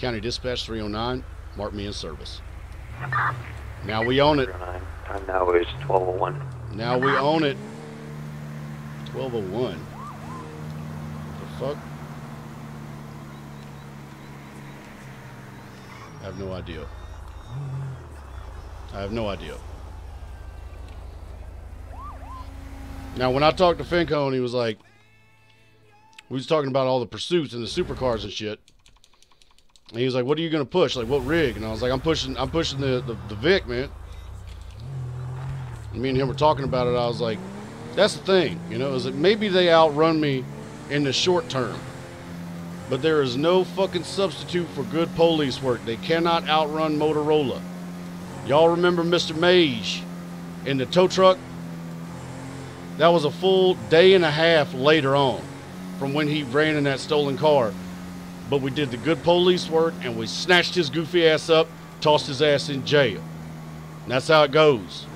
County Dispatch 309, mark me in service. Now we own it. Time now is 12:01. Now we own it. 12:01. What the fuck? I have no idea. I have no idea. Now, when I talked to Fincone, he was like, we was talking about all the pursuits and the supercars and shit. And he was like, what are you going to push? Like, what rig? And I was like, I'm pushing the Vic, man. And me and him were talking about it. I was like, that's the thing. You know, is that maybe they outrun me in the short term. But there is no fucking substitute for good police work. They cannot outrun Motorola. Y'all remember Mr. Mage in the tow truck? That was a full day and a half later on from when he ran in that stolen car. But we did the good police work and we snatched his goofy ass up, tossed his ass in jail. And that's how it goes.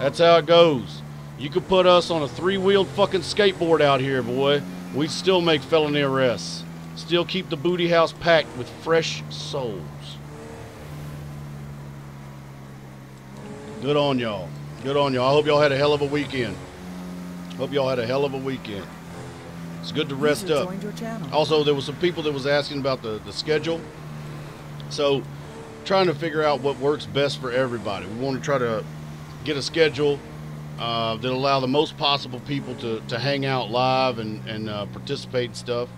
That's how it goes. You could put us on a three-wheeled fucking skateboard out here, boy. We'd still make felony arrests. Still keep the booty house packed with fresh souls. Good on y'all. Good on y'all. I hope y'all had a hell of a weekend. Hope y'all had a hell of a weekend. It's good to rest up. Also, there was some people that was asking about the schedule. So, trying to figure out what works best for everybody. We want to try to get a schedule that allow the most possible people to hang out live and participate in stuff.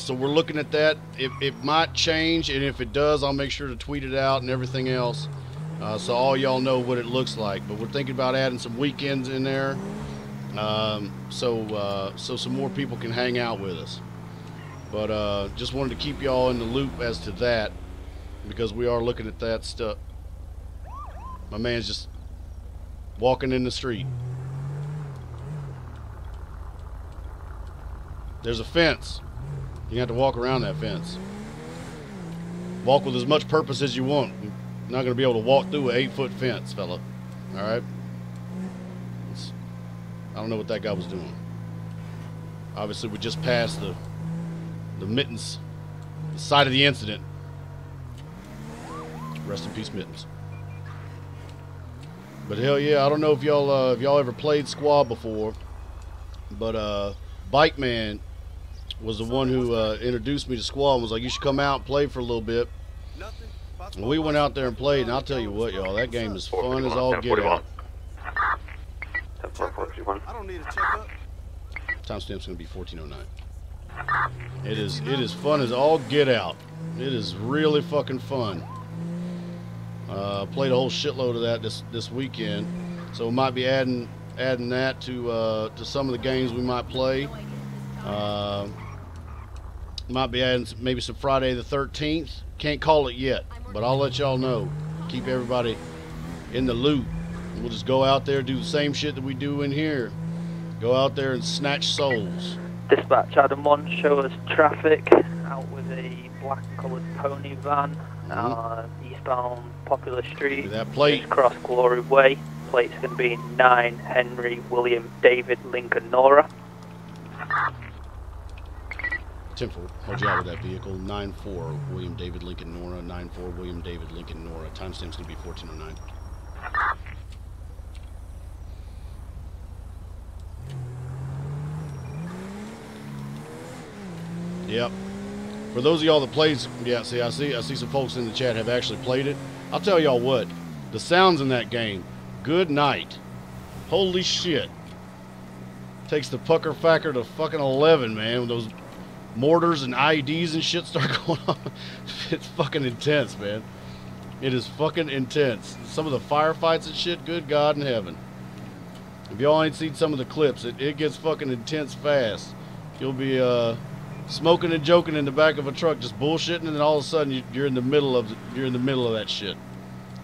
So we're looking at that. It might change, and if it does, I'll make sure to tweet it out and everything else, so all y'all know what it looks like. But we're thinking about adding some weekends in there, so some more people can hang out with us. But just wanted to keep y'all in the loop as to that, because we are looking at that stuff. My man's just walking in the street. There's a fence. You have to walk around that fence. Walk with as much purpose as you want. You're not going to be able to walk through an 8-foot fence, fella. All right? I don't know what that guy was doing. Obviously, we just passed the Mittens, the site of the incident. Rest in peace, Mittens. But hell yeah, I don't know if y'all ever played Squad before, but Bike Man was the one who introduced me to Squad and was like, you should come out and play for a little bit. And we went out there and played, and I'll tell you what, y'all, that game is fun as all get out. Timestamp's gonna be 14:09. It is fun as all get out. It is really fucking fun. Played a whole shitload of that this weekend, so we might be adding that to some of the games we might play. Might be adding maybe some Friday the 13th. Can't call it yet, but I'll let y'all know. Keep everybody in the loop. We'll just go out there, do the same shit that we do in here. Go out there and snatch souls. Dispatch Adam 1, show us traffic out with a black-coloured pony van. Eastbound Popular Street. That plate. Just cross Glory Way. Plate's going to be 9 Henry William David Lincoln Nora. 10-4. Hold you out with that vehicle. 9-4 William David Lincoln Nora. 9-4 William David Lincoln Nora. Timestamp's going to be 14:09. Yep. For those of y'all that plays, yeah, I see some folks in the chat have actually played it. I'll tell y'all what, the sounds in that game, good night. Holy shit. Takes the pucker factor to fucking 11, man. When those mortars and IEDs and shit start going on, it's fucking intense, man. It is fucking intense. Some of the firefights and shit, good God in heaven. If y'all ain't seen some of the clips, it gets fucking intense fast. You'll be, smoking and joking in the back of a truck, just bullshitting, and then all of a sudden you're in the middle of that shit.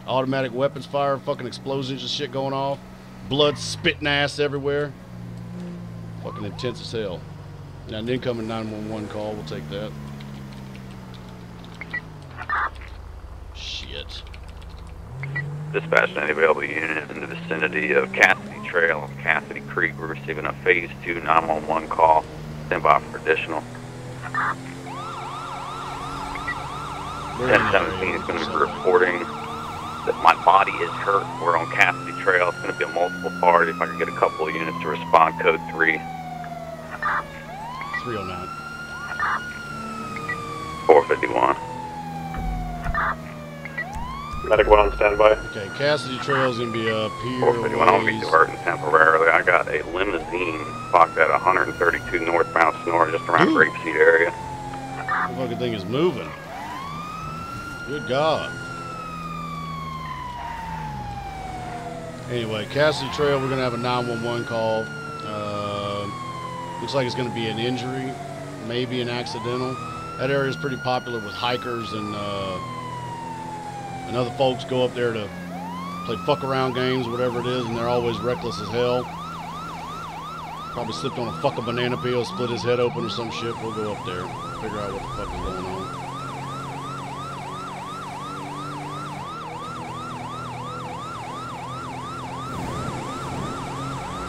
Automatic weapons fire, fucking explosions and shit going off, blood spitting ass everywhere. Fucking intense as hell. Now an incoming 911 call, we'll take that. Shit. Dispatch to any available unit in the vicinity of Cassidy Trail and Cassidy Creek. We're receiving a phase 2 911 call. Stand by for additional. 1017 is going to be reporting that my body is hurt. We're on Cassidy Trail. It's going to be a multiple part. If I can get a couple of units to respond, code 3. 309. 451. Medic 1 on standby. Okay, Cassidy Trail's going to be up here. 451, I'm going to be diverting temporarily. I got a limousine parked at 132 northbound Sonora, just around Grapeseed area. The fucking thing is moving. Good God. Anyway, Cassidy Trail, we're going to have a 911 call. Looks like it's going to be an injury, maybe an accidental. That area is pretty popular with hikers and other folks go up there to play fuck around games, whatever it is, and they're always reckless as hell. Probably slipped on a fucking banana peel, split his head open or some shit. We'll go up there, figure out what the fuck is going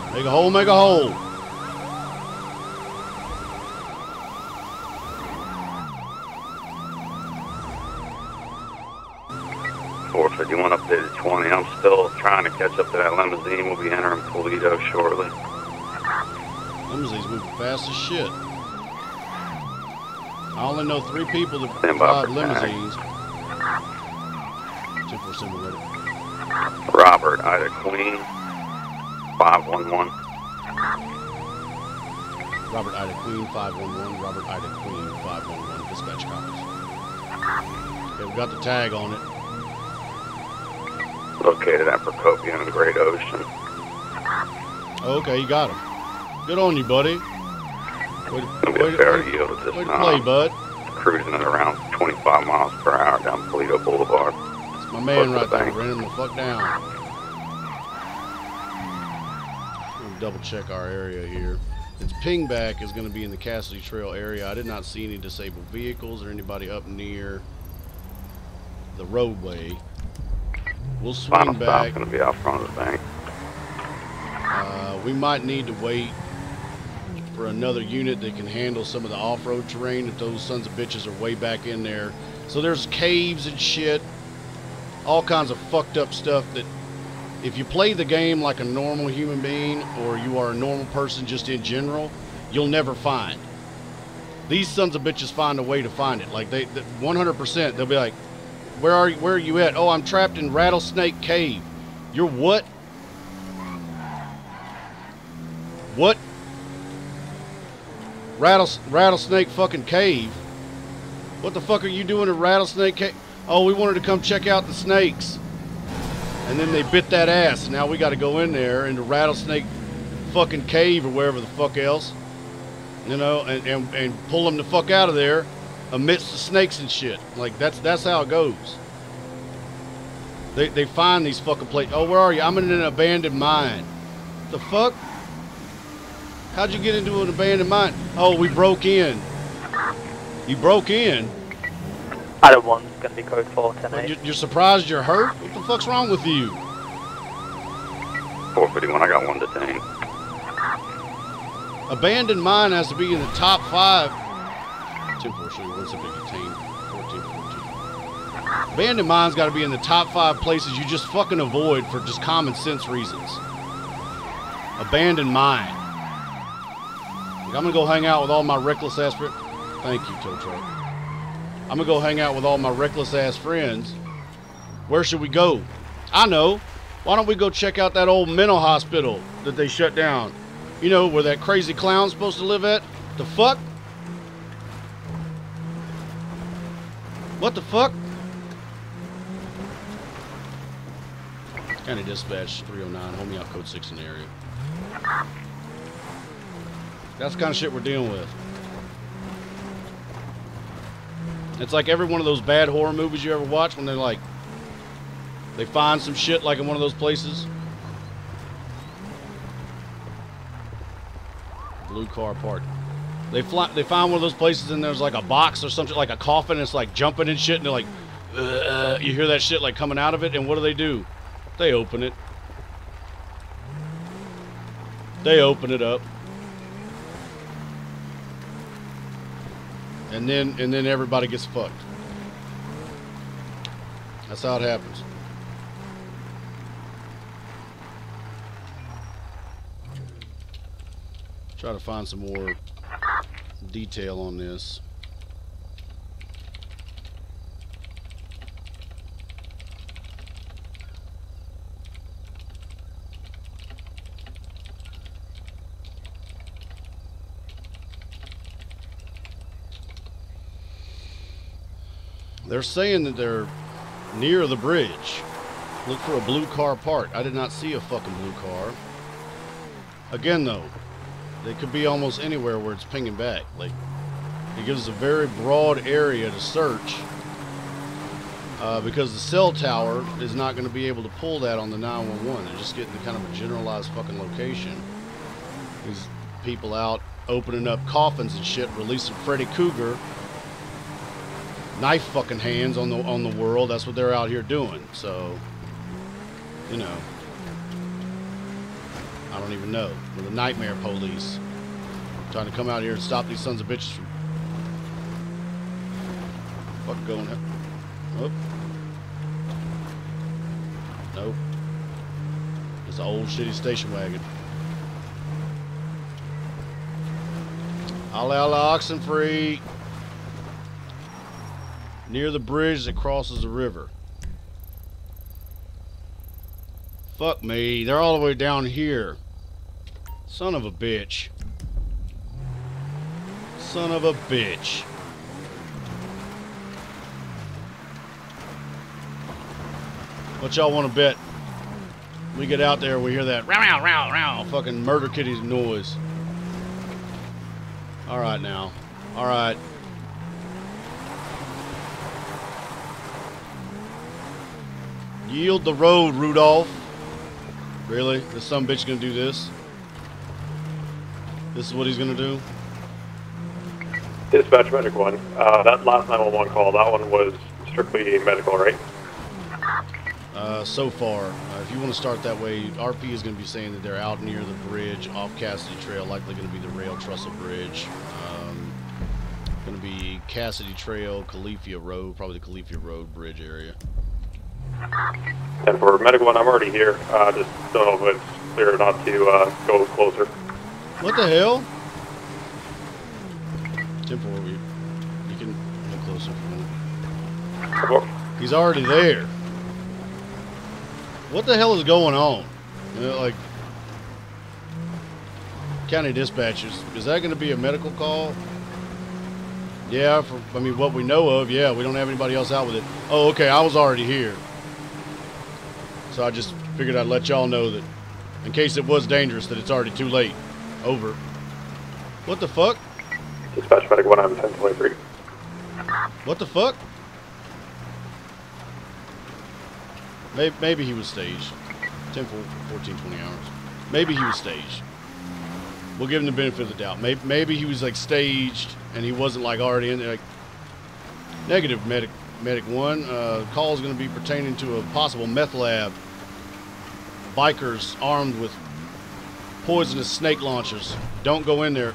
on. Make a hole, make a hole. One up to 20. I'm still trying to catch up to that limousine. We'll be entering Pulido shortly. Limousines moving fast as shit. I only know 3 people that drive limousines. Robert, either Queen. 511. Robert, Ida Queen, 511. Robert, Ida Queen, 511. Dispatch copies. Okay, we got the tag on it. Located at Procopio in the Great Ocean. Okay, you got him. Good on you, buddy. Way to play, bud. Cruising at around 25 miles per hour down Pulido Boulevard. That's my man right there. Ran him the fuck down. We'll double check our area here. Its pingback is going to be in the Cassidy Trail area. I did not see any disabled vehicles or anybody up near the roadway. We'll swing back. Gonna be out front of the bank. We might need to wait for another unit that can handle some of the off-road terrain if those sons of bitches are way back in there. So there's caves and shit, all kinds of fucked up stuff that if you play the game like a normal human being or you are a normal person just in general, you'll never find. These sons of bitches find a way to find it. Like they 100%, they'll be like, where are you at? Oh, I'm trapped in Rattlesnake Cave. You're what? What? Rattlesnake fucking cave? What the fuck are you doing in Rattlesnake Cave? Oh, we wanted to come check out the snakes. And then they bit that ass. Now we got to go in there into Rattlesnake fucking Cave or wherever the fuck else. You know, and pull them the fuck out of there. Amidst the snakes and shit. Like, that's how it goes. They find these fucking places. Oh, where are you? I'm in an abandoned mine. The fuck? How'd you get into an abandoned mine? Oh, we broke in. You broke in? Adam 1's gonna be code 410. You're surprised you're hurt? What the fuck's wrong with you? 451, I got one detained. Abandoned mine has to be in the top 5. 10-4 shooting, 178, 14, 14. Abandoned mine's got to be in the top 5 places you just fucking avoid for just common sense reasons. Abandoned mine. Like, I'm going to go hang out with all my reckless ass friends. Thank you, tow truck. I'm going to go hang out with all my reckless ass friends. Where should we go? I know. Why don't we go check out that old mental hospital that they shut down? You know, where that crazy clown's supposed to live at? The fuck? What the fuck? County Dispatch 309, hold me out code 6 in the area. That's the kind of shit we're dealing with. It's like every one of those bad horror movies you ever watch when they're like, they find some shit like in one of those places. Blue car parked. They find one of those places and there's like a box or something, like a coffin, and it's like jumping and shit, and they're like, you hear that shit like coming out of it, and what do? They open it. They open it up. And then everybody gets fucked. That's how it happens. Try to find some more detail on this. They're saying that they're near the bridge. Look for a blue car parked. I did not see a fucking blue car. Again, though, they could be almost anywhere where it's pinging back. Like, it gives a very broad area to search because the cell tower is not going to be able to pull that on the 911. They're just getting kind of a generalized fucking location. These people out opening up coffins and shit, releasing Freddy Cougar, knife fucking hands on the world. That's what they're out here doing. So, you know. I don't even know. We're the nightmare police. I'm trying to come out here and stop these sons of bitches from fucking going up. Oh. Nope. It's an old shitty station wagon. Alla alla Oxenfree. Near the bridge that crosses the river. Fuck me, they're all the way down here. Son of a bitch. Son of a bitch. What y'all want to bet? We get out there, we hear that row, row, row, fucking murder kitty's noise. Alright now. Alright. Yield the road, Rudolph. Really? This son of a bitch gonna do this? This is what he's gonna do? Dispatch Medic 1. That last 911 call, that one was strictly medical, right? So far. If you want to start that way, RP is gonna be saying that they're out near the bridge off Cassidy Trail, likely gonna be the rail trestle bridge. Gonna be Cassidy Trail, Califia Road, probably the Califia Road bridge area. And for Medic 1, I'm already here. Just don't know if it's clear or not to go closer. What the hell? 10-4, you can go closer if you want. He's already there. What the hell is going on? You know, like, county dispatchers, is that going to be a medical call? Yeah, I mean, what we know of, yeah, we don't have anybody else out with it. Oh, okay, I was already here. So I just figured I'd let y'all know that in case it was dangerous that it's already too late. Over. What the fuck? Dispatch Medic 1, I'm 10-23. What the fuck? Maybe he was staged. 10-4, 14-20 hours. Maybe he was staged. We'll give him the benefit of the doubt. Maybe he was like staged and he wasn't like already in there. Like, negative, Medic 1, call is going to be pertaining to a possible meth lab. Bikers armed with poisonous snake launchers. Don't go in there.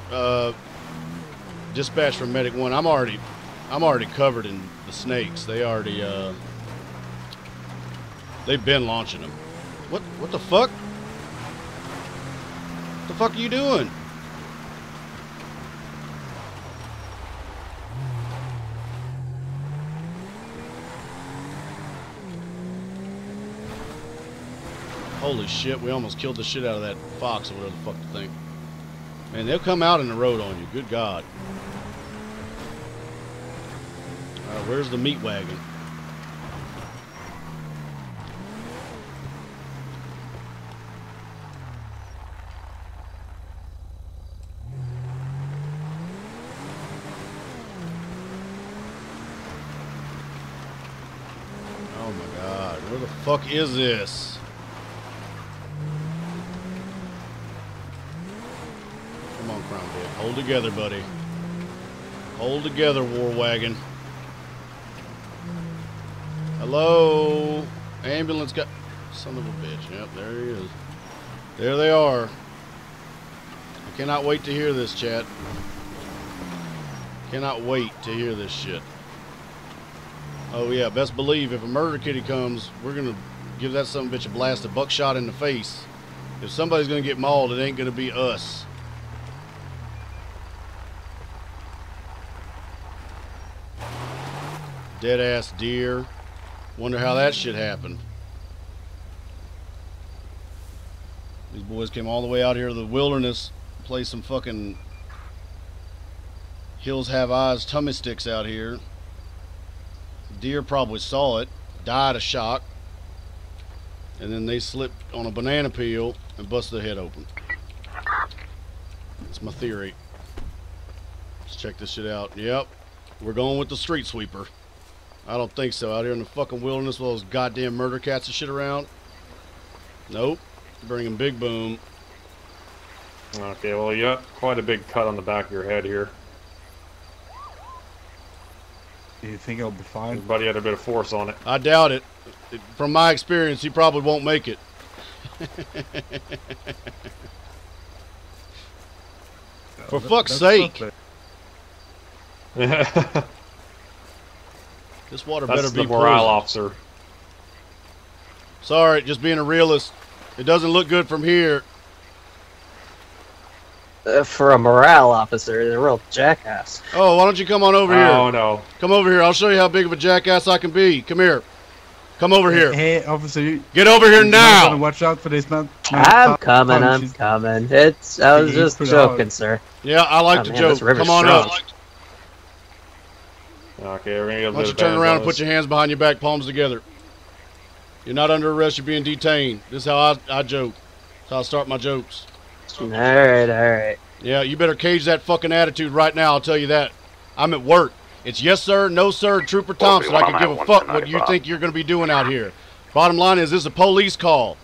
Dispatch from Medic 1. I'm already covered in the snakes. They already, they've been launching them. What the fuck? What the fuck are you doing? Holy shit, we almost killed the shit out of that fox or whatever the fuck the thing. Man, they'll come out in the road on you. Good God. Alright, where's the meat wagon? Oh my God, where the fuck is this? Hold together, buddy. Hold together, war wagon. Hello? Ambulance got... Son of a bitch. Yep, there he is. There they are. I cannot wait to hear this, chat. Cannot wait to hear this shit. Oh yeah, best believe if a murder kitty comes, we're gonna give that son of a bitch a blast of buckshot in the face. If somebody's gonna get mauled, it ain't gonna be us. Dead ass deer. Wonder how that shit happened. These boys came all the way out here to the wilderness, play some fucking Hills Have Eyes tummy sticks out here. Deer probably saw it, died of shock, and then they slipped on a banana peel and busted their head open. That's my theory. Let's check this shit out. Yep, we're going with the street sweeper. I don't think so. Out here in the fucking wilderness with all those goddamn murder cats and shit around. Nope. Bringing big boom. Okay, well, you got quite a big cut on the back of your head here. Do you think it'll be fine? Buddy had a bit of force on it. I doubt it. From my experience, he probably won't make it. For fuck's sake. This water better be poison. That's the morale officer. Sorry, just being a realist. It doesn't look good from here. For a morale officer, they're a real jackass. Oh, why don't you come on over here? Oh, no. Come over here. I'll show you how big of a jackass I can be. Come here. Come over here. Hey, officer. Get over here now. Watch out for this. I'm coming. I'm coming. I was just joking, sir. Yeah, I like to joke. Come on up. Okay, we're going to get a little bit of— why don't you turn around and put your hands behind your back, palms together. You're not under arrest. You're being detained. This is how I joke. That's how I start my jokes. All right, all right. Yeah, you better cage that fucking attitude right now. I'll tell you that. I'm at work. It's yes, sir, no, sir, Trooper Thompson. I could give a fuck what you think you're going to be doing out here. Bottom line is, this is a police call.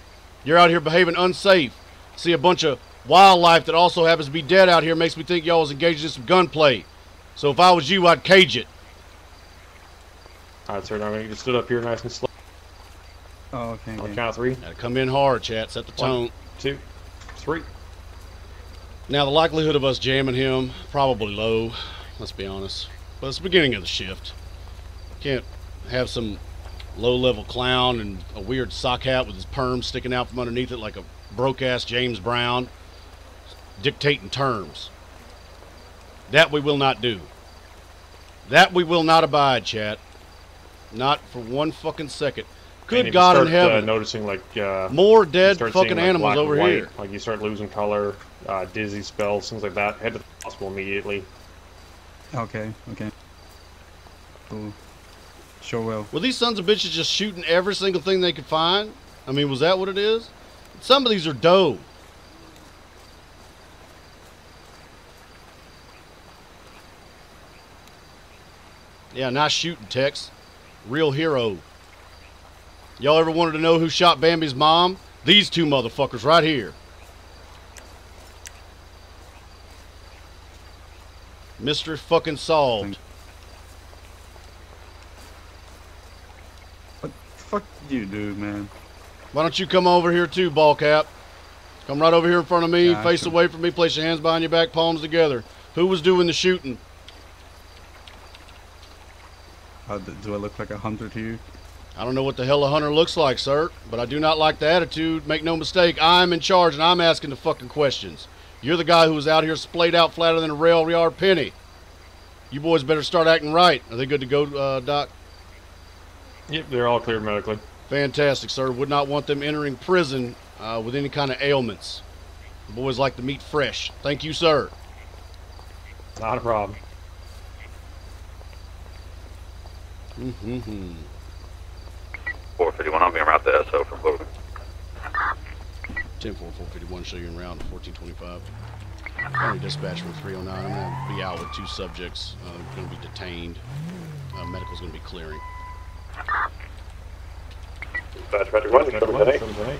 You're out here behaving unsafe. See a bunch of wildlife that also happens to be dead out here makes me think y'all was engaged in some gunplay. So if I was you, I'd cage it. All right, sir, now I'm going to get stood up here nice and slow. Oh, okay. On the count of three. Gotta come in hard, chat. Set the tone. 1, 2, 3. Now, the likelihood of us jamming him, probably low, let's be honest. But it's the beginning of the shift. Can't have some low-level clown and a weird sock hat with his perm sticking out from underneath it like a broke-ass James Brown dictating terms. That we will not do. That we will not abide, chat. Not for one fucking second. Good God in heaven. Noticing like more dead fucking animals over here. Like you start losing color, dizzy spells, things like that. Head to the hospital immediately. Okay, okay. Cool. Sure will. Were these sons of bitches just shooting every single thing they could find? I mean, was that what it is? Some of these are doe. Yeah, nice shooting, Tex. Real hero. Y'all ever wanted to know who shot Bambi's mom? These two motherfuckers right here. Mystery fucking solved. What the fuck do you do, man? Why don't you come over here too, ball cap? Come right over here in front of me, yeah, face away from me, place your hands behind your back, palms together. Who was doing the shooting? Do I look like a hunter to you? I don't know what the hell a hunter looks like, sir, but I do not like the attitude. Make no mistake, I'm in charge and I'm asking the fucking questions. You're the guy who was out here splayed out flatter than a rail yard penny. You boys better start acting right. Are they good to go, Doc? Yep, they're all cleared medically. Fantastic, sir. Would not want them entering prison with any kind of ailments. The boys like the meat fresh. Thank you, sir. Not a problem. Mm-hmm. 451, I'm being around the SO from Logan. 10-4, 451, show you in round 1425. County dispatch from 309. I'm going to be out with 2 subjects. Going to be detained. Medical's going to be clearing. Dispatch, Patrick 1, 778.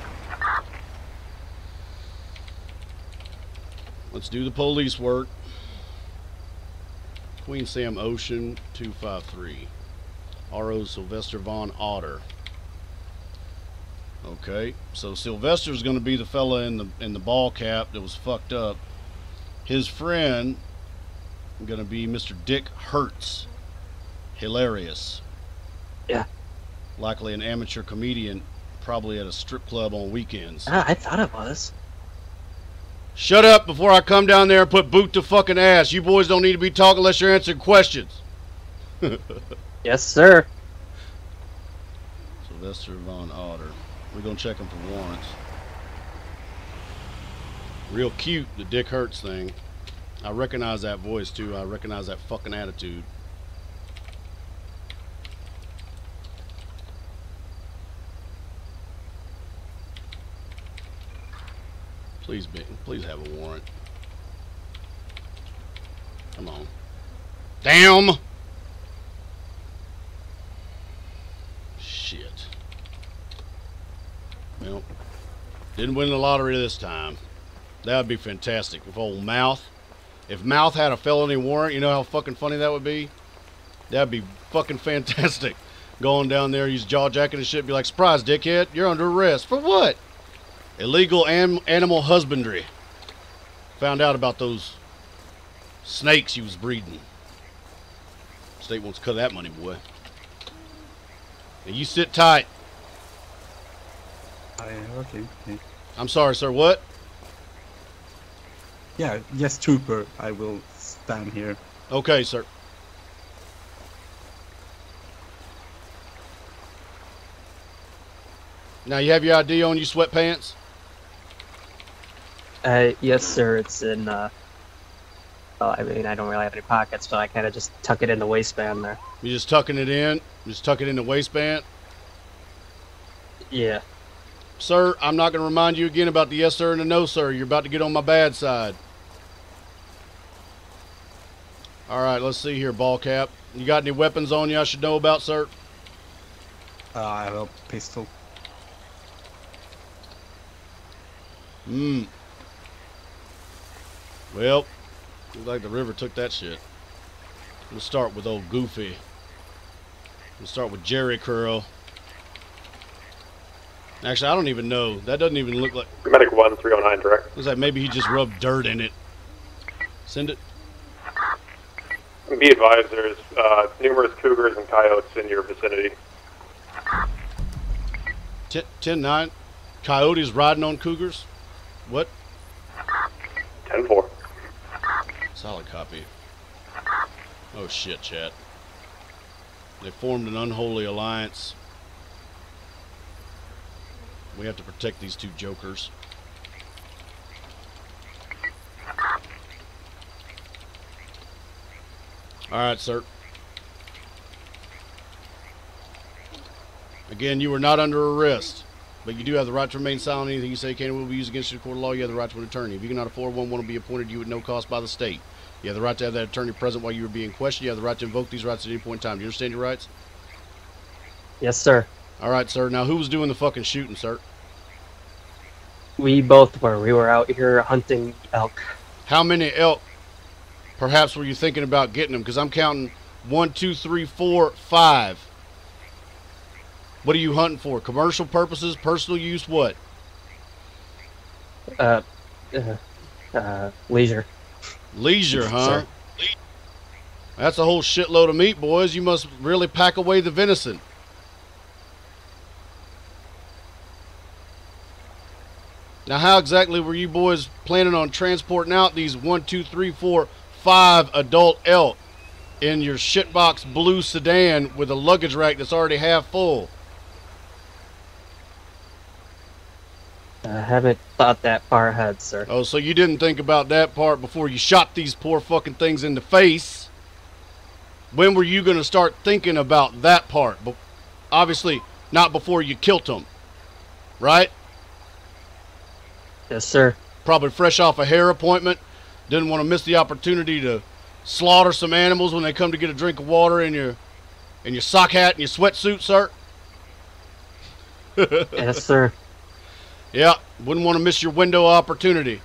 Let's do the police work. Queen Sam Ocean, 253. R.O. Sylvester von Otter. Okay, so Sylvester's going to be the fella in the ball cap that was fucked up. His friend going to be Mr. Dick Hertz. Hilarious. Yeah. Likely an amateur comedian, probably at a strip club on weekends. Ah, I thought it was. Shut up before I come down there and put boot to fucking ass. You boys don't need to be talking unless you're answering questions. Yes, sir. Sylvester von Otter. We're going to check him for warrants. Real cute, the Dick Hertz thing. I recognize that voice, too. I recognize that fucking attitude. Please be, please have a warrant. Come on. Damn! Shit. Well, didn't win the lottery this time. That would be fantastic. If old Mouth, if Mouth had a felony warrant, you know how fucking funny that would be? That'd be fucking fantastic. Going down there, use jaw jacket and shit, be like, surprise, dickhead, you're under arrest. For what? Illegal animal husbandry. Found out about those snakes you was breeding. State wants to cut that money, boy. And you sit tight. Okay. I'm sorry, sir. What? Yeah, yes, trooper. I will stand here. Okay, sir. Now you have your ID on you, sweatpants? Yes, sir. It's in, well, I mean, I don't really have any pockets, but I kind of just tuck it in the waistband there. You're just tucking it in? Just tuck it in the waistband? Yeah. Sir, I'm not going to remind you again about the yes, sir, and the no, sir. You're about to get on my bad side. All right, let's see here, ball cap. You got any weapons on you I should know about, sir? I have a pistol. Hmm. Well, looks like the river took that shit. We'll start with old Goofy. We'll start with Jerry Curl. Actually, I don't even know. That doesn't even look like... Medic 1, 309, direct. Looks like maybe he just rubbed dirt in it. Send it. Be advised, there's numerous cougars and coyotes in your vicinity. 10-9. Coyotes riding on cougars? What? 10-4. Solid copy. Oh shit, chat. They formed an unholy alliance. We have to protect these two jokers. Alright, sir. Again, you are not under arrest. But you do have the right to remain silent. Anything you say can and will be used against you in the court of law. You have the right to an attorney. If you cannot afford one, one will be appointed to you at no cost by the state. You have the right to have that attorney present while you are being questioned. You have the right to invoke these rights at any point in time. Do you understand your rights? Yes, sir. All right, sir. Now, who was doing the fucking shooting, sir? We both were. We were out here hunting elk. How many elk, perhaps, were you thinking about getting them? Because I'm counting 1, 2, 3, 4, 5. What are you hunting for? Commercial purposes, personal use, what? Leisure. Leisure, huh? Sorry. That's a whole shitload of meat, boys. You must really pack away the venison. Now, how exactly were you boys planning on transporting out these 1, 2, 3, 4, 5 adult elk in your shitbox blue sedan with a luggage rack that's already half full? I haven't thought that far ahead, sir. Oh, so you didn't think about that part before you shot these poor fucking things in the face. When were you going to start thinking about that part? But obviously, not before you killed them. Right? Yes, sir. Probably fresh off a hair appointment. Didn't want to miss the opportunity to slaughter some animals when they come to get a drink of water in your sock hat and your sweatsuit, sir. Yes, sir. Yeah, wouldn't want to miss your window opportunity.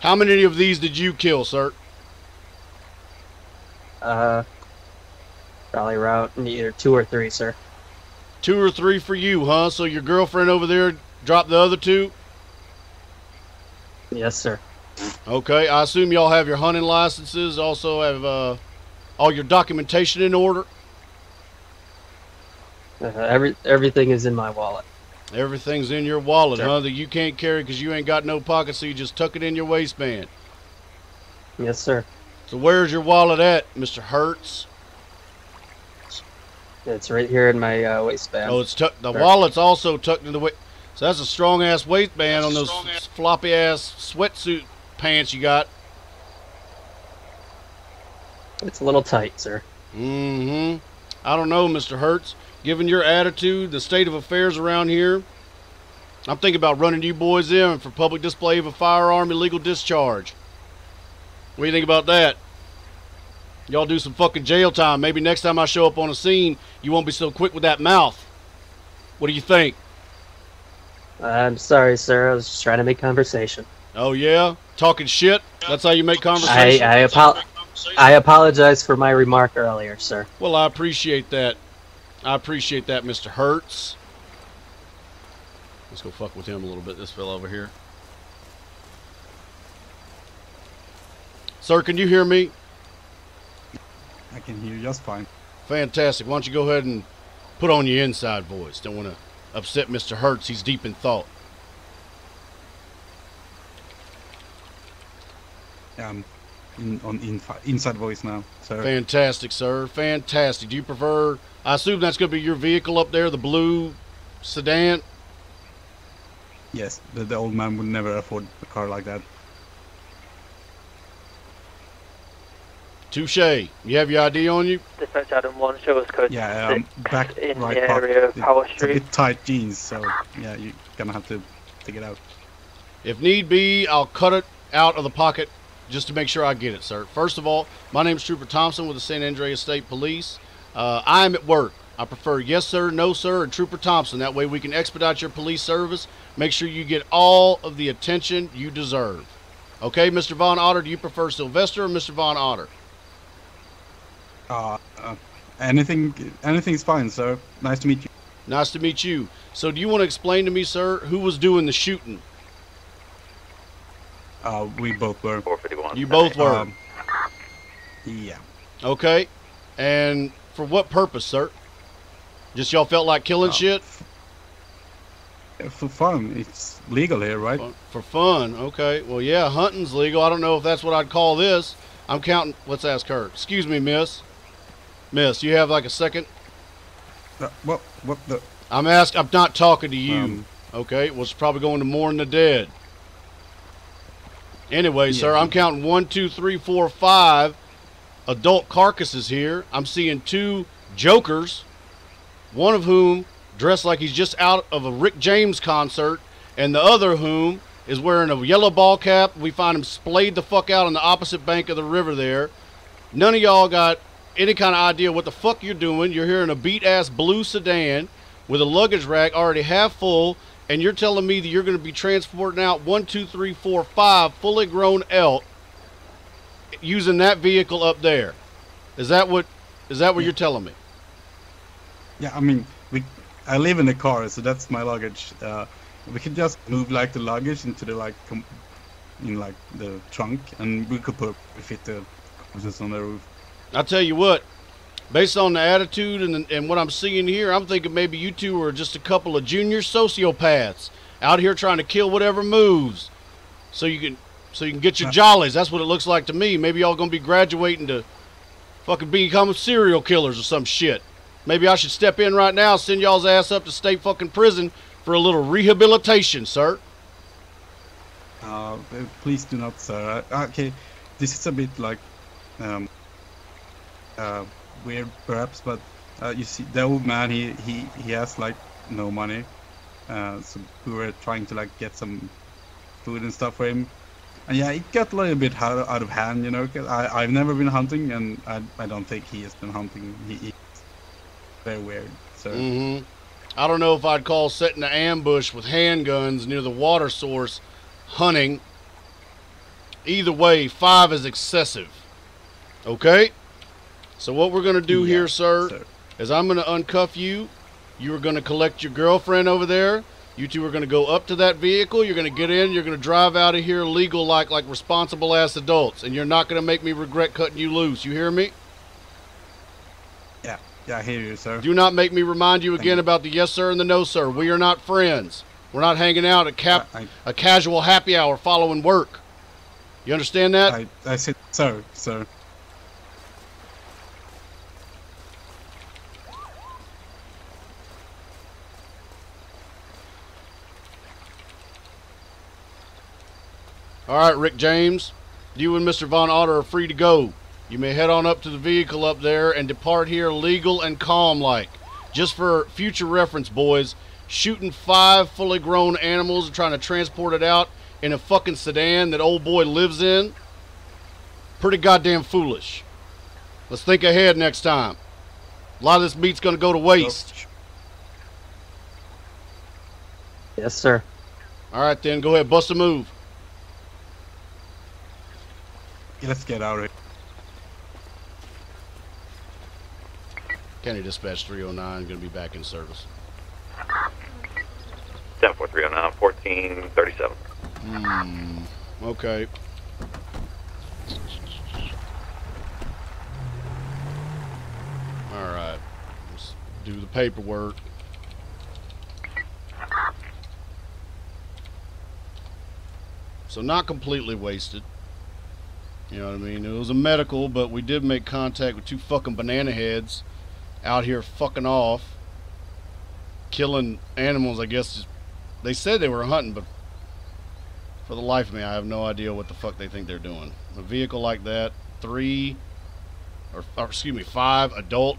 How many of these did you kill, sir? Probably route either 2 or 3, sir. 2 or 3 for you, huh? So your girlfriend over there dropped the other 2? Yes, sir. Okay, I assume y'all have your hunting licenses, also have all your documentation in order? Everything is in my wallet. Everything's in your wallet, sure. Huh? That you can't carry because you ain't got no pocket, so you just tuck it in your waistband. Yes, sir. So where's your wallet at, Mr. Hertz? It's right here in my waistband. Oh, it's tucked. The wallet's also tucked in the waist. So that's a strong-ass waistband on those floppy-ass sweatsuit pants you got. It's a little tight, sir. Mm-hmm. I don't know, Mr. Hertz. Given your attitude, the state of affairs around here, I'm thinking about running you boys in for public display of a firearm, illegal discharge. What do you think about that? Y'all do some fucking jail time. Maybe next time I show up on a scene, you won't be so quick with that mouth. What do you think? I'm sorry, sir. I was just trying to make conversation. Oh, yeah? Talking shit? That's how you make conversation? I apologize for my remark earlier, sir. Well, I appreciate that. I appreciate that, Mr. Hertz. Let's go fuck with him a little bit, this fella over here. Sir, can you hear me? I can hear you just fine. Fantastic. Why don't you go ahead and put on your inside voice. Don't want to upset Mr. Hertz. He's deep in thought. Inside voice now, sir. Fantastic, sir. Fantastic. Do you prefer... I assume that's going to be your vehicle up there, the blue sedan? Yes, the old man would never afford a car like that. Touche. You have your ID on you? Dispatch Adam 1, show us code 6 back in right the area of Power Street. It's a bit tight jeans, so yeah, you're going to have to take it out. If need be, I'll cut it out of the pocket just to make sure I get it, sir. First of all, my name's Trooper Thompson with the San Andreas State Police. I am at work. I prefer yes, sir, no, sir, and Trooper Thompson. That way we can expedite your police service. Make sure you get all of the attention you deserve. Okay, Mr. Von Otter, do you prefer Sylvester or Mr. Von Otter? Anything's fine, sir. Nice to meet you. Nice to meet you. So do you want to explain to me, sir, who was doing the shooting? We both were. 451. You both were? Yeah. Okay. And for what purpose, sir? Just y'all felt like killing shit? For fun. It's legal here, right? For fun. Okay. Well, yeah, hunting's legal. I don't know if that's what I'd call this. I'm counting. Let's ask her. Excuse me, miss. Miss, you have like a second? What the? I'm not talking to you. Okay. Well, it's probably going to mourn the dead. Anyway, sir, I'm counting 1, 2, 3, 4, 5 adult carcasses here. I'm seeing 2 jokers, one of whom dressed like he's just out of a Rick James concert, and the other whom is wearing a yellow ball cap. We find him splayed the fuck out on the opposite bank of the river there. None of y'all got any kind of idea what the fuck you're doing. You're here in a beat-ass blue sedan with a luggage rack already half full, and you're telling me that you're going to be transporting out 1, 2, 3, 4, 5 fully grown elk using that vehicle up there. Is that what you're telling me? Yeah, I mean, I live in a car, so that's my luggage. We could just move like the luggage into the the trunk, and we could fit the carcasses on the roof. I tell you what, based on the attitude and what I'm seeing here, I'm thinking maybe you two are just a couple of junior sociopaths out here trying to kill whatever moves, so you can get your jollies. That's what it looks like to me. Maybe y'all gonna be graduating to fucking become serial killers or some shit. Maybe I should step in right now, send y'all's ass up to state fucking prison for a little rehabilitation, sir. Please do not, sir. Okay, this is a bit like weird, perhaps, but you see, the old man, he has like no money, so we were trying to like get some food and stuff for him. And yeah, it got a little bit out of hand, you know, because I've never been hunting, and I don't think he has been hunting. He's very weird. So I don't know if I'd call setting an ambush with handguns near the water source hunting. Either way, 5 is excessive. Okay? So what we're going to do here, sir, is I'm going to uncuff you. You are going to collect your girlfriend over there. You two are going to go up to that vehicle. You're going to get in. You're going to drive out of here legal like responsible-ass adults. And you're not going to make me regret cutting you loose. You hear me? Yeah. Yeah, I hear you, sir. Do not make me remind you again about the yes, sir, and the no, sir. We are not friends. We're not hanging out at a casual happy hour following work. You understand that? I said so, sir. All right, Rick James, you and Mr. Von Otter are free to go. You may head on up to the vehicle up there and depart here legal and calm-like. Just for future reference, boys, shooting 5 fully grown animals and trying to transport it out in a fucking sedan that old boy lives in, pretty goddamn foolish. Let's think ahead next time. A lot of this meat's going to go to waste. Yes, sir. All right, then. Go ahead. Bust a move. Yeah, let's get out of here. County Dispatch 309, going to be back in service. 74309, 1437. Okay. Alright. Let's do the paperwork. So not completely wasted. You know what I mean? It was a medical, but we did make contact with 2 fucking banana heads out here fucking off. Killing animals, I guess. They said they were hunting, but for the life of me, I have no idea what the fuck they think they're doing. A vehicle like that, 5 adult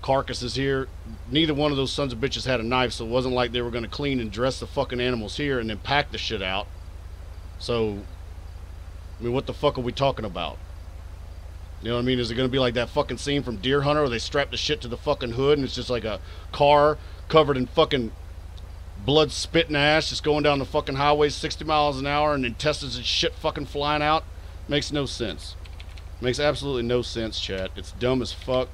carcasses here. Neither one of those sons of bitches had a knife, so it wasn't like they were going to clean and dress the fucking animals here and then pack the shit out. So, I mean, what the fuck are we talking about? You know what I mean? Is it going to be like that fucking scene from Deer Hunter where they strap the shit to the fucking hood and it's just like a car covered in fucking blood, spit, and ash just going down the fucking highway 60 miles an hour and intestines and shit fucking flying out? Makes no sense. Makes absolutely no sense, chat. It's dumb as fuck.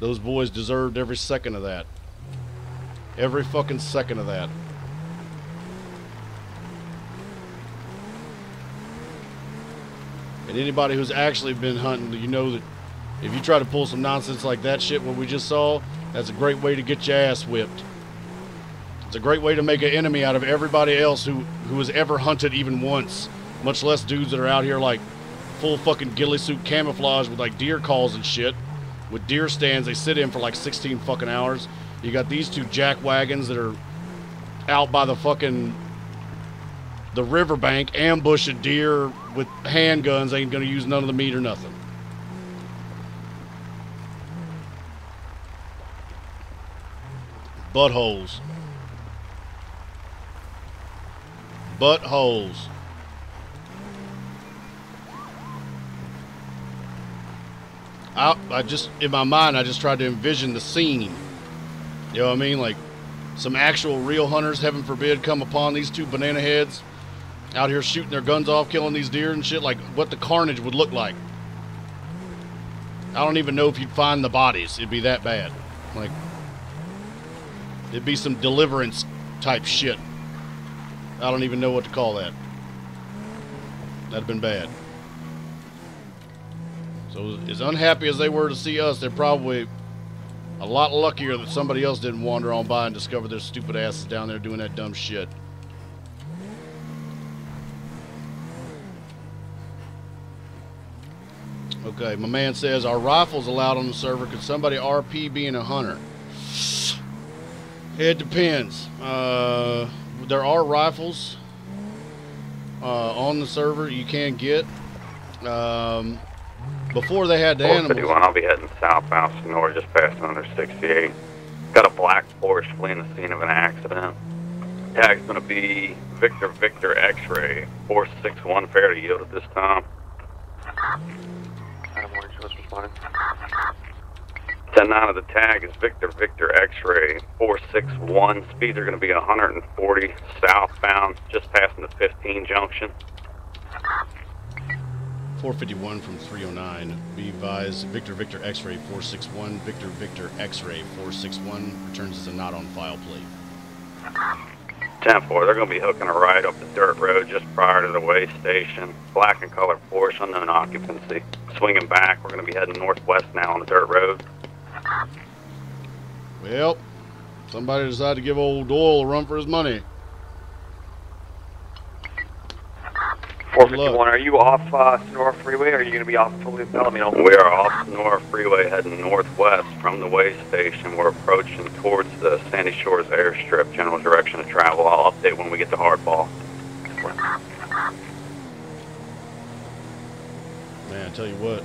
Those boys deserved every second of that. Every fucking second of that. And anybody who's actually been hunting, you know that if you try to pull some nonsense like that shit, what we just saw, that's a great way to get your ass whipped. It's a great way to make an enemy out of everybody else who has ever hunted even once, much less dudes that are out here like full fucking ghillie suit camouflage with like deer calls and shit, with deer stands they sit in for like 16 fucking hours. You got these 2 jack wagons that are out by the fucking the riverbank, ambush a deer with handguns. Ain't gonna use none of the meat or nothing. Buttholes. Buttholes. I just, in my mind, I just tried to envision the scene. You know what I mean? Like some actual real hunters, heaven forbid, come upon these 2 banana heads out here shooting their guns off, killing these deer and shit, like what the carnage would look like. I don't even know if you'd find the bodies. It'd be that bad. Like, it'd be some Deliverance type shit. I don't even know what to call that. That'd have been bad. So as unhappy as they were to see us, they're probably a lot luckier that somebody else didn't wander on by and discover their stupid asses down there doing that dumb shit. Okay, my man says, our rifles allowed on the server. Could somebody RP being a hunter? It depends. There are rifles on the server you can get. Before they had the animals. I'll be heading southbound Sonora, just passing under 68. Got a black Porsche fleeing the scene of an accident. Tag's going to be Victor Victor X-Ray 461. Fair to yield at this time. Adam 1, just responding. 10-9 of the tag is Victor Victor X-Ray 461. Speeds are going to be 140 southbound, just passing the 15 junction. 451 from 309. Be advised, Victor Victor X-Ray 461. Victor Victor X-Ray 461 returns as a not on file plate. 10-4, they're going to be hooking a ride up the dirt road just prior to the way station. Black and colored Porsche, unknown occupancy. Swinging back, we're going to be heading northwest now on the dirt road. Well, somebody decided to give old Doyle a run for his money. 451, are you off Sonora Freeway, or are you going to be off Palomino? We are off Sonora Freeway heading northwest from the way station. We're approaching towards the Sandy Shores airstrip, general direction of travel. I'll update when we get to Hardball. Man, I tell you what.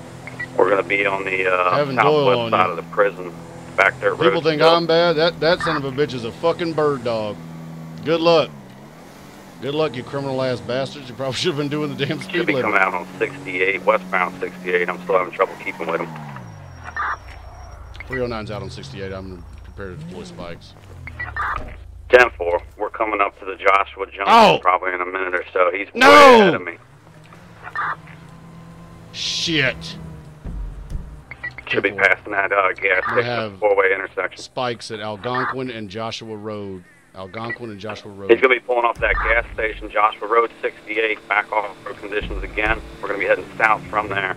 We're going to be on the southwest side of the prison back there. People think I'm bad? That son of a bitch is a fucking bird dog. Good luck. Good luck, you criminal-ass bastards. You probably should have been doing the damn speed limit. Should be coming out on 68, westbound 68. I'm still having trouble keeping with him. 309's out on 68. I'm prepared to deploy spikes. 10-4. We're coming up to the Joshua Junction probably in a minute or so. He's way ahead of me. Shit. Should be passing that gas station, four-way intersection. Spikes at Algonquin and Joshua Road. Algonquin and Joshua Road. He's going to be pulling off that gas station, Joshua Road 68, back off road conditions again. We're going to be heading south from there.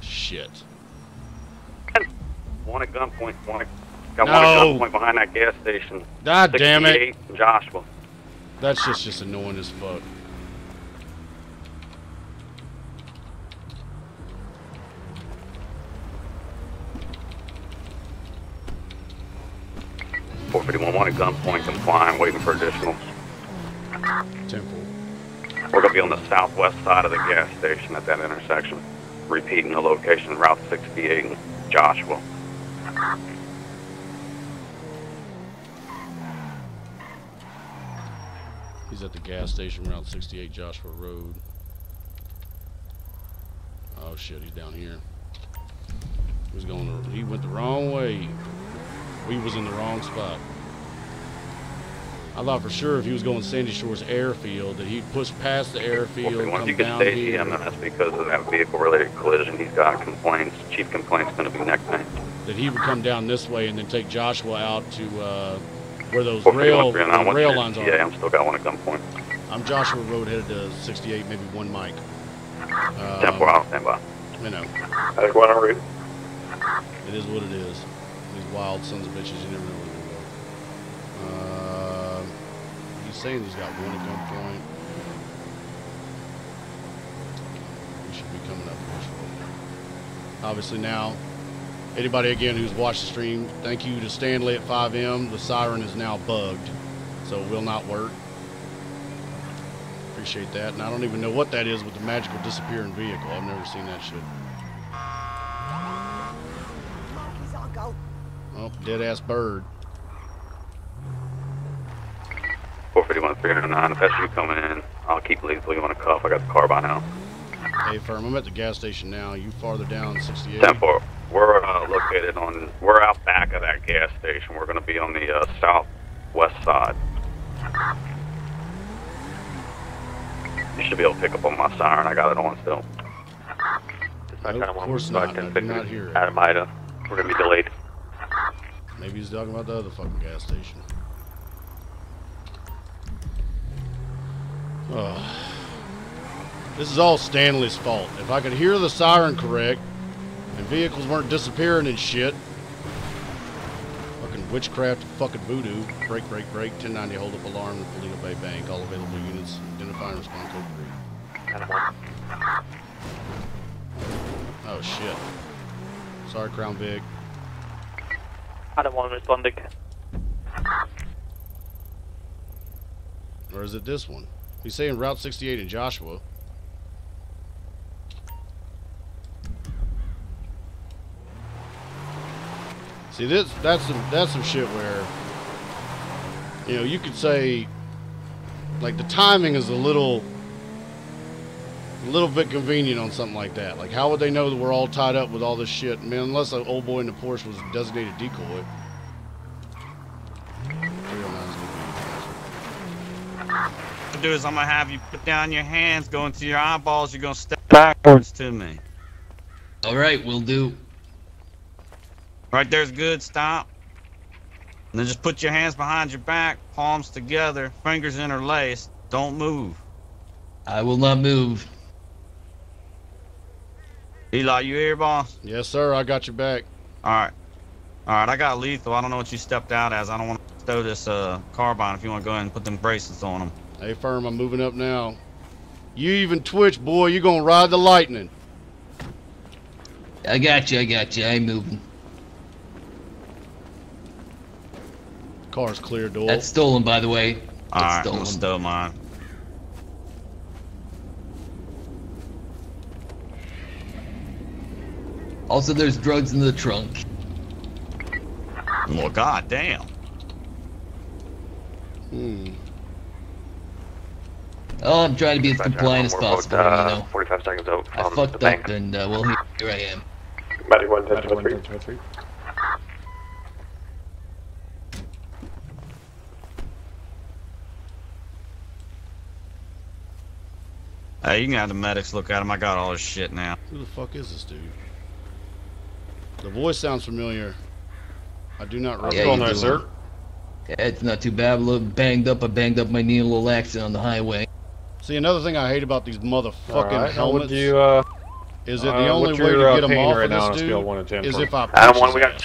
Shit. One at gunpoint. Got one at gunpoint behind that gas station. God damn it. Joshua. That's just annoying as fuck. One at gunpoint, complying, waiting for additional. 10-4. We're going to be on the southwest side of the gas station at that intersection, repeating the location, Route 68 and Joshua. He's at the gas station, Route 68, Joshua Road. Oh shit, he's down here. He went the wrong way. We was in the wrong spot. I thought for sure if he was going Sandy Shores Airfield that he'd push past the airfield. Once you can stay here, and that's because of that vehicle-related collision. He's got complaints. Chief complaint's going to be next time. That he would come down this way and then take Joshua out to where those rail lines are. Yeah, I'm still got one at gunpoint. I'm Joshua Road headed to 68, maybe one mic. Temple out, stand by. You know. That's what I read. It is what it is. These wild sons of bitches, you never know where they're going. Saying he's got one at gunpoint. We should be coming up. Obviously now, anybody again who's watched the stream, thank you to Stanley at 5M. The siren is now bugged, so it will not work. Appreciate that. And I don't even know what that is with the magical disappearing vehicle. I've never seen that shit. Oh, dead-ass bird. 451, 309, if that's you coming in, I'll keep lethally on a cuff. I got the car by now. Hey, firm, I'm at the gas station now. You farther down 68. 10-4. We're located on, we're out back of that gas station. We're going to be on the southwest side. You should be able to pick up on my siren. I got it on still. Nope, of course not. I do not hear it. Adam Ida. We're going to be delayed. Maybe he's talking about the other fucking gas station. Oh. This is all Stanley's fault. If I could hear the siren correct and vehicles weren't disappearing and shit. Fucking witchcraft, fucking voodoo. Break, break, break. 1090 hold up alarm at Pulido Bay Bank. All available units identify and respond code 3. Oh shit. Sorry, Crown Vic. I don't want to respond. Or is it this one? He's saying Route 68 in Joshua. See, that's some shit where, you know, you could say, like, the timing is a little bit convenient on something like that. Like, how would they know that we're all tied up with all this shit? Man, unless an old boy in the Porsche was a designated decoy. Do is I'm gonna have you put down your hands, go into your eyeballs, you're gonna step backwards to me. Alright, we'll do. Right there's good, stop. And then just put your hands behind your back, palms together, fingers interlaced. Don't move. I will not move. Eli, you here, boss? Yes, sir. I got your back. All right. All right, I got lethal. I don't know what you stepped out as. I don't want to throw this carbine if you want to go ahead and put them bracelets on them. Hey, Firm, I'm moving up now. You even twitch, boy. You're going to ride the lightning. I got you. I got you. I ain't moving. Car's clear, door. That's stolen, by the way. All right, I'm gonna steal mine. Also, there's drugs in the trunk. Well, god damn. Hmm. Oh, I'm trying to be as compliant as possible, you know. 45 seconds out from I fucked up, and well, here I am. Medic 1, 1023. Hey, you can have the medics look at him. I got all his shit now. Who the fuck is this dude? The voice sounds familiar. I do not recognize that, sir. Yeah, it's not too bad. A little banged up. I banged up my knee in a little accident on the highway. See, another thing I hate about these motherfucking helmets is that the only way to get them off right of this dude is if I punch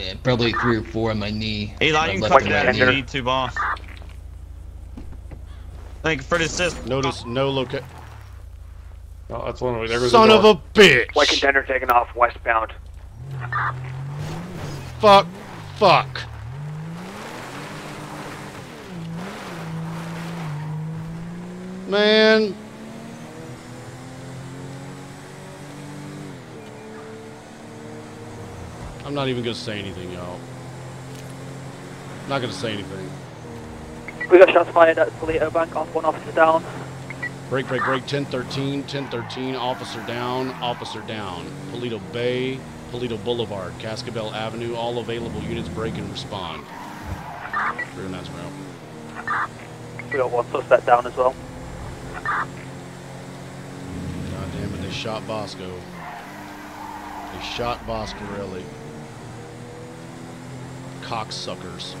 him. Probably 3 or 4 on my knee. Eli, you can cut that if you need to, boss. Thank you for the assist. Notice no location. Oh, that's one way. Son of a bitch! White contender taking off westbound. Fuck. Fuck. Man. I'm not even gonna say anything, y'all. Not gonna say anything. We got shots fired at Pulido Bank, off one officer down. Break, break, break, 1013, 1013, officer down, Pulido Bay, Pulido Boulevard, Cascabel Avenue, all available units break and respond. Very nice route. We got one suspect down as well. God damn it, they shot Bosco. They shot Boscarelli. Cocksuckers.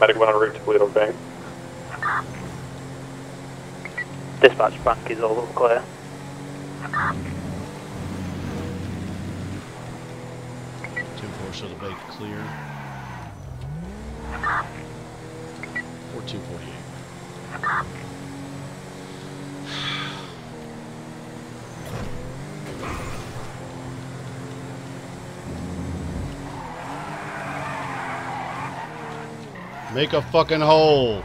Medic 1 route to Pulido Bank. Dispatch bank is all clear. So the bank clear. 1448. Make a fucking hole.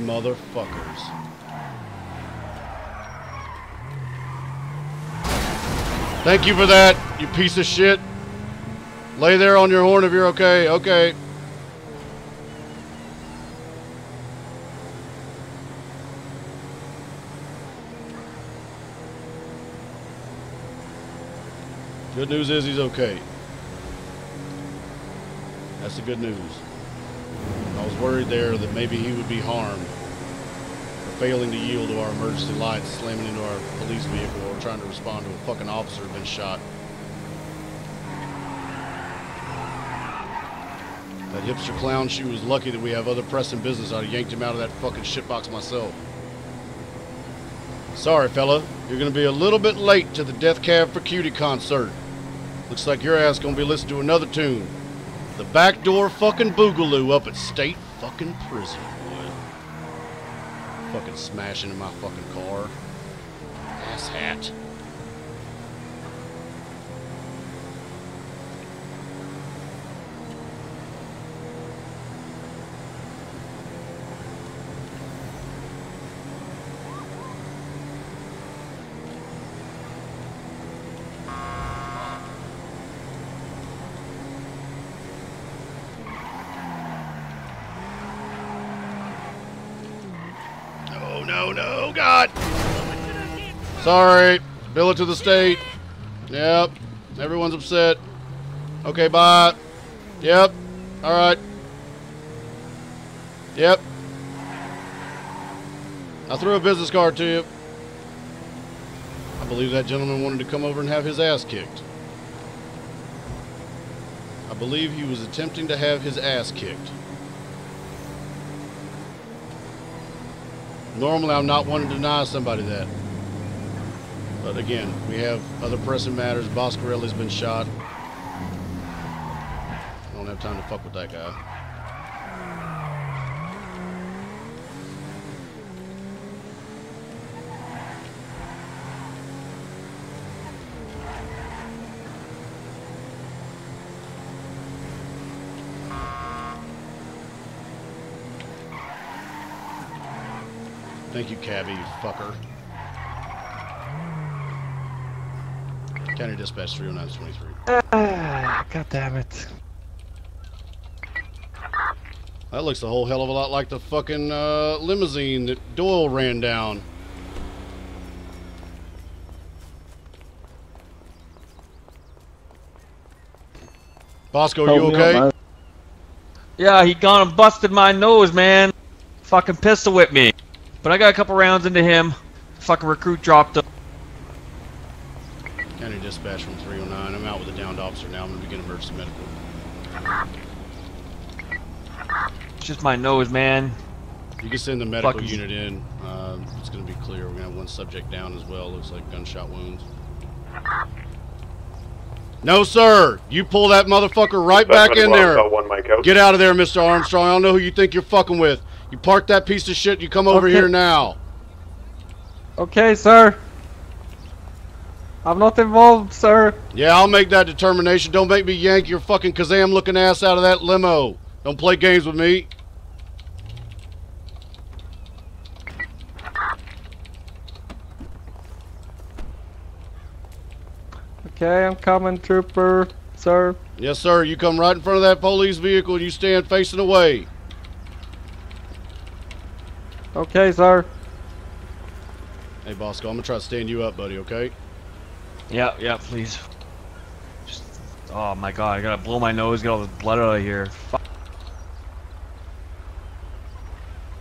Motherfuckers. Thank you for that, you piece of shit. Lay there on your horn if you're okay. Okay. Good news is he's okay. That's the good news. I was worried there that maybe he would be harmed. Failing to yield to our emergency lights, slamming into our police vehicle, or trying to respond to a fucking officer who's been shot. That hipster clown, she was lucky that we have other pressing business. I'd have yanked him out of that fucking shitbox myself. Sorry, fella. You're gonna be a little bit late to the Death Cab for Cutie concert. Looks like your ass gonna be listening to another tune. The Backdoor Fucking Boogaloo up at State Fucking Prison. Fucking smashing in my fucking car. Ass hat. Sorry, bill it to the state. Yep, everyone's upset. Okay, bye. Yep, all right. Yep. I threw a business card to you. I believe that gentleman wanted to come over and have his ass kicked. I believe he was attempting to have his ass kicked. Normally, I'm not one to deny somebody that. But again, we have other pressing matters. Boscarelli's been shot. I don't have time to fuck with that guy. Thank you, cabbie, you fucker. County Dispatch 309-23. God damn it. That looks a whole hell of a lot like the fucking limousine that Doyle ran down. Bosco, are you okay? Yeah, he gone and busted my nose, man. Fucking pistol whipped me. But I got a couple rounds into him. Fucking recruit dropped him. County Dispatch from 309. I'm out with a downed officer now. I'm going to begin emergency medical. It's just my nose, man. You can send the medical unit in. It's going to be clear. We're going to have one subject down as well. Looks like gunshot wounds. No, sir. You pull that motherfucker right back in there. Get out of there, Mr. Armstrong. I don't know who you think you're fucking with. You park that piece of shit, you come over here now. Okay, sir. I'm not involved, sir. Yeah, I'll make that determination. Don't make me yank your fucking Kazam-looking ass out of that limo. Don't play games with me. Okay, I'm coming, trooper, sir. Yes, sir. You come right in front of that police vehicle and you stand facing away. Okay, sir. Hey, Bosco, I'm gonna try to stand you up, buddy, okay? Yeah, yeah, please. Just, oh my god, I gotta blow my nose, get all the blood out of here. Fuck.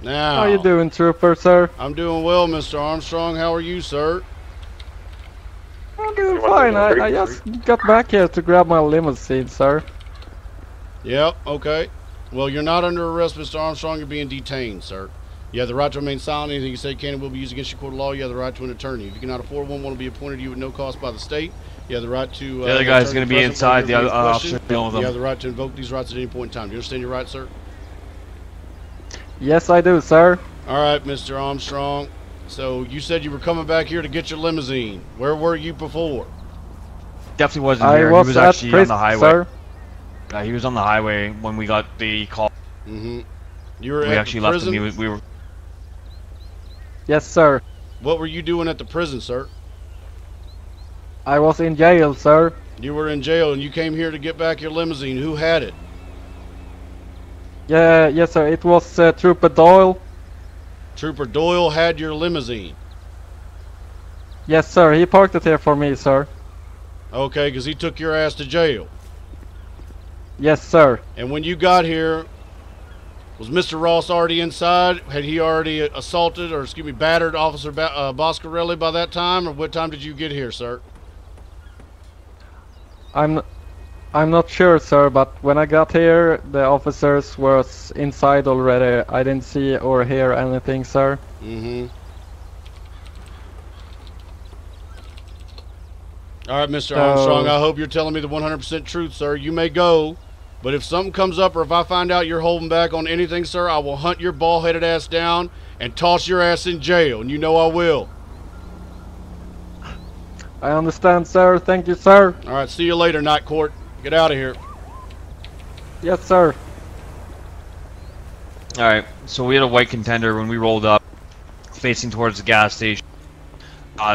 Now. How are you doing, trooper, sir? I'm doing well, Mr. Armstrong. How are you, sir? I'm doing fine. I just got back here to grab my limousine, sir. Yep, okay. Well, you're not under arrest, Mr. Armstrong. You're being detained, sir. You have the right to remain silent. Anything you say can and will be used against your court of law. You have the right to an attorney. If you cannot afford one, one will be appointed to you at no cost by the state. You have the right to... the other guy's going to be inside. The other officer dealing with them. You have the right to invoke these rights at any point in time. Do you understand your right, sir? Yes, I do, sir. All right, Mr. Armstrong. So you said you were coming back here to get your limousine. Where were you before? Definitely wasn't here. He was actually on the highway. Sir? He was on the highway when we got the call. Mm-hmm. You were at actually the prison? Left him. We were... Yes, sir. What were you doing at the prison, sir? I was in jail, sir. You were in jail and you came here to get back your limousine. Who had it? Yeah, yes, sir. It was Trooper Doyle. Trooper Doyle had your limousine? Yes, sir. He parked it here for me, sir. Okay, because he took your ass to jail? Yes, sir. And when you got here... Was Mr. Ross already inside? Had he already assaulted, or excuse me, battered Officer Boscarelli by that time? Or what time did you get here, sir? I'm not sure, sir, but when I got here, the officers were inside already. I didn't see or hear anything, sir. Mm-hmm. All right, Mr. Armstrong, I hope you're telling me the 100% truth, sir. You may go. But if something comes up or if I find out you're holding back on anything, sir, I will hunt your bald-headed ass down and toss your ass in jail, and you know I will. I understand, sir. Thank you, sir. All right, see you later, Night Court. Get out of here. Yes, sir. All right, so we had a white contender when we rolled up, facing towards the gas station.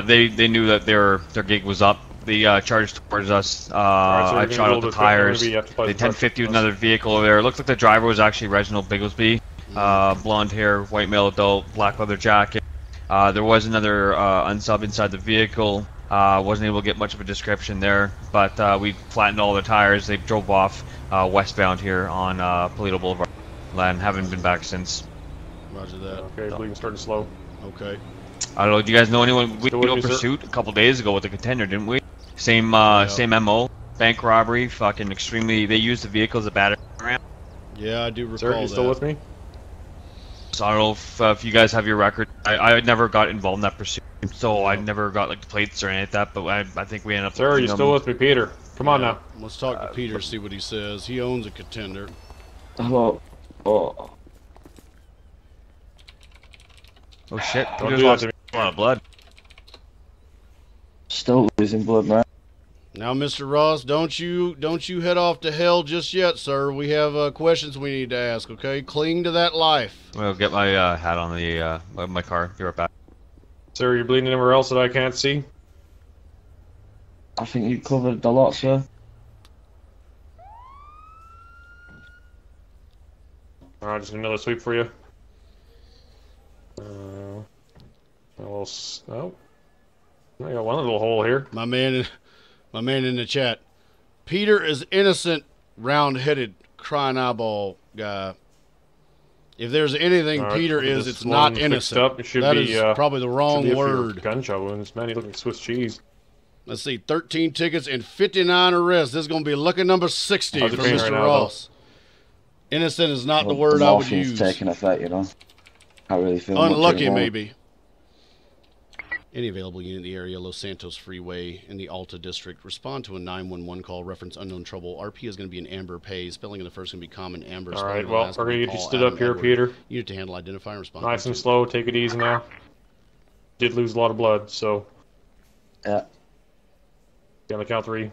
They knew that their gig was up. The charge towards us. Right, so I shot out the tires. The 1050 was another vehicle over there. It looked like the driver was actually Reginald Bigglesby. Blonde hair, white male adult, black leather jacket. There was another unsub inside the vehicle. Wasn't able to get much of a description there, but we flattened all the tires. They drove off westbound here on Pulido Boulevard and haven't been back since. Roger that. Okay, bleeding started slow. Okay. I don't know. Do you guys know anyone? We did a pursuit a couple days ago with the Contender, didn't we? Same, same MO. Bank robbery. Fucking extremely. They used the vehicle as a battering ram. Yeah, I do recall that. Sir, you still with me? So I don't know if you guys have your record. I never got involved in that pursuit, so I never got like plates or anything like that. But I think we ended up. Sir, are you still with me, Peter? Come on now. Let's talk to Peter. See what he says. He owns a Contender. Hello. Oh. Oh shit! Peter's lost a lot of blood. Still losing blood, man. Now, Mr. Ross, don't you head off to hell just yet, sir. We have questions we need to ask. Okay, cling to that life. Well, get my hat on the my car. Be right back. Sir, you're bleeding anywhere else that I can't see? I think you covered a lot, sir. All right, just another sweep for you. Oh, I got one little hole here. My man in the chat. Peter is innocent, round-headed, crying eyeball guy. If there's anything right, Peter is, it's not innocent. Up, it should that be, is probably the wrong word. Gunshot wounds, man. He's looking Swiss cheese. Let's see, 13 tickets and 59 arrests. This is going to be lucky number 60 for Mr. Right now, Ross. Though. Innocent is not the word I would use. Taking effect, you know. I really feel unlucky, maybe. Any available unit in the area, Los Santos Freeway in the Alta District. Respond to a 911 call. Reference unknown trouble. RP is going to be an Amber Pay. Spelling of the first is going to be common Amber. All right, well, we're going to get you stood up here, Peter. Unit to handle, identify, and respond. Nice and slow. Take it easy now. Did lose a lot of blood, so. Yeah. On the count three.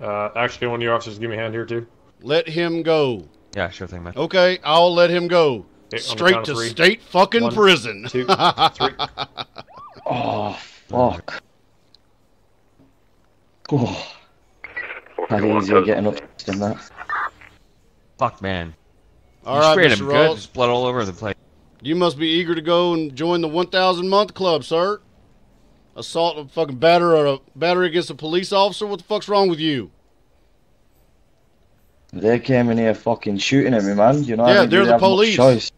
Actually, one of your officers, give me a hand here, too. Let him go. Yeah, sure thing, man. Okay, I'll let him go. Straight to state fucking prison. 1, 2, 3. Oh, fuck. Oh. How easier getting up than that. Fuck, man. Alright, Mr. Ross. Just blood all over the place. You must be eager to go and join the 1,000-month club, sir. Assault and fucking battery against a police officer? What the fuck's wrong with you? They came in here fucking shooting at me, man. You know, yeah, they're the police.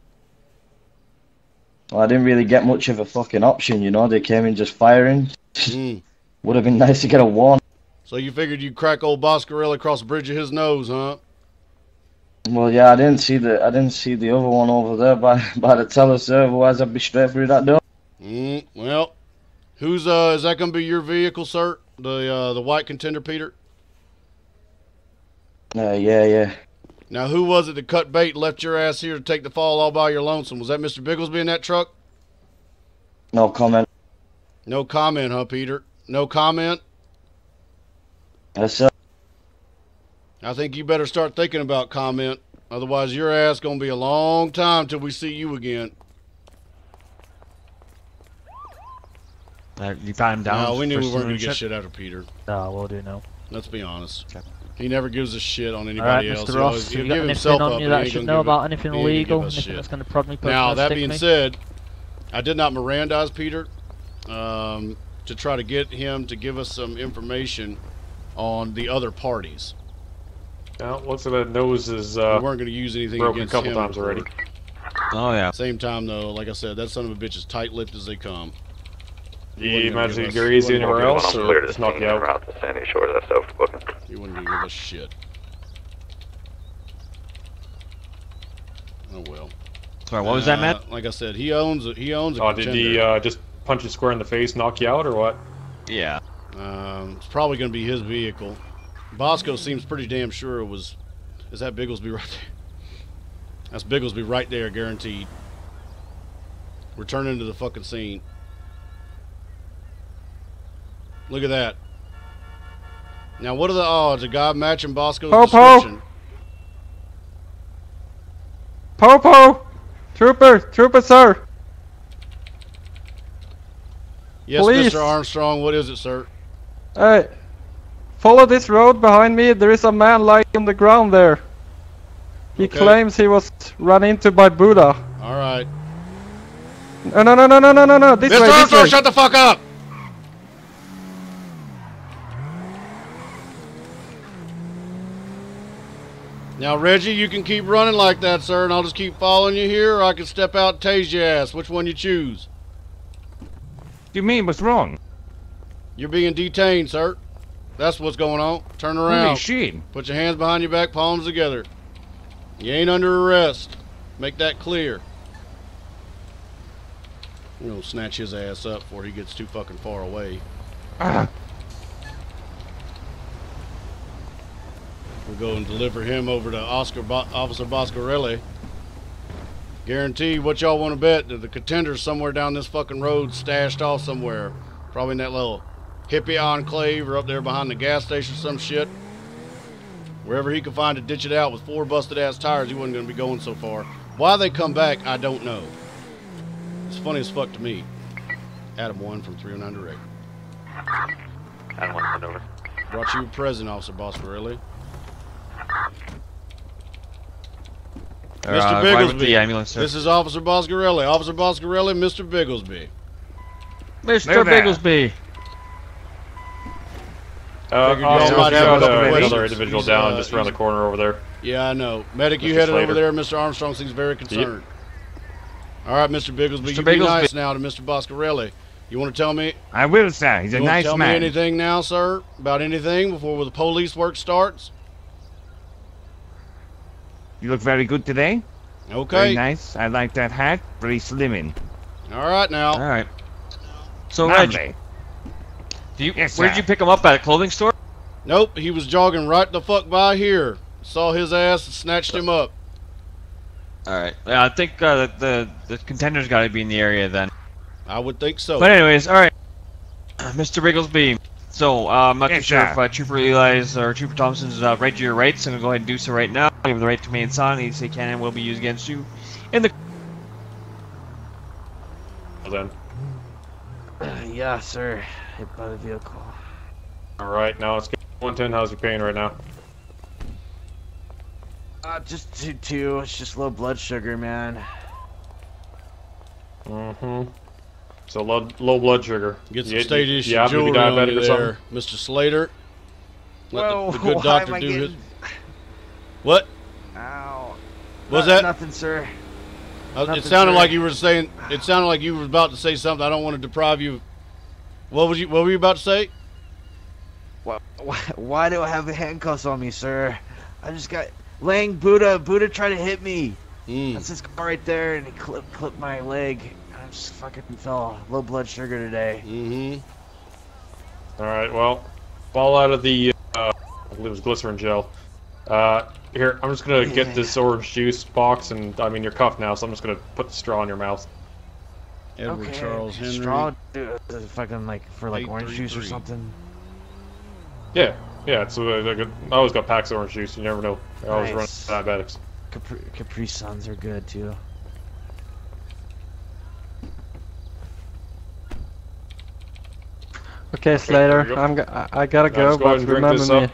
Well, I didn't really get much of a fucking option, you know. They came in just firing. Would have been nice to get a warning. So you figured you'd crack old Boscarelli across the bridge of his nose, huh? Well, yeah, I didn't see the other one over there by the teleserve. Otherwise, I'd be straight through that door. Well, who's is that gonna be your vehicle, sir? The white Contender, Peter. Yeah. Now, who was it that cut bait and left your ass here to take the fall all by your lonesome? Was that Mr. Bigglesby in that truck? No comment. No comment, huh, Peter? No comment? Yes, sir. I think you better start thinking about comment. Otherwise, your ass going to be a long time till we see you again. You timed down. No, we knew we weren't going to get shit out of Peter. No, we'll do now. Let's be honest. Okay. He never gives a shit on anybody else. Mr. Ross, you got anything on you that I should know about? Anything illegal? Anything that's going to prod me? Now, that being said, I did not Mirandize Peter to try to get him to give us some information on the other parties. Now, looks like that nose is we weren't going to use anything broken against him. Broken a couple times already. Oh, yeah. Same time, though, like I said, that son of a bitch is tight-lipped as they come. You imagine you're easy anywhere else, or just knock you out? Route to Sandy Shores, that's overbooking. You wouldn't give a shit. Oh well. Sorry, what was that, Matt? Like I said, he owns. A Contender. Did he just punch you square in the face, knock you out, or what? Yeah. It's probably going to be his vehicle. Bosco seems pretty damn sure it was. Is that Bigglesby right there? That's Bigglesby right there, guaranteed. Returning to the fucking scene. Look at that. Now, what are the odds? A guy matching Bosco's description. Po-po! Trooper, sir! Yes, Police. Mr. Armstrong, what is it, sir? Hey, follow this road behind me. There is a man lying on the ground there. He claims he was run into by Buddha. All right. No. This way, Mr. Armstrong, shut the fuck up! Now, Reggie, you can keep running like that, sir, and I'll just keep following you here, or I can step out and tase your ass. Which one you choose? do you mean? What's wrong? You're being detained, sir. That's what's going on. Turn around. Holy shit. Put your hands behind your back, palms together. You ain't under arrest. Make that clear. I'm gonna snatch his ass up before he gets too fucking far away. We'll go and deliver him over to Officer Boscarelli. Guarantee what y'all want to bet that the contender's somewhere down this fucking road, stashed off somewhere. Probably in that little hippie enclave or up there behind the gas station or some shit. Wherever he could find to ditch it out with four busted-ass tires, he wasn't going to be going so far. Why they come back, I don't know. It's funny as fuck to me. Adam 1 from 309 Direct. Adam 1, send over. Brought you a present, Officer Boscarelli. Mr. Bigglesby, ambulance, this is Officer Boscarelli. Officer Boscarelli, Mr. Bigglesby. Mr. Bigglesby. Another individual down just around the corner over there. Yeah, I know. Medic, you headed over there. Mr. Armstrong seems very concerned. Yep. All right, Mr. Bigglesby, you be nice now to Mr. Boscarelli. You want to tell me? I will, sir. He's a nice man. Tell me anything now, sir, about anything before the police work starts? You look very good today. Okay. Very nice. I like that hat. Pretty slimming. All right now. All right. So Reggie, where did you pick him up at a clothing store? Nope. He was jogging right the fuck by here. Saw his ass and snatched him up. All right. I think the contender's got to be in the area then. I would think so. But anyways, all right, Mr. Bigglesby. So I'm not too sure if Trooper Eli's or Trooper Thompson's right to your right, so I'm gonna go ahead and do so right now. Give the right to remain silent. Any say can and will be used against you in the. Well done. Yeah, sir. Hit by the vehicle. All right, now let's get 110. How's your pain right now? Just 2-2. It's just low blood sugar, man. Mm-hmm. So low blood sugar. Get some state issue jewelry on you there, Mr. Slater. Let the good doctor do his. What? Ow. What's that? Nothing, sir. It sounded like you were saying. It sounded like you were about to say something. I don't want to deprive you. What were you about to say? Why do I have handcuffs on me, sir? I just got Lang Buddha. Buddha tried to hit me. That's his car right there, and he clipped my leg. I just fucking fell. Low blood sugar today. All right. Well, fall out of the. I believe it was glycerin gel. Here, I'm just gonna get this orange juice box, and I mean you're cuffed now, so I'm just gonna put the straw in your mouth. Edward Charles Henry. Straw, fucking like for like orange juice or something. Yeah. It's I always got packs of orange juice. You never know. I always run diabetics. Capri Suns are good too. Okay, Slater, go. I gotta go, but remember me.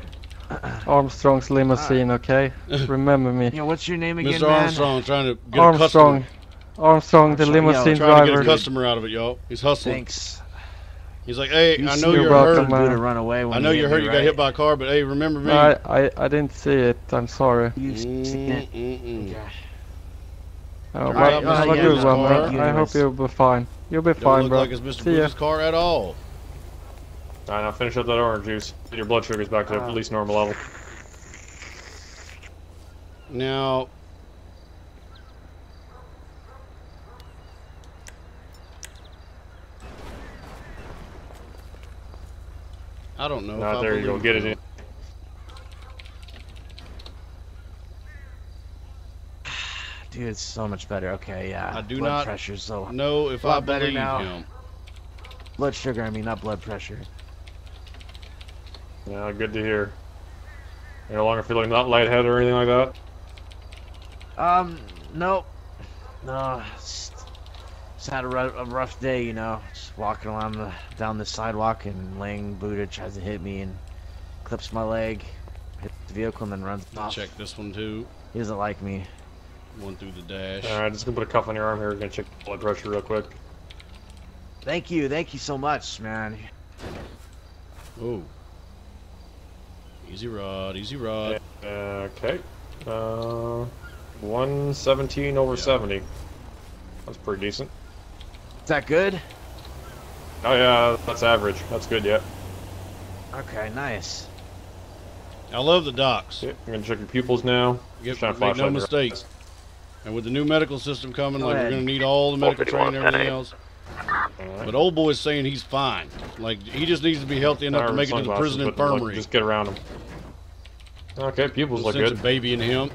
Armstrong's limousine, okay? Remember me. Yeah, what's your name again, Mr. Armstrong, man? Trying to get a customer. Armstrong, the limousine driver. Trying to get a customer out of it, y'all. He's hustling. Thanks. He's like, hey, I know you're hurt. I know you're hurt. You got hit by a car, but hey, remember me. I didn't see it. I'm sorry. You seen it? I hope you'll be fine. You'll be fine, bro. Don't look like it's Mr. Blue's car at all. Alright, now finish up that orange juice. Get your blood sugars back to at least normal level. Now... I don't know. Nah, there you go. Get it in. Dude, it's so much better. Okay, yeah. I do not know if I believe him. Blood sugar, I mean, not blood pressure. Yeah, good to hear. You're no longer feeling not lightheaded or anything like that? Nope. No, just had a rough day, you know. Just walking around down the sidewalk and Lang Buddha tries to hit me and clips my leg, hits the vehicle and then runs off. Check this one too. He doesn't like me. One through the dash. Alright, just gonna put a cuff on your arm here. We're gonna check blood pressure real quick. Thank you so much, man. Ooh. Easy rod, easy rod. Okay. 117/70. That's pretty decent. Is that good? Oh yeah, that's average. That's good, yeah. Okay, nice. I love the docks. Yeah, I'm gonna check your pupils now. Yep, make no mistake. And with the new medical system coming, like we're gonna need all the medical training and everything else. Right. But old boy's saying he's fine. Like he just needs to be healthy enough to make it to the prison infirmary. Just get around him. Okay, pupils look good. A baby in him.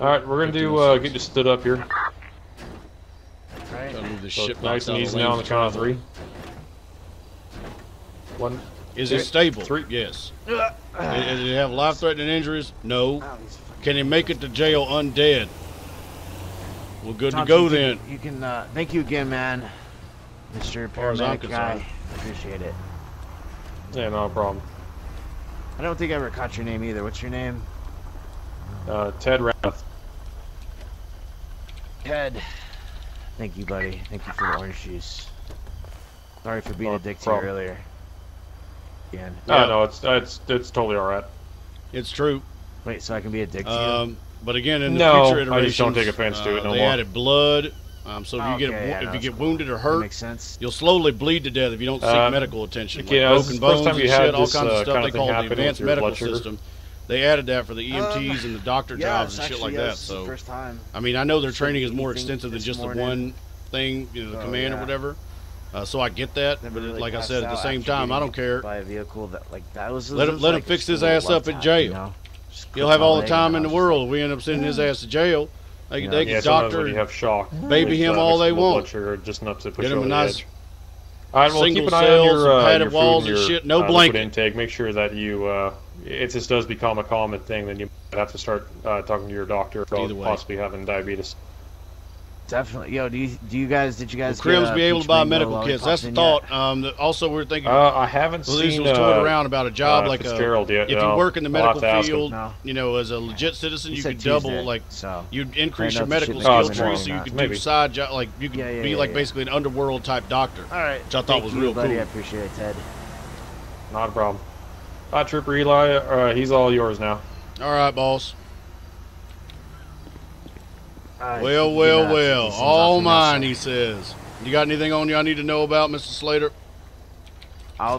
All right, we're gonna do get you stood up here. Right. Move this shit nice and easy now on the count of three. One. Is it stable? Three. Yes. Does he have life-threatening injuries? No. Oh, can he make it to jail undead? Well, good Thompson, to go then. You can. Thank you again, man. Mr. Paramedic guy, appreciate it. Yeah, no problem. I don't think I ever caught your name either. What's your name? Ted Rath. Ted. Thank you, buddy. Thank you for the orange juice. Sorry for being a dick to you earlier. Again. No, it's totally all right. It's true. Wait, so I can be a dick to you? But again, in the future iterations, I just don't take offense to it no more. They added blood. So if you get if you get wounded or hurt, you'll slowly bleed to death if you don't seek medical attention. Like broken bones and shit, all kinds of stuff. They call it the advanced medical system. They added that for the EMTs and the doctor jobs and shit like that. So first time. I mean, I know their training is more extensive than just the one thing, you know, the command or whatever. So I get that, but like I said, at the same time, I don't care. By a vehicle that like that was let him fix his ass up in jail. He'll have all the time in the world. We end up sending his ass to jail. They can doctor, baby him all they want. Just enough to push get him over a nice. All right, well, keep an eye on your padded walls and shit. No blanket intake. Make sure that you, if this does become a common thing, then you might have to start talking to your doctor about possibly having diabetes. Definitely. Yo, did you guys? Will Crims be able to buy medical kits? That's the thought. Also, we're thinking. I haven't seen. Was toyed around about a job like Fitzgerald yet. If you work in the medical field, you know, as a legit citizen, you could double like you'd increase your medical skill tree, so you could do side job like you could be like basically an underworld type doctor. All right, which I thought was real cool. I appreciate it, Ted. Not a problem. Hi, Trooper Eli. He's all yours now. All right, boss. Well, well, well. All mine, he says. You got anything on you I need to know about, Mr. Slater?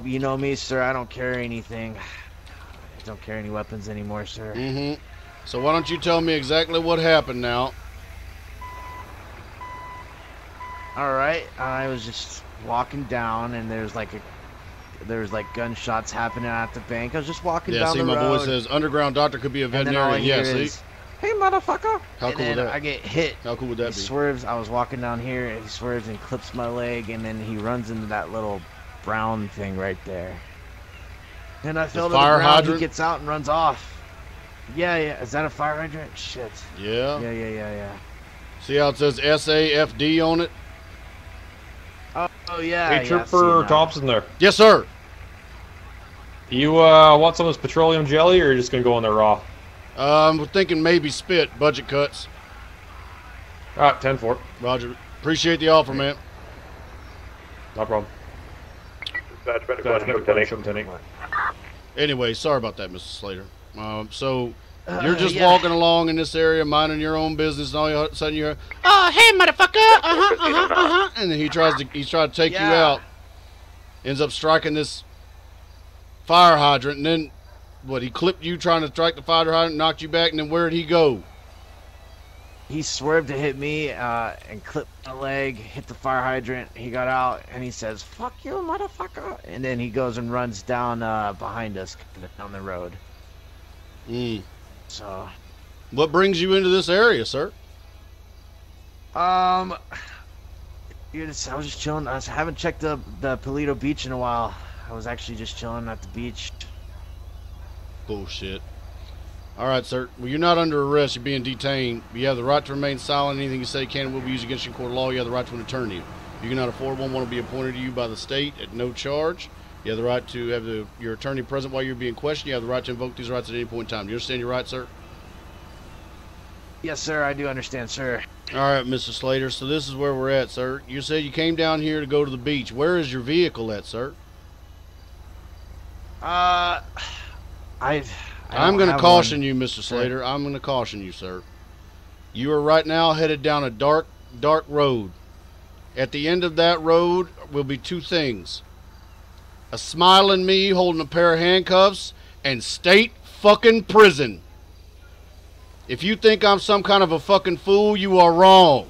You know me, sir. I don't carry anything. I don't carry any weapons anymore, sir. Mm-hmm. So why don't you tell me exactly what happened now? All right. I was just walking down, and there's like a... There's like gunshots happening at the bank. I was just walking down the road. Yeah, see, my boy says, underground doctor could be a veterinarian. Yeah, see? Hey, motherfucker! How cool would that? I get hit. How cool would that be? He swerves. I was walking down here, and he swerves and clips my leg, and then he runs into that little brown thing right there. And I fell to the ground. He gets out and runs off. Yeah, yeah. Is that a fire hydrant? Shit. Yeah. Yeah, yeah, yeah, yeah. See how it says SAFD on it? Oh yeah. Hey, Trooper Thompson there. Yes, sir. You want some of this petroleum jelly, or you're just gonna go in there raw? We're thinking maybe spit, budget cuts. All right, 10-4. Roger. Appreciate the offer, man. No problem. Anyway, sorry about that, Mr. Slater. So you're just walking along in this area, minding your own business, and all of a sudden you're, oh, hey, motherfucker, and then he tries to take you out, ends up striking this fire hydrant, and then. What, he clipped you trying to strike the fire hydrant, knocked you back, and then where'd he go? He swerved to hit me and clipped my leg, hit the fire hydrant. He got out, and he says, fuck you, motherfucker. And then he goes and runs down behind us down the road. So, what brings you into this area, sir? I was just chilling. I haven't checked the Pulido Beach in a while. I was actually just chilling at the beach. Bullshit. All right, sir. Well, you're not under arrest. You're being detained. You have the right to remain silent. Anything you say can and will be used against you in court of law. You have the right to an attorney. You cannot afford one. One will be appointed to you by the state at no charge. You have the right to have your attorney present while you're being questioned. You have the right to invoke these rights at any point in time. Do you understand your right, sir? Yes, sir. I do understand, sir. All right, Mr. Slater. So this is where we're at, sir. You said you came down here to go to the beach. Where is your vehicle at, sir? I'm going to caution you, Mr. Slater. I'm going to caution you, sir. You are right now headed down a dark, dark road. At the end of that road will be two things. A smiling me holding a pair of handcuffs and state fucking prison. If you think I'm some kind of a fucking fool, you are wrong.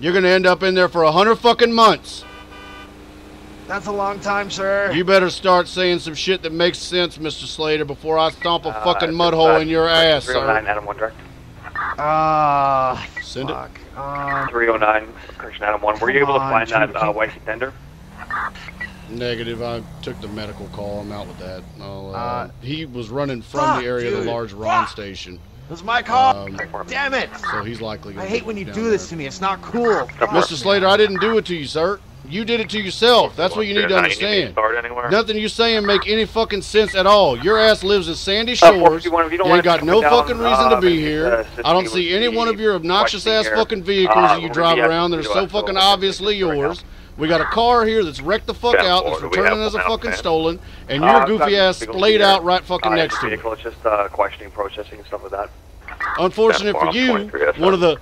You're going to end up in there for 100 fucking months. That's a long time, sir. You better start saying some shit that makes sense, Mr. Slater, before I stomp a fucking mud hole in your ass, sir. 309, Adam 1 direct. Send fuck. It. 309, correction, Adam 1. Were you able to find that white contender? Negative. I took the medical call. I'm out with that. He was running from the area of the large Ron station. It was my call. Damn it. So he's likely going to hate when you do this to me. It's not cool. Mr. Slater, I didn't do it to you, sir. You did it to yourself. That's what you need to understand. Nothing you saying make any fucking sense at all. Your ass lives in Sandy Shores. You ain't got no fucking reason to be here. I don't see any one of your obnoxious ass fucking vehicles that you drive around that are so fucking obviously yours. We got a car here that's wrecked the fuck out, that's returning as a fucking stolen, and your goofy ass splayed out right fucking next to me. It's just questioning, processing, and stuff like that. Unfortunate for you, one of the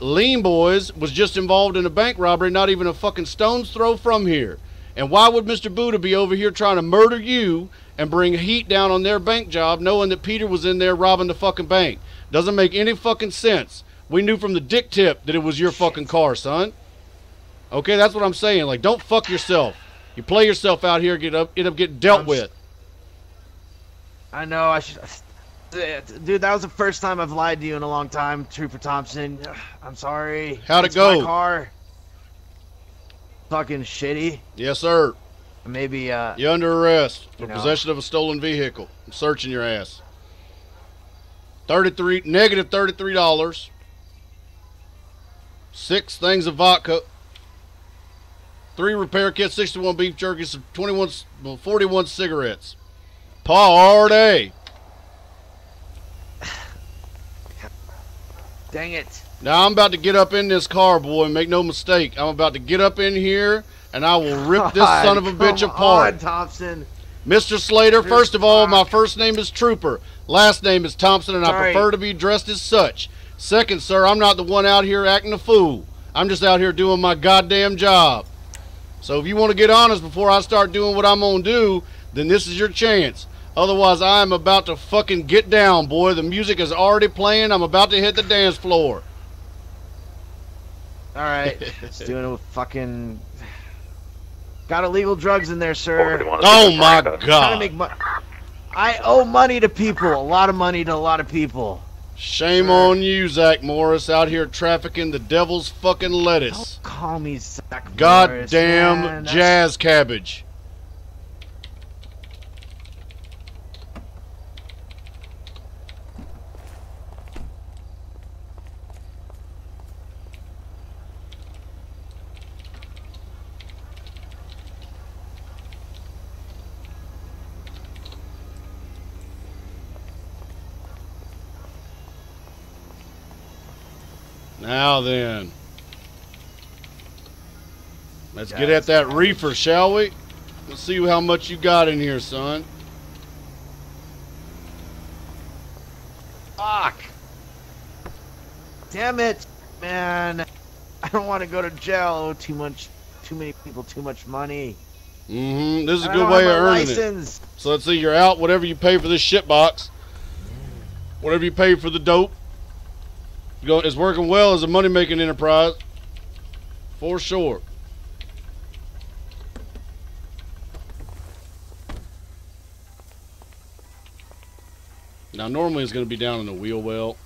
lean boys was just involved in a bank robbery, not even a fucking stone's throw from here. And why would Mr. Buddha be over here trying to murder you and bring heat down on their bank job, knowing that Peter was in there robbing the fucking bank? Doesn't make any fucking sense. We knew from the dick tip that it was your fucking car, son. Okay, that's what I'm saying. Like, don't fuck yourself. You play yourself out here, end up getting dealt with. I know. I should. Dude, that was the first time I've lied to you in a long time, Trooper Thompson. I'm sorry. How'd it go? My car. Fucking shitty. Yes, sir. Maybe. You're under arrest for possession of a stolen vehicle. I'm searching your ass. -$33. 6 things of vodka. 3 repair kits, 61 beef jerky, some 41 cigarettes. Party! Dang it. Now I'm about to get up in this car, boy, make no mistake. I'm about to get up in here, and I will rip this son of a bitch apart. Come on, Thompson. Mr. Slater, first of all, my first name is Trooper. Last name is Thompson, and I prefer to be dressed as such. Second, sir, I'm not the one out here acting a fool. I'm just out here doing my goddamn job. So if you want to get honest before I start doing what I'm going to do, then this is your chance. Otherwise, I'm about to fucking get down, boy. The music is already playing. I'm about to hit the dance floor. All right. It's doing a fucking... Got illegal drugs in there, sir. Oh, my God. I owe money to people. A lot of money to a lot of people. Shame on you, Zach Morris, out here trafficking the devil's fucking lettuce. Don't call me Zach Morris. Goddamn jazz cabbage. Now then, let's get at that reefer, shall we? Let's see how much you got in here, son. Fuck. Damn it, man. I don't want to go to jail. Oh, too many people, too much money. Mm-hmm. This is a good way of earning it. So let's see, you're out whatever you pay for this shit box. Whatever you pay for the dope. It's working well as a money-making enterprise, for sure. Now, normally it's going to be down in the wheel well.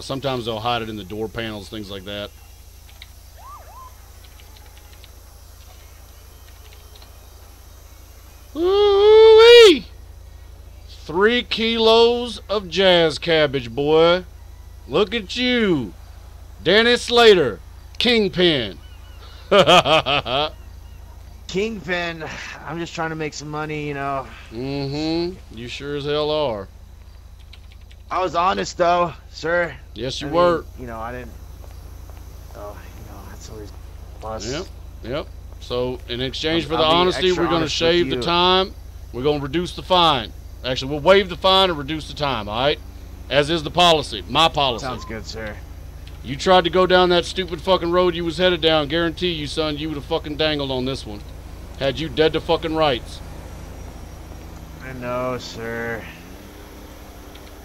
Sometimes they'll hide it in the door panels, things like that. Ooh-wee! 3 kilos of jazz cabbage, boy. Look at you. Dennis Slater, Kingpin. Kingpin, I'm just trying to make some money, you know. Mm-hmm. You sure as hell are. I was honest, though, sir. Yes, you were. You know, I didn't... Oh, you know, that's always a plus. Yep, yep. So, in exchange for the honesty, we're going to shave the time. We're going to reduce the fine. Actually, we'll waive the fine and reduce the time, all right? As is the policy. My policy. Sounds good, sir. You tried to go down that stupid fucking road you was headed down. Guarantee you, son, you would have fucking dangled on this one. Had you dead to fucking rights. I know, sir.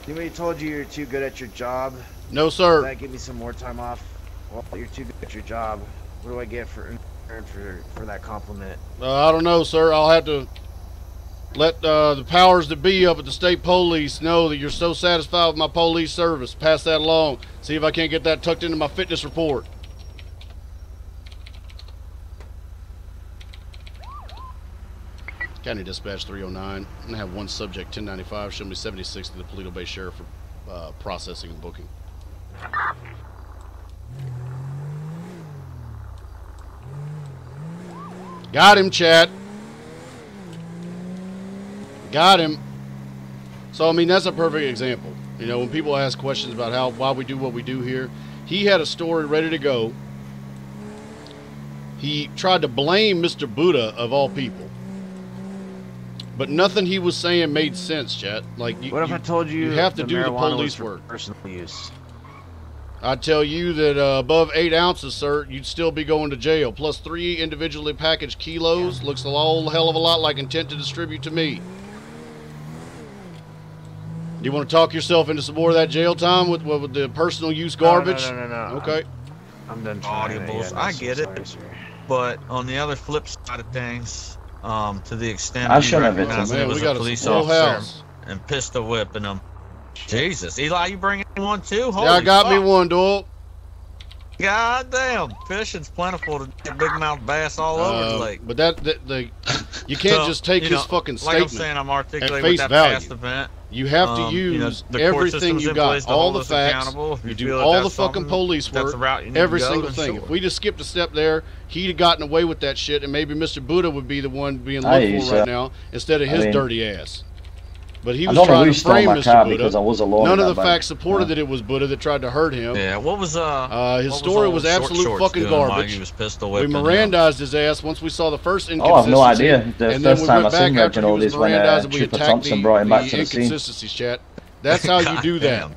Anybody told you you're too good at your job? No, sir. That give me some more time off. Well, you're too good at your job. What do I get for that compliment? I don't know, sir. I'll have to let the powers that be up at the state police know that you're so satisfied with my police service. Pass that along. See if I can't get that tucked into my fitness report. County Dispatch 309. I'm going to have one subject, 1095. Show me 76 to the Pulido Bay Sheriff for processing and booking. Got him, chat. Got him. So, I mean, that's a perfect example. You know, when people ask questions about why we do what we do here, he had a story ready to go. He tried to blame Mr. Buddha, of all people. But nothing he was saying made sense, chat. Like, what if I told you have to do the police work? Personal use. I tell you that above 8 ounces, sir, you'd still be going to jail. Plus 3 individually packaged kilos. Yeah. Looks a whole hell of a lot like intent to distribute to me. Do you want to talk yourself into some more of that jail time with the personal use garbage? No. Okay. I'm done trying audibles. Yeah, I get it. Sorry, but on the other flip side of things, to the extent I should have a police officer and pistol whipping him. Jesus, Eli, you bringing one too? Holy yeah, I got fuck. Me one, dude. God damn, fishing's plentiful to get big mouth bass all over the lake. But that you can't so, just take his fucking statement. Like I'm saying, I'm articulating with that value. Past event. You have to use everything you got, all the facts. You do all the fucking police work, every single thing. Sure. If we just skipped a step there, he'd have gotten away with that shit, and maybe Mr. Buddha would be the one being looked for right now instead of his dirty ass. But he was trying to frame Mr. Buddha. None of the facts supported that it was Buddha that tried to hurt him. Yeah, what was his story was absolute fucking garbage. We Mirandized his ass once we saw the first inconsistency. Oh, I have no idea. The first time I seen him doing all this when Trooper Thompson brought him back to the scene. Chat. That's how you do that.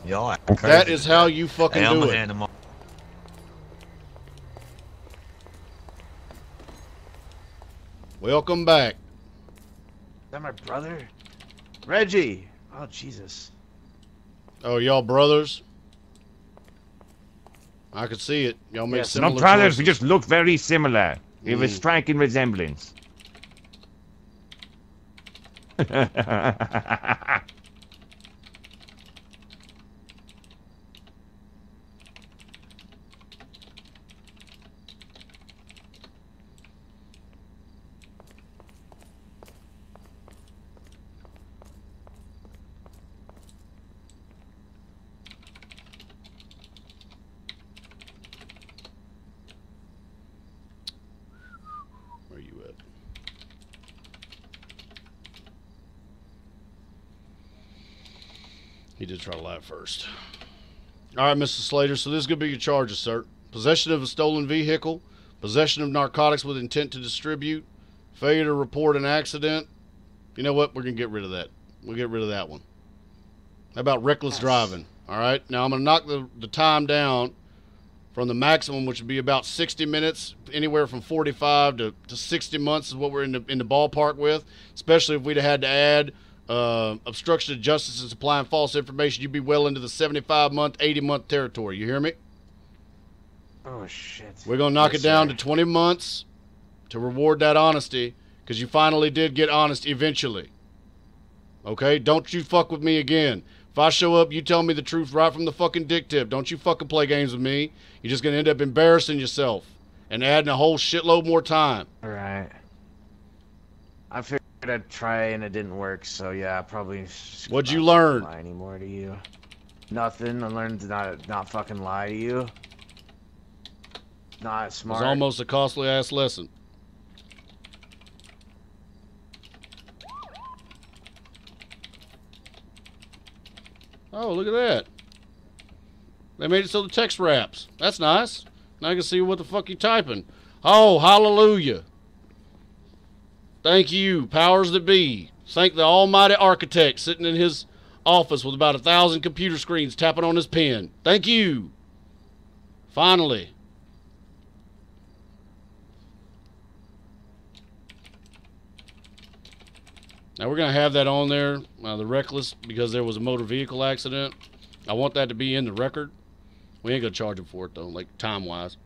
That is how you fucking do it. Welcome back. Is that my brother? Reggie! Oh, Jesus. Oh, y'all brothers? I could see it. Y'all make similar choices. Not brothers, we just look very similar. We have a striking resemblance. He did try to lie first. All right, Mr. Slater, so this is going to be your charges, sir. Possession of a stolen vehicle, possession of narcotics with intent to distribute, failure to report an accident. You know what? We're going to get rid of that. We'll get rid of that one. How about reckless driving? All right. Now, I'm going to knock the time down from the maximum, which would be about 60 minutes, anywhere from 45 to 60 months is what we're in the ballpark with, especially if we'd have had to add obstruction of justice and supplying false information, you'd be well into the 75-month, 80-month territory. You hear me? Oh, shit. We're going to knock it down to 20 months to reward that honesty, because you finally did get honest eventually. Okay? Don't you fuck with me again. If I show up, you tell me the truth right from the fucking dick tip. Don't you fucking play games with me. You're just going to end up embarrassing yourself and adding a whole shitload more time. All right. I figured I'd try and it didn't work, so yeah, I probably. What'd you learn? Lie anymore to you? Nothing. I learned to not fucking lie to you. Not smart. It's almost a costly ass lesson. Oh, look at that! They made it so the text wraps. That's nice. Now I can see what the fuck you're typing. Oh, hallelujah! Thank you, powers that be. Thank the almighty architect sitting in his office with about 1,000 computer screens tapping on his pen. Thank you. Finally. Now we're going to have that on there, the reckless, because there was a motor vehicle accident. I want that to be in the record. We ain't going to charge him for it, though, like time-wise.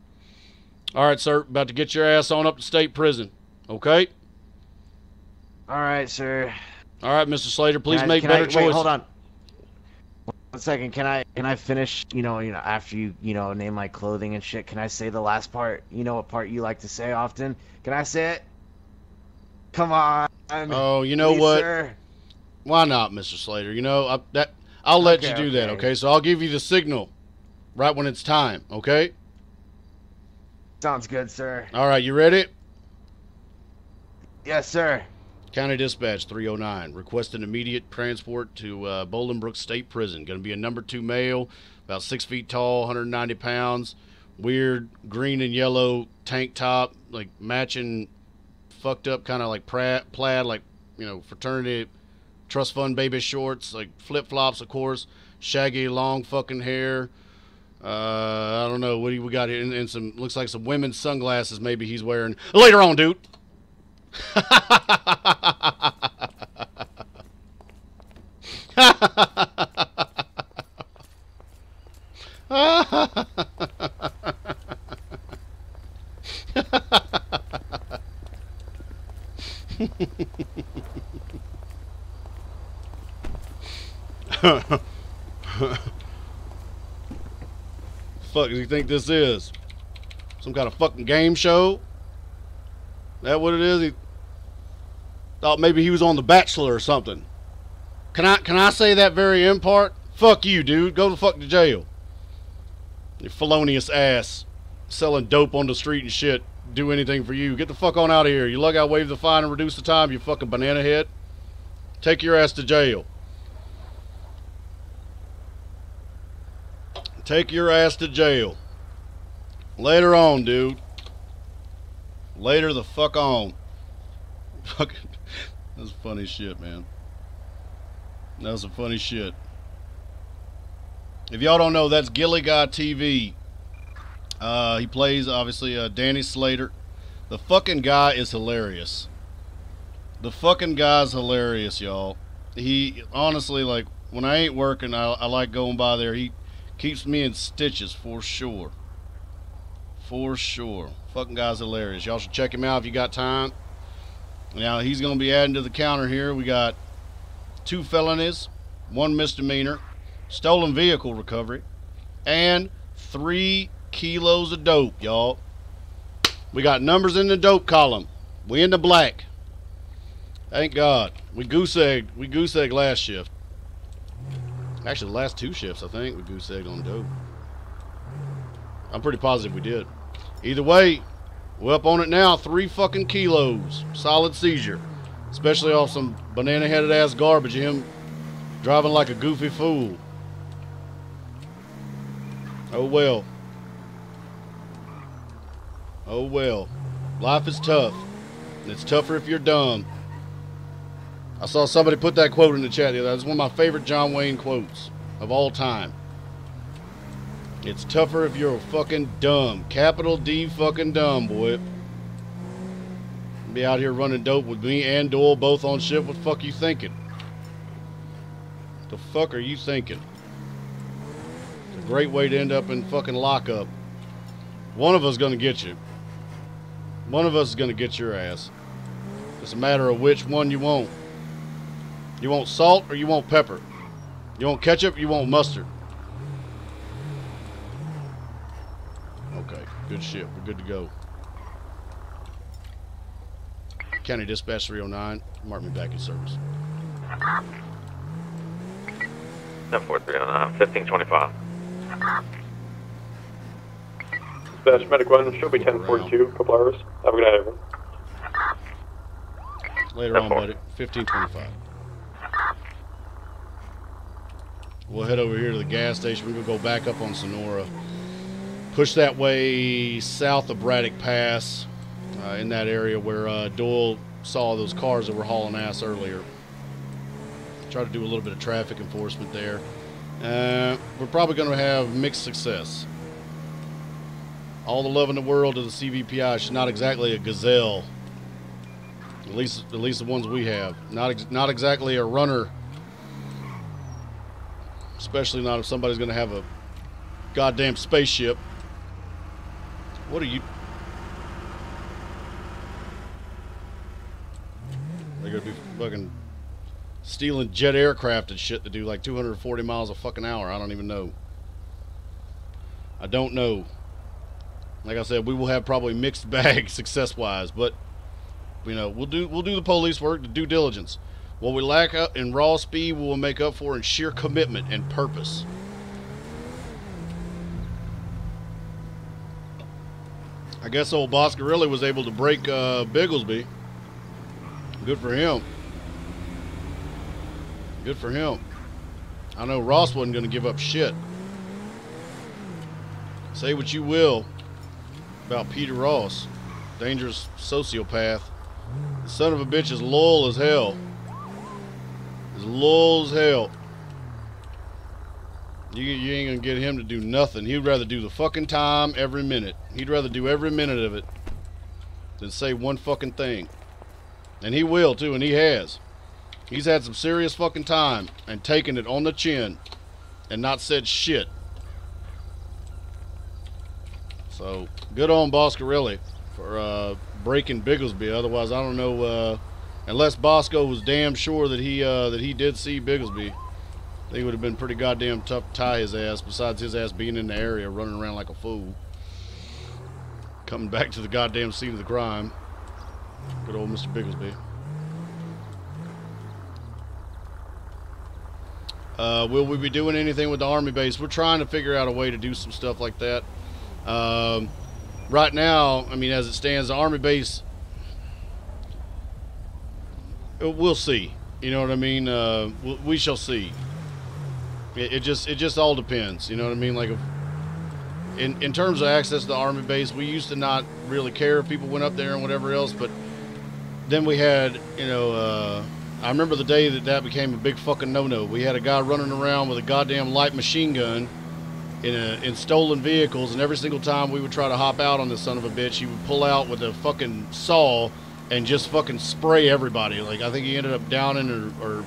All right, sir, about to get your ass on up to state prison, okay? All right, sir. All right, Mr. Slater, please make better choices. Wait, hold on. 1 second, can I finish, you know, after you, name my clothing and shit, can I say the last part, a part you like to say often? Can I say it? Come on. Oh, you know what? Sir. Why not, Mr. Slater? You know, I'll let you do that, okay? So I'll give you the signal right when it's time, okay? Sounds good, sir. All right, you ready? Yes, sir. County Dispatch 309, requesting immediate transport to Bolingbrook State Prison. Going to be a number 2 male, about 6 feet tall, 190 pounds, weird green and yellow tank top, like matching fucked up kind of like plaid, like, you know, fraternity trust fund baby shorts, like flip-flops, of course, shaggy long fucking hair. I don't know, what do we got here? And some, looks like some women's sunglasses maybe he's wearing. Later on, dude. Fuck, do you think this is some kind of fucking game show? That what it is? He thought maybe he was on The Bachelor or something. Can I say that very end part? Fuck you, dude. Go the fuck to jail. Your felonious ass. Selling dope on the street and shit. Do anything for you. Get the fuck on out of here. You lug out, waive the fine, and reduce the time, you fucking banana head. Take your ass to jail. Take your ass to jail. Later on, dude. Later the fuck on. Fucking, that's funny shit, man. That's some funny shit. If y'all don't know, that's Gilly Guy TV. He plays, obviously, Danny Slater. The fucking guy is hilarious. The fucking guy's hilarious, y'all. He, honestly, like, when I ain't working, I like going by there. He keeps me in stitches, for sure. For sure. Fucking guy's hilarious. Y'all should check him out if you got time. Now, he's going to be adding to the counter here. We got 2 felonies, 1 misdemeanor, stolen vehicle recovery, and 3 kilos of dope, y'all. We got numbers in the dope column. We in the black. Thank God. We goose-egged. We goose-egged last shift. Actually, the last 2 shifts, I think, we goose-egged on dope. I'm pretty positive we did. Either way, we're up on it now. 3 fucking kilos. Solid seizure. Especially off some banana-headed ass garbage. Him driving like a goofy fool. Oh well. Oh well. Life is tough. And it's tougher if you're dumb. I saw somebody put that quote in the chat the other day. That's one of my favorite John Wayne quotes of all time. It's tougher if you're a fucking dumb. Capital D fucking dumb, boy. Be out here running dope with me and Doyle both on shift. What the fuck are you thinking? The fuck are you thinking? It's a great way to end up in fucking lockup. One of us is going to get you. One of us is going to get your ass. It's a matter of which one you want. You want salt or you want pepper? You want ketchup or you want mustard? Okay, good shit. We're good to go. County Dispatch 309, mark me back in service. 74309, 1525. Dispatch Medic 1 should be 1042, couple hours. Have a good night, everyone. Later on, buddy. 1525. We'll head over here to the gas station. We're going to go back up on Sonora. Push that way south of Braddock Pass, in that area where Doyle saw those cars that were hauling ass earlier. Try to do a little bit of traffic enforcement there. We're probably going to have mixed success. All the love in the world to the CVPI. She's not exactly a gazelle. At least the ones we have. Not exactly a runner. Especially not if somebody's going to have a goddamn spaceship. What are you? They're going to be fucking stealing jet aircraft and shit to do like 240 miles a fucking hour. I don't even know. I don't know. Like I said, we will have probably mixed bag success-wise, but you know, we'll do the police work, the due diligence. What we lack in raw speed, we will make up for in sheer commitment and purpose. I guess old Boscarelli was able to break Bigglesby. Good for him. Good for him. I know Ross wasn't going to give up shit. Say what you will about Peter Ross, dangerous sociopath. The son of a bitch is loyal as hell. Is loyal as hell. You ain't gonna get him to do nothing. He'd rather do the fucking time every minute. He'd rather do every minute of it than say one fucking thing. And he will too, and he has. He's had some serious fucking time and taken it on the chin and not said shit. So good on Boscarelli for breaking Bigglesby. Otherwise, I don't know. Unless Bosco was damn sure that he did see Bigglesby, I think it would have been pretty goddamn tough to tie his ass. Besides his ass being in the area, running around like a fool, coming back to the goddamn scene of the crime. Good old Mr. Bigglesby. Will we be doing anything with the Army base? We're trying to figure out a way to do some stuff like that. Right now, I mean, as it stands, the Army base, we'll see. You know what I mean? We shall see. It just all depends. You know what I mean? Like, if, in terms of access to the Army base, we used to not really care if people went up there and whatever else, but then we had, you know, I remember the day that became a big fucking no-no. We had a guy running around with a goddamn light machine gun in stolen vehicles, and every single time we would try to hop out on this son of a bitch, he would pull out with a fucking saw and just fucking spray everybody. Like, I think he ended up downing or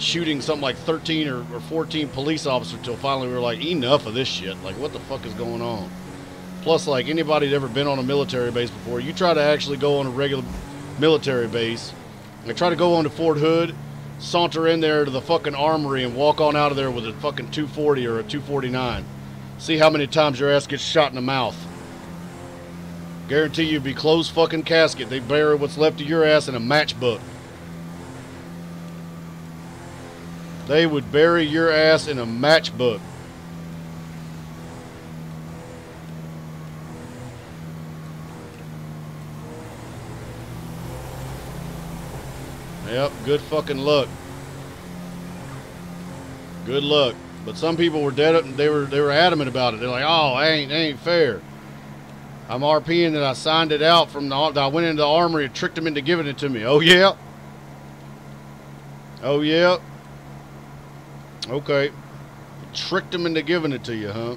shooting something like 13 or 14 police officers until finally we were like, enough of this shit. Like, what the fuck is going on? Plus, like, anybody that's ever been on a military base before, you try to actually go on a regular military base, like, try to go on to Fort Hood, saunter in there to the fucking armory and walk on out of there with a fucking 240 or a 249. See how many times your ass gets shot in the mouth. Guarantee you'd be closed fucking casket. They bury what's left of your ass in a matchbook. They would bury your ass in a matchbook. Yep, good fucking luck. Good luck. But some people were dead up and they were adamant about it. They're like, oh, ain't fair. I'm RPing that I signed it out from that I went into the armory and tricked them into giving it to me. Oh yeah. Oh yeah. Okay. Tricked them into giving it to you, huh?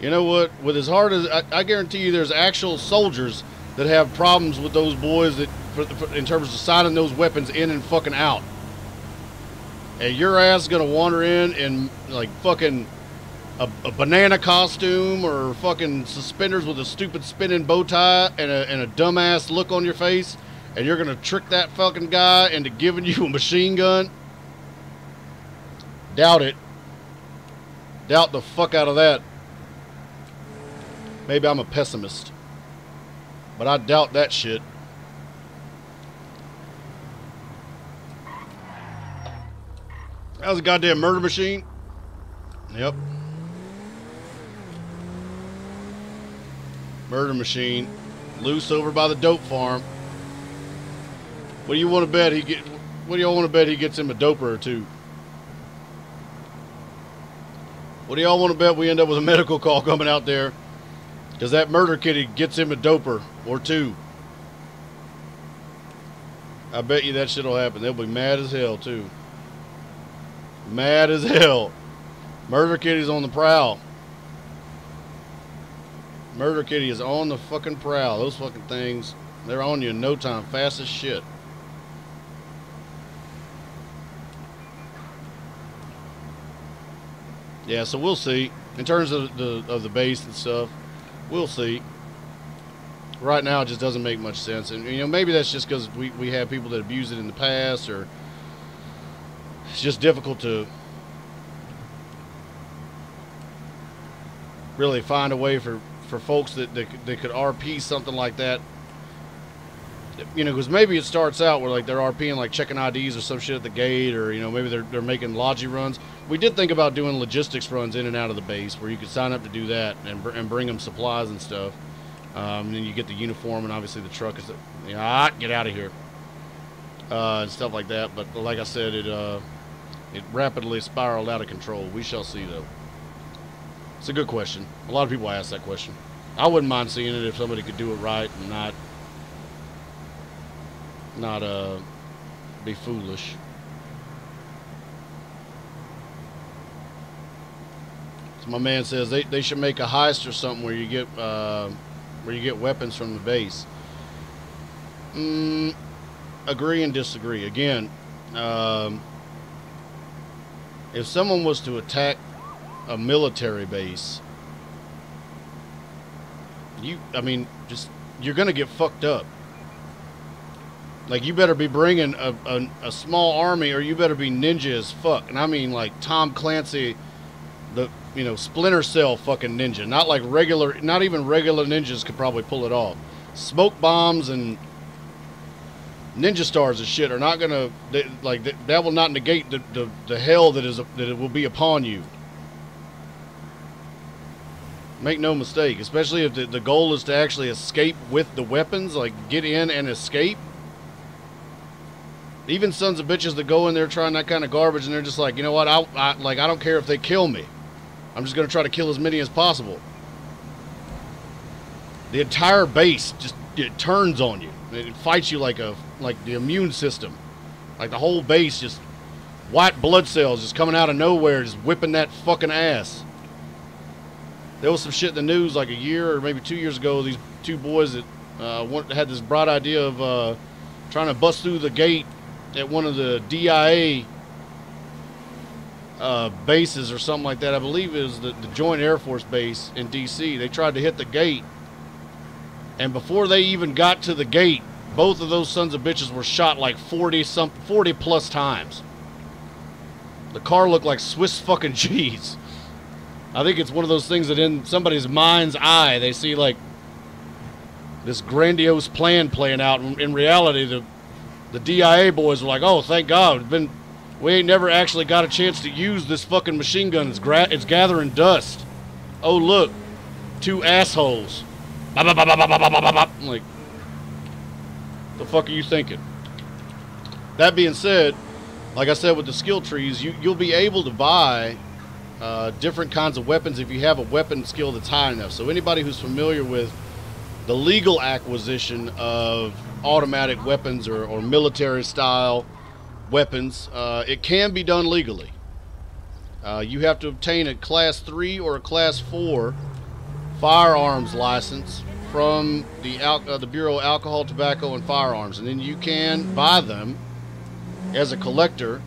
You know what? With as hard as I guarantee you there's actual soldiers that have problems with those boys that in terms of signing those weapons in and fucking out. And your ass gonna wander in like fucking a banana costume or fucking suspenders with a stupid spinning bow tie and a dumbass look on your face, and you're gonna trick that fucking guy into giving you a machine gun? Doubt it. Doubt the fuck out of that. Maybe I'm a pessimist, but I doubt that shit. That was a goddamn murder machine. Yep. Murder machine. Loose over by the dope farm. What do you want to bet he get? What do y'all want to bet he gets him a doper or two? What do y'all want to bet we end up with a medical call coming out there? Because that murder kitty gets him a doper or two. I bet you that shit will happen. They'll be mad as hell, too. Mad as hell. Murder kitty's on the prowl. Murder Kitty is on the fucking prowl. Those fucking things, they're on you in no time. Fast as shit. Yeah, so we'll see. In terms of the base and stuff, we'll see. Right now, it just doesn't make much sense. And, you know, maybe that's just because we have people that abuse it in the past, or it's just difficult to really find a way for folks that could RP something like that. You know, because maybe it starts out where, like, they're RPing, like, checking IDs or some shit at the gate, or, you know, maybe they're making logi runs. We did think about doing logistics runs in and out of the base, where you could sign up to do that and bring them supplies and stuff. And then you get the uniform and obviously the truck is, you know, get out of here, and stuff like that. But like I said, it rapidly spiraled out of control. We shall see, though. It's a good question. A lot of people ask that question. I wouldn't mind seeing it if somebody could do it right and not be foolish. So my man says they should make a heist or something where you get weapons from the base. Agree and disagree. Again, if someone was to attack a military base, you're gonna get fucked up. Like, you better be bringing a small army, or you better be ninja as fuck. And I mean, like, Tom Clancy, the, you know, Splinter Cell fucking ninja. Not like regular, not even regular ninjas could probably pull it off. Smoke bombs and ninja stars and shit are not gonna, that will not negate the hell that it will be upon you. Make no mistake, especially if the goal is to actually escape with the weapons, like get in and escape. Even sons of bitches that go in there trying that kind of garbage, and they're just like, you know what, I don't care if they kill me. I'm just going to try to kill as many as possible. The entire base just, it turns on you. It fights you like the immune system. Like the whole base, just white blood cells just coming out of nowhere, just whipping that fucking ass. There was some shit in the news like a year or maybe 2 years ago. These two boys that had this bright idea of trying to bust through the gate at one of the DIA bases or something like that. I believe it was the Joint Air Force Base in D.C. They tried to hit the gate, and before they even got to the gate, both of those sons of bitches were shot like 40 plus times. The car looked like Swiss fucking cheese. I think it's one of those things that in somebody's mind's eye, they see like this grandiose plan playing out. In reality, the DIA boys were like, oh, thank God. We ain't never actually got a chance to use this fucking machine gun. It's gathering dust. Oh, look. Two assholes. I'm like, the fuck are you thinking? That being said, like I said with the skill trees, you'll be able to buy different kinds of weapons if you have a weapon skill that's high enough. So anybody who's familiar with the legal acquisition of automatic weapons or military style weapons, it can be done legally. You have to obtain a class 3 or a class 4 firearms license from the Bureau of Alcohol, Tobacco, and Firearms, and then you can buy them as a collector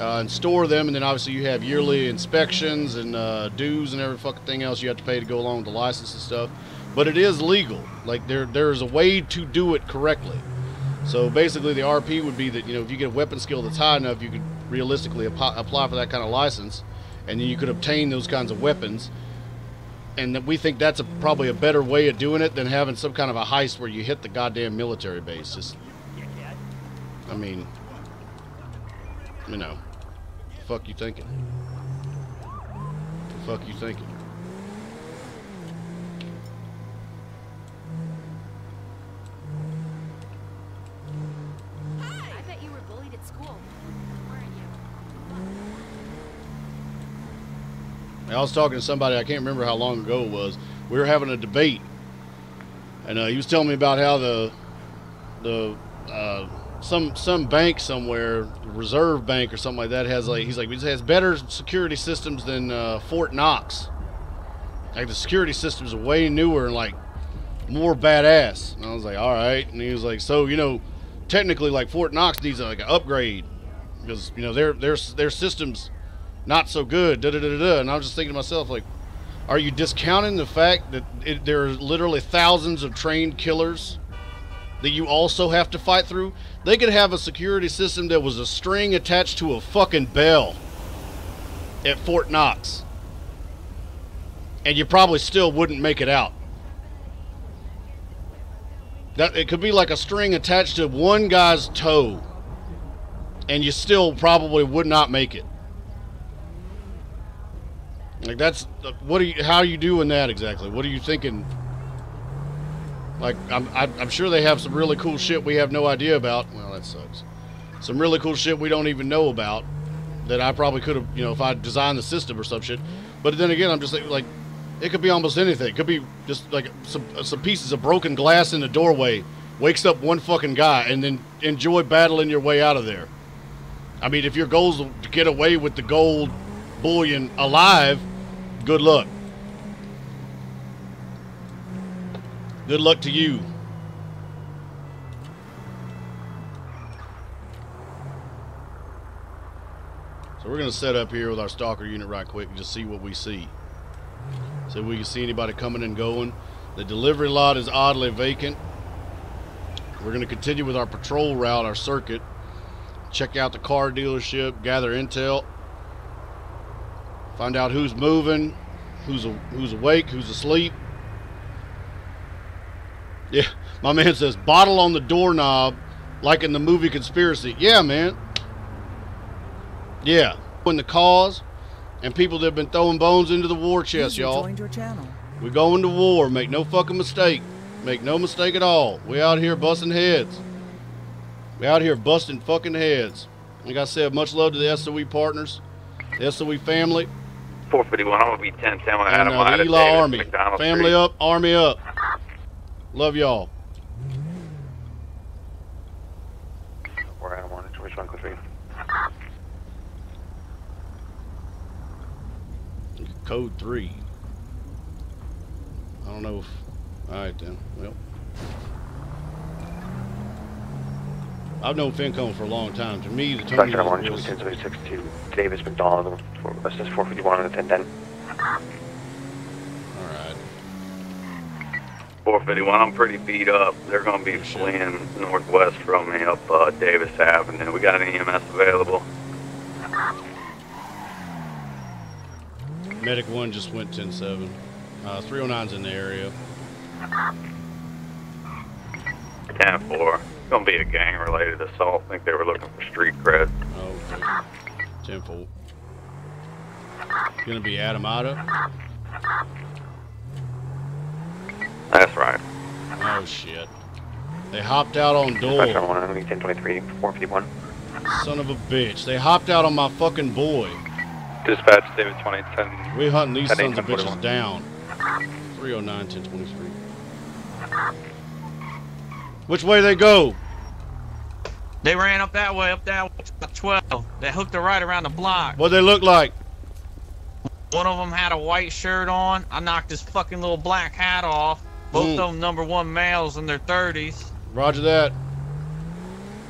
and store them, and then obviously you have yearly inspections and dues and every fucking thing else you have to pay to go along with the license and stuff. But it is legal. Like, there's a way to do it correctly. So basically the RP would be that, you know, if you get a weapon skill that's high enough, you could realistically apply for that kind of license, and then you could obtain those kinds of weapons. And we think that's probably a better way of doing it than having some kind of a heist where you hit the goddamn military base. Just, I mean, you know, the fuck you thinking? The fuck you thinking? I was talking to somebody, I can't remember how long ago it was. We were having a debate, and he was telling me about how some bank somewhere, Reserve Bank or something like that, has, like, he's like, it has better security systems than Fort Knox. Like, the security systems are way newer and, like, more badass. And I was like, all right. And he was like, so, you know, technically, like, Fort Knox needs, like, an upgrade. Because, you know, their system's not so good. Da-da-da-da-da. And I was just thinking to myself, like, are you discounting the fact that there are literally thousands of trained killers that you also have to fight through? They could have a security system that was a string attached to a fucking bell at Fort Knox, and you probably still wouldn't make it out. That it could be like a string attached to one guy's toe, and you still probably would not make it. Like, that's what are you? How are you doing that exactly? What are you thinking? Like, I'm sure they have some really cool shit we have no idea about. Well, that sucks. Some really cool shit we don't even know about that I probably could have, you know, if I designed the system or some shit. But then again, I'm just like, it could be almost anything. It could be just like some pieces of broken glass in the doorway wakes up one fucking guy, and then enjoy battling your way out of there. I mean, if your goal is to get away with the gold bullion alive, good luck. Good luck to you. So we're going to set up here with our stalker unit right quick and just see what we see. See if we can see anybody coming and going. The delivery lot is oddly vacant. We're going to continue with our patrol route, our circuit. Check out the car dealership, gather intel. Find out who's moving, who's awake, who's asleep. Yeah, my man says, bottle on the doorknob, like in the movie Conspiracy. Yeah, man. Yeah. In the cause and people that have been throwing bones into the war chest, y'all. We're going to war. Make no fucking mistake. Make no mistake at all. We out here busting heads. We out here busting fucking heads. Like I said, much love to the SOE partners, the SOE family. 451, I'm going to be 10-10 with Adam 1. The Eli Army. Family up, Army up. Love y'all. We're Adam 1, it's Rich 1-3. Code 3. I don't know if... Alright then, well. I've known FinCom for a long time. To me, the Tony... Dr. 1, 2-10-6-2. Davis McDonald, assist 451 on the 10-10. Alright. 451, I'm pretty beat up. They're going to be fleeing northwest from me up Davis Avenue. We got an EMS available. Medic 1 just went 10-7. 309's in the area. 10-4. It's going to be a gang-related assault. I think they were looking for street cred. Oh, okay. 10-4. It's going to be Adamada. That's right. Oh, shit. They hopped out on Dole. 1023, 451. Son of a bitch. They hopped out on my fucking boy. Dispatch, David 20, 10. We hunting these sons of bitches down. 309, 1023. Which way they go? They ran up that way, 12. They hooked it right around the block. What'd they look like? One of them had a white shirt on. I knocked his fucking little black hat off. Both of them number 1 males in their 30s. Roger that.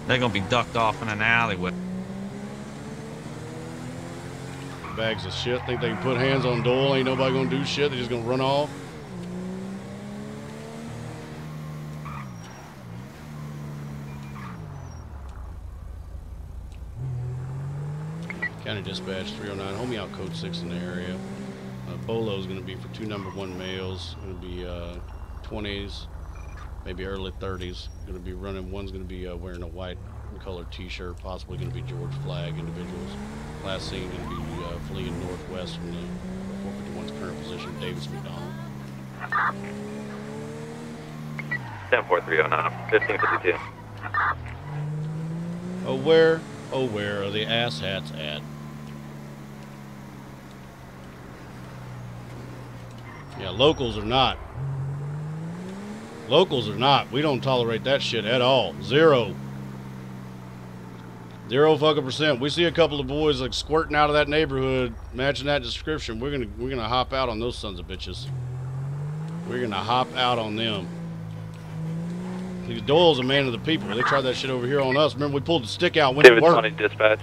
They're gonna be ducked off in an alleyway. Bags of shit. Think they can put hands on Doyle. Ain't nobody gonna do shit. They're just gonna run off. County Dispatch 309. Homie out code 6 in the area. Bolo's gonna be for 2 number 1 males. It'll be 20s, maybe early 30s. Gonna be running. One's gonna be wearing a white colored T-shirt. Possibly gonna be George Flag individuals. Last scene gonna be fleeing northwest from the 451's current position. Davis McDonald. 10-4-309. 1552. oh where are the asshats at? Yeah, locals are not. Locals are not. We don't tolerate that shit at all. Zero. 0% We see a couple of boys like squirting out of that neighborhood, matching that description. We're gonna hop out on those sons of bitches. We're gonna hop out on them. Because Doyle's a man of the people. They tried that shit over here on us. Remember, we pulled the stick out when it worked. David 20 dispatch.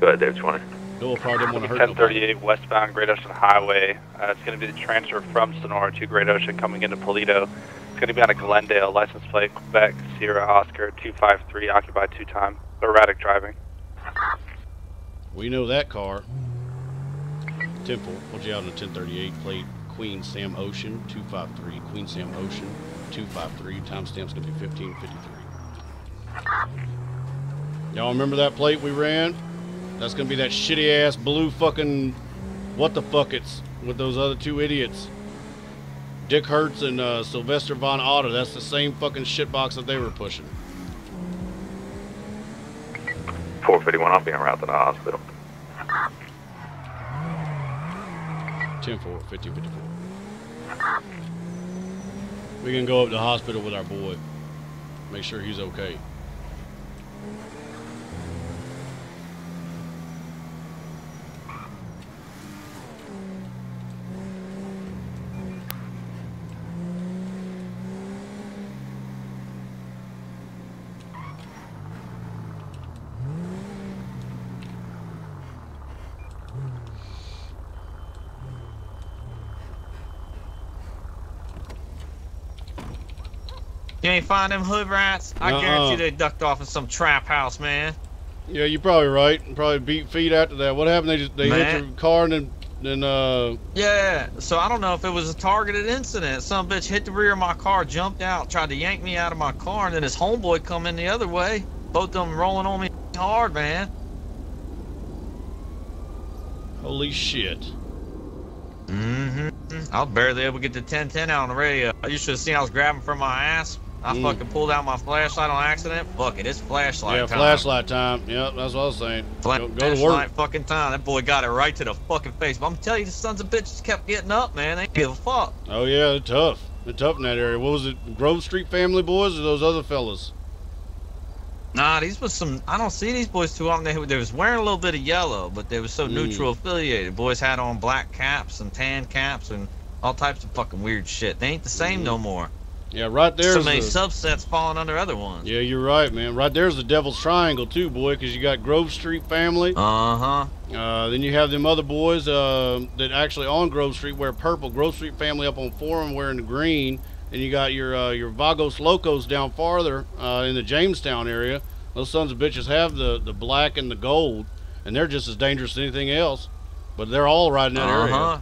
Go ahead, David 20. Doyle probably didn't want to hurt nobody. 1038 westbound Great Ocean Highway. It's going to be the transfer from Sonora to Great Ocean coming into Pulido. It's going to be out of Glendale. License plate Quebec Sierra Oscar 253. Occupied two time. Erratic driving. We know that car. Temple. What's you out in the 1038 plate? Queen Sam Ocean 253. Queen Sam Ocean 253. Timestamp's gonna be 1553. Y'all remember that plate we ran? That's gonna be that shitty ass blue fucking what the fuck it's with those other two idiots, Dick Hertz and Sylvester von Otter. That's the same fucking shitbox that they were pushing. 451. I'll be en route to the hospital. 10-4, 1554. We can go up to the hospital with our boy. Make sure he's okay. You ain't find them hood rats? I guarantee they ducked off in some trap house, man. Yeah, you're probably right. Probably beat feet after that. What happened? They just, they hit your car and then. Yeah. So I don't know if it was a targeted incident. Some bitch hit the rear of my car, jumped out, tried to yank me out of my car, and then his homeboy come in the other way. Both of them rolling on me hard, man. Holy shit. Mm-hmm. I was barely able to get the 1010 out on the radio. You should have seen I was grabbing from my ass. I fucking pulled out my flashlight on accident. Fuck it, it's flashlight time. Yeah, flashlight time. Yep, that's what I was saying. Go to work. Fucking time. That boy got it right to the fucking face. But I'm telling you, the sons of bitches kept getting up, man. They didn't give a fuck. Oh yeah, they're tough. They're tough in that area. What was it, Grove Street family boys or those other fellas? Nah, these was some. I don't see these boys too often. They was wearing a little bit of yellow, but they were so neutral affiliated. Boys had on black caps and tan caps and all types of fucking weird shit. They ain't the same no more. Yeah, right there. So many subsets falling under other ones. Yeah, you're right, man. Right there's the Devil's Triangle too, boy, because you got Grove Street family. Then you have them other boys that actually on Grove Street wear purple. Grove Street family up on Forum wearing the green. And you got your Vagos Locos down farther in the Jamestown area. Those sons of bitches have the black and the gold, and they're just as dangerous as anything else. But they're all right in that area.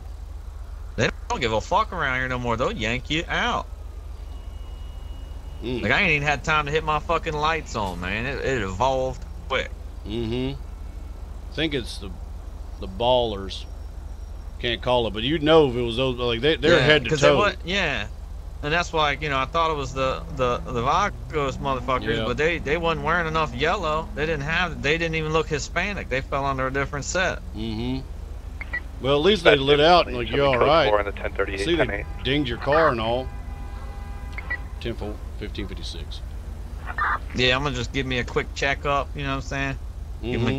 They don't give a fuck around here no more. They'll yank you out. Like, I ain't even had time to hit my fucking lights on, man. It evolved quick. I think it's the ballers. Can't call it, but you'd know if it was those. Like they're head to toe. And that's why, you know, I thought it was the Vagos motherfuckers, but they wasn't wearing enough yellow. They didn't even look Hispanic. They fell under a different set. Well, at least they lit out and like, you're all right. See, they dinged your car and all. 10-4, 1556. Yeah, I'm gonna just give me a quick checkup. You know what I'm saying?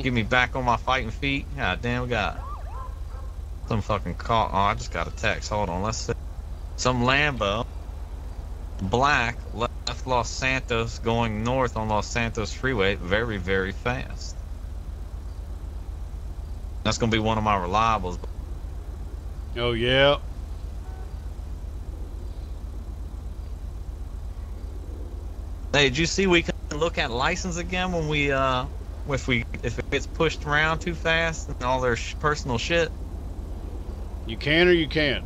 Give me back on my fighting feet. God damn, we got some fucking call. Oh, I just got a text. Hold on, let's see. Some Lambo. Black left Los Santos going north on Los Santos Freeway very, very fast. That's going to be one of my reliables. Oh, yeah. Hey, did you see we can look at license again when we, if it gets pushed around too fast and all their personal shit? You can or you can't?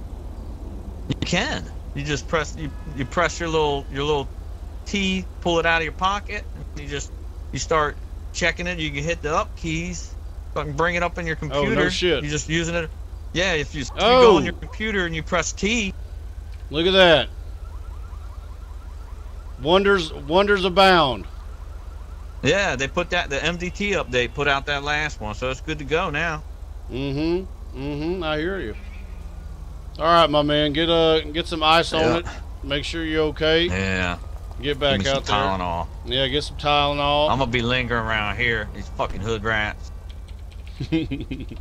You can. You just press you press your little T, pull it out of your pocket, and you start checking it. You can hit the up keys, fucking bring it up in your computer. Oh no shit! You're just using it. Yeah, if you go on your computer and you press T. Look at that. Wonders abound. Yeah, they put the MDT update put out that last one, so it's good to go now. I hear you. All right, my man, get some ice on it. Make sure you're okay. Yeah. Get back out there. Tylenol. Yeah, get some Tylenol. I'm gonna be lingering around here. These fucking hood rats. See,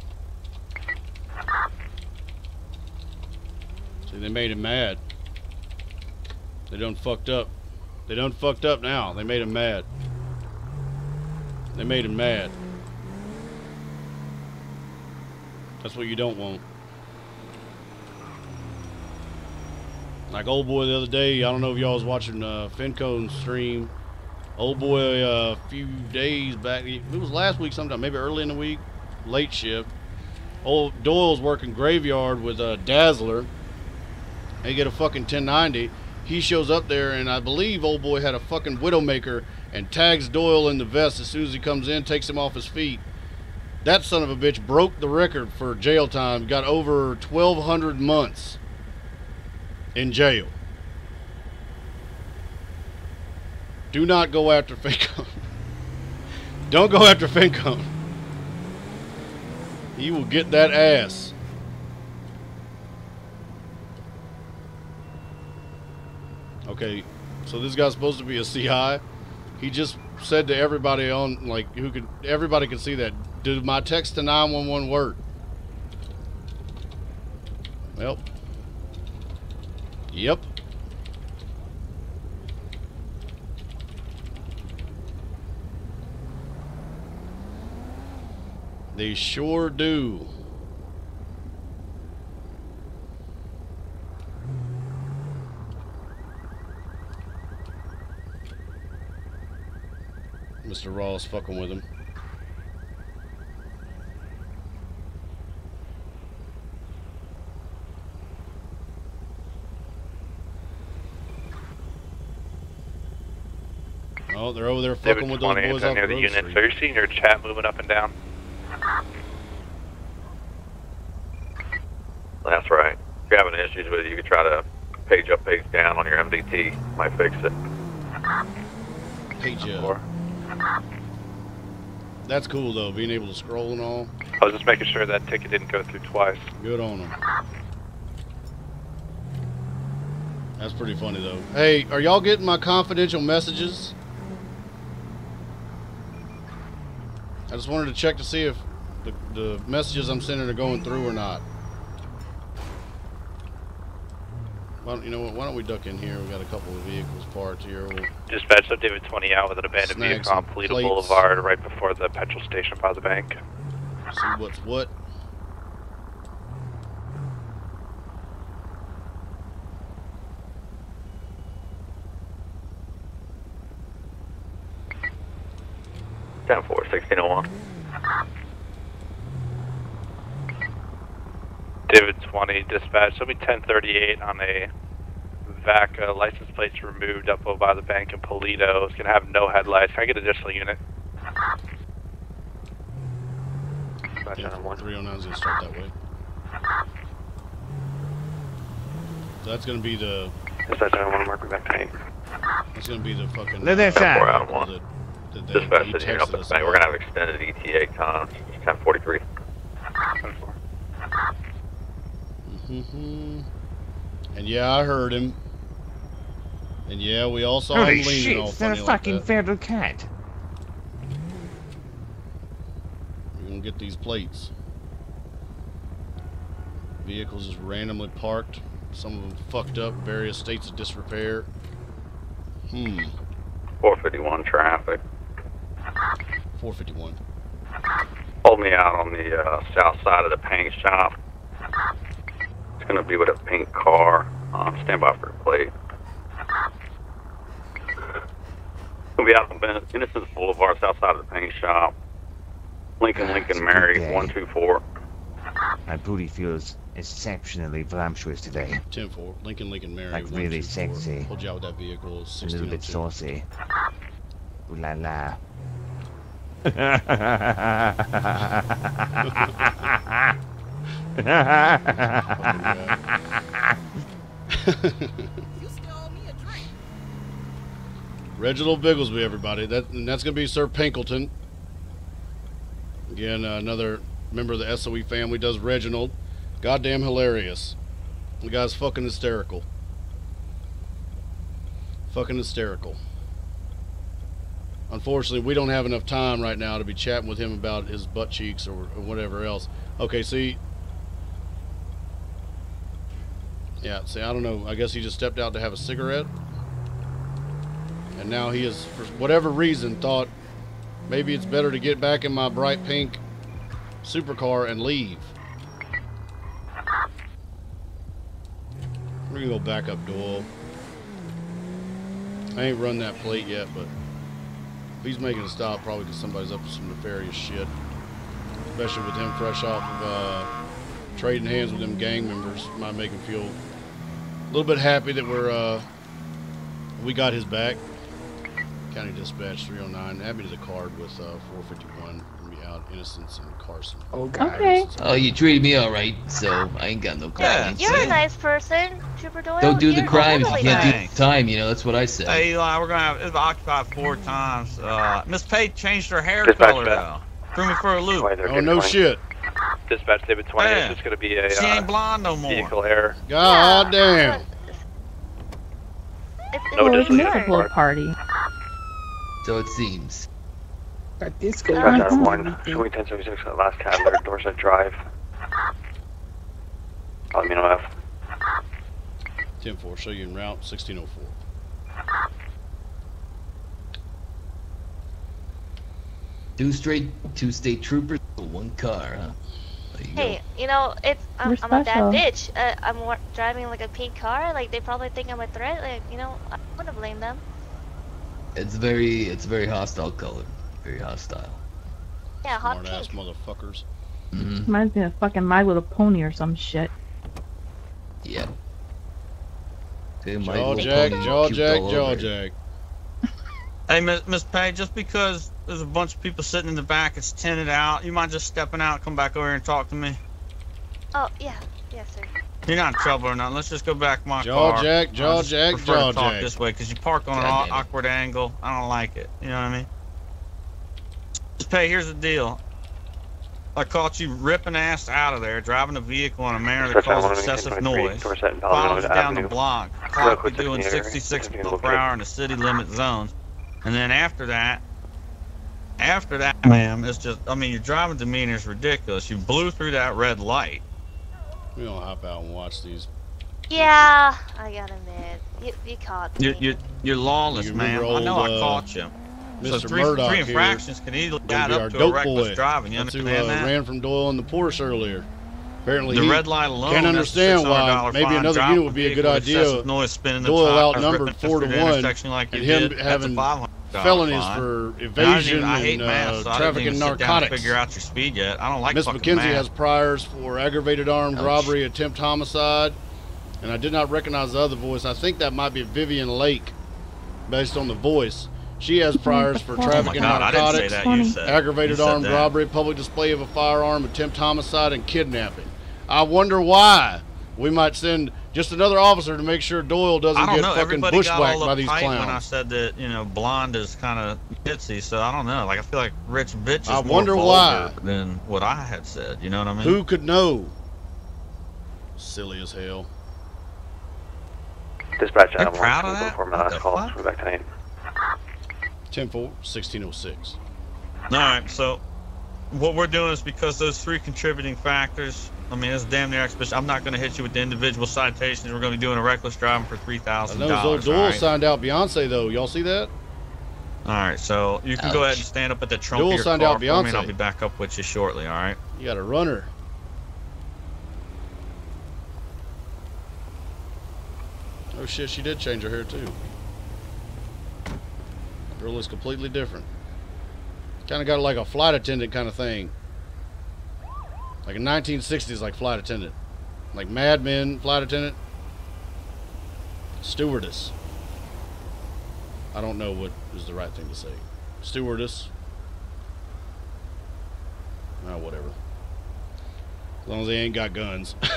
they made him mad. They done fucked up. They done fucked up now. They made him mad. They made him mad. That's what you don't want. Like old boy the other day, I don't know if y'all was watching Fincone's stream. Old boy a few days back, it was last week sometime, maybe early in the week, late shift. Old Doyle's working graveyard with a Dazzler. They get a fucking 1090. He shows up there, and I believe old boy had a fucking Widowmaker and tags Doyle in the vest as soon as he comes in, takes him off his feet. That son of a bitch broke the record for jail time, got over 1,200 months. In jail. Do not go after Fincone. Don't go after Fincone. He will get that ass. Okay, so this guy's supposed to be a CI. He just said to everybody on, like, who could, everybody could see that. Did my text to 911 work? Well. Yep. They sure do. Mr. Ross fucking with him. Oh, they're over there fucking with those boys out there. The unit. So you're seeing your chat moving up and down. That's right. If you're having issues with it, you can try to page up, page down on your MDT. Might fix it. Page up. That's cool though, being able to scroll and all. I was just making sure that ticket didn't go through twice. Good on them. That's pretty funny though. Hey, are y'all getting my confidential messages? I just wanted to check to see if the messages I'm sending are going through or not. Well, you know what? Why don't we duck in here? We got a couple of vehicles parked here. We'll dispatch up David 20 out with an abandoned vehicle on Pulido Boulevard, right before the petrol station by the bank. See what's what. Down for 1601. David 20 dispatch. It'll be 1038 on a VACA license plates removed up by the bank in Pulido. It's gonna have no headlights. Can I get an additional unit? 309's gonna start that way. So that's gonna be the. Dispatch 911, mark me back to 8. That's gonna be the fucking. Live that side. Dispatch to unit up at the bank. We're going to have extended ETA time. 10:43. 10:04. And yeah, I heard him. And yeah, we all saw him leaning all funny like that. Holy shit, it's a fucking feral cat. We're going to get these plates. Vehicles just randomly parked. Some of them fucked up. Various states of disrepair. 451 traffic. 451. Hold me out on the south side of the paint shop. It's going to be with a pink car. Stand by for a plate. We'll be out on Innocence Boulevard, south side of the paint shop. Lincoln Mary, 124. My booty feels exceptionally voluptuous today. 10-4, Lincoln Mary. Like really sexy. Hold you out with that vehicle. A little bit saucy. Ooh la la. You still owe me a drink. Reginald Bigglesby, everybody. That's gonna be Sir Pinkleton. Again, another member of the SOE family does Reginald. Goddamn hilarious. The guy's fucking hysterical. Fucking hysterical. Unfortunately, we don't have enough time right now to be chatting with him about his butt cheeks or whatever else. Okay, see. Yeah, see, I don't know. I guess he just stepped out to have a cigarette. And now he is, for whatever reason, thought maybe it's better to get back in my bright pink supercar and leave. We're going to go back up Doyle. I ain't run that plate yet, but if he's making a stop, probably because somebody's up to some nefarious shit. Especially with him fresh off of trading hands with them gang members. Might make him feel a little bit happy that we're... we got his back. County Dispatch 309. Add me to the card with 451. Gonna be out Innocence and Carson. Oh, God. Okay. Oh, you treated me all right, so I ain't got no crimes. You're a nice person, Trooper Doyle. Don't do the crimes. You can't do the time. You know that's what I said. Hey, Eli, we're gonna have it occupied 4 times. Miss Pay changed her hair color now. Threw me for a loop. Oh no shit. Dispatch David 20. It's just gonna be a. She ain't blonde no more. Vehicle error. God damn. No, it's a block party. So it seems. At this go Adam 1, 21076 at Last Cavalier, Dorset Drive. Palomino F. 10-4, show you in route 1604. Two state troopers, 1 car, huh? Hey, you know, it's I'm a bad bitch. I'm driving like a pink car. Like they probably think I'm a threat. Like you know, I wouldn't blame them. It's very hostile color. Very hostile. Yeah, hot pink. Smart-ass motherfuckers. Mm-hmm. Reminds me of fucking My Little Pony or some shit. Yeah. Jaw Jack. Hey, Miss Pay, just because there's a bunch of people sitting in the back, it's tinted out, you mind just stepping out and come back over here and talk to me? Oh, yeah. Yes, sir. You're not in trouble or nothing. Let's just go back to my car. Jaw Jack. Talk this way, because you park on an awkward angle. I don't like it. You know what I mean? Miss Pay, here's the deal. I caught you ripping ass out of there, driving a vehicle in a manner that causes excessive noise. Follows down the block. Clocked you doing 66 miles per hour in the city limit zones. And then after that, ma'am, it's just, I mean, your driving demeanor is ridiculous. You blew through that red light. We're gonna hop out and watch these. Yeah, I gotta admit, you caught me. You're lawless, ma'am. I know I caught you. Mr. So three infractions can easily add up to a reckless driving. You understand that? Ran from Doyle in the Porsche earlier. Apparently, the red light alone. Can't understand why. Maybe another unit would be a good idea. Noise Doyle outnumbered 4 to 1, like and him having felonies for evasion and traffic and narcotics. Figure out your speed yet. I don't like. Miss McKenzie has priors for aggravated armed robbery, attempt homicide, and I did not recognize the other voice. I think that might be Vivian Lake, based on the voice. She has priors for traffic and narcotics, aggravated armed robbery, public display of a firearm, attempt homicide, and kidnapping. I wonder why. We might send just another officer to make sure Doyle doesn't get fucking bushwhacked by these clowns. When I said that, you know, blonde is kind of ditzy, so I don't know. Like I feel like rich bitch is more vulgar than what I had said. You know what I mean? Who could know? Silly as hell. Dispatch, I'm proud of that. What the fuck? We're back to 8. 10-4, 1606. All right, so. What we're doing is because those 3 contributing factors, I mean, it's damn near exhibition. I'm not going to hit you with the individual citations. We're going to be doing a reckless driving for $3,000. I know Doyle signed out Beyonce, though. Y'all see that? All right, so you can go ahead and stand up at the trunk of your car for me, and I'll be back up with you shortly, all right? You got a runner. Oh, shit, she did change her hair, too. Girl looks completely different. Kind of got like a flight attendant kind of thing. Like a 1960s like flight attendant. Like Mad Men flight attendant. Stewardess. I don't know what is the right thing to say. Stewardess. Oh, whatever. As long as they ain't got guns. As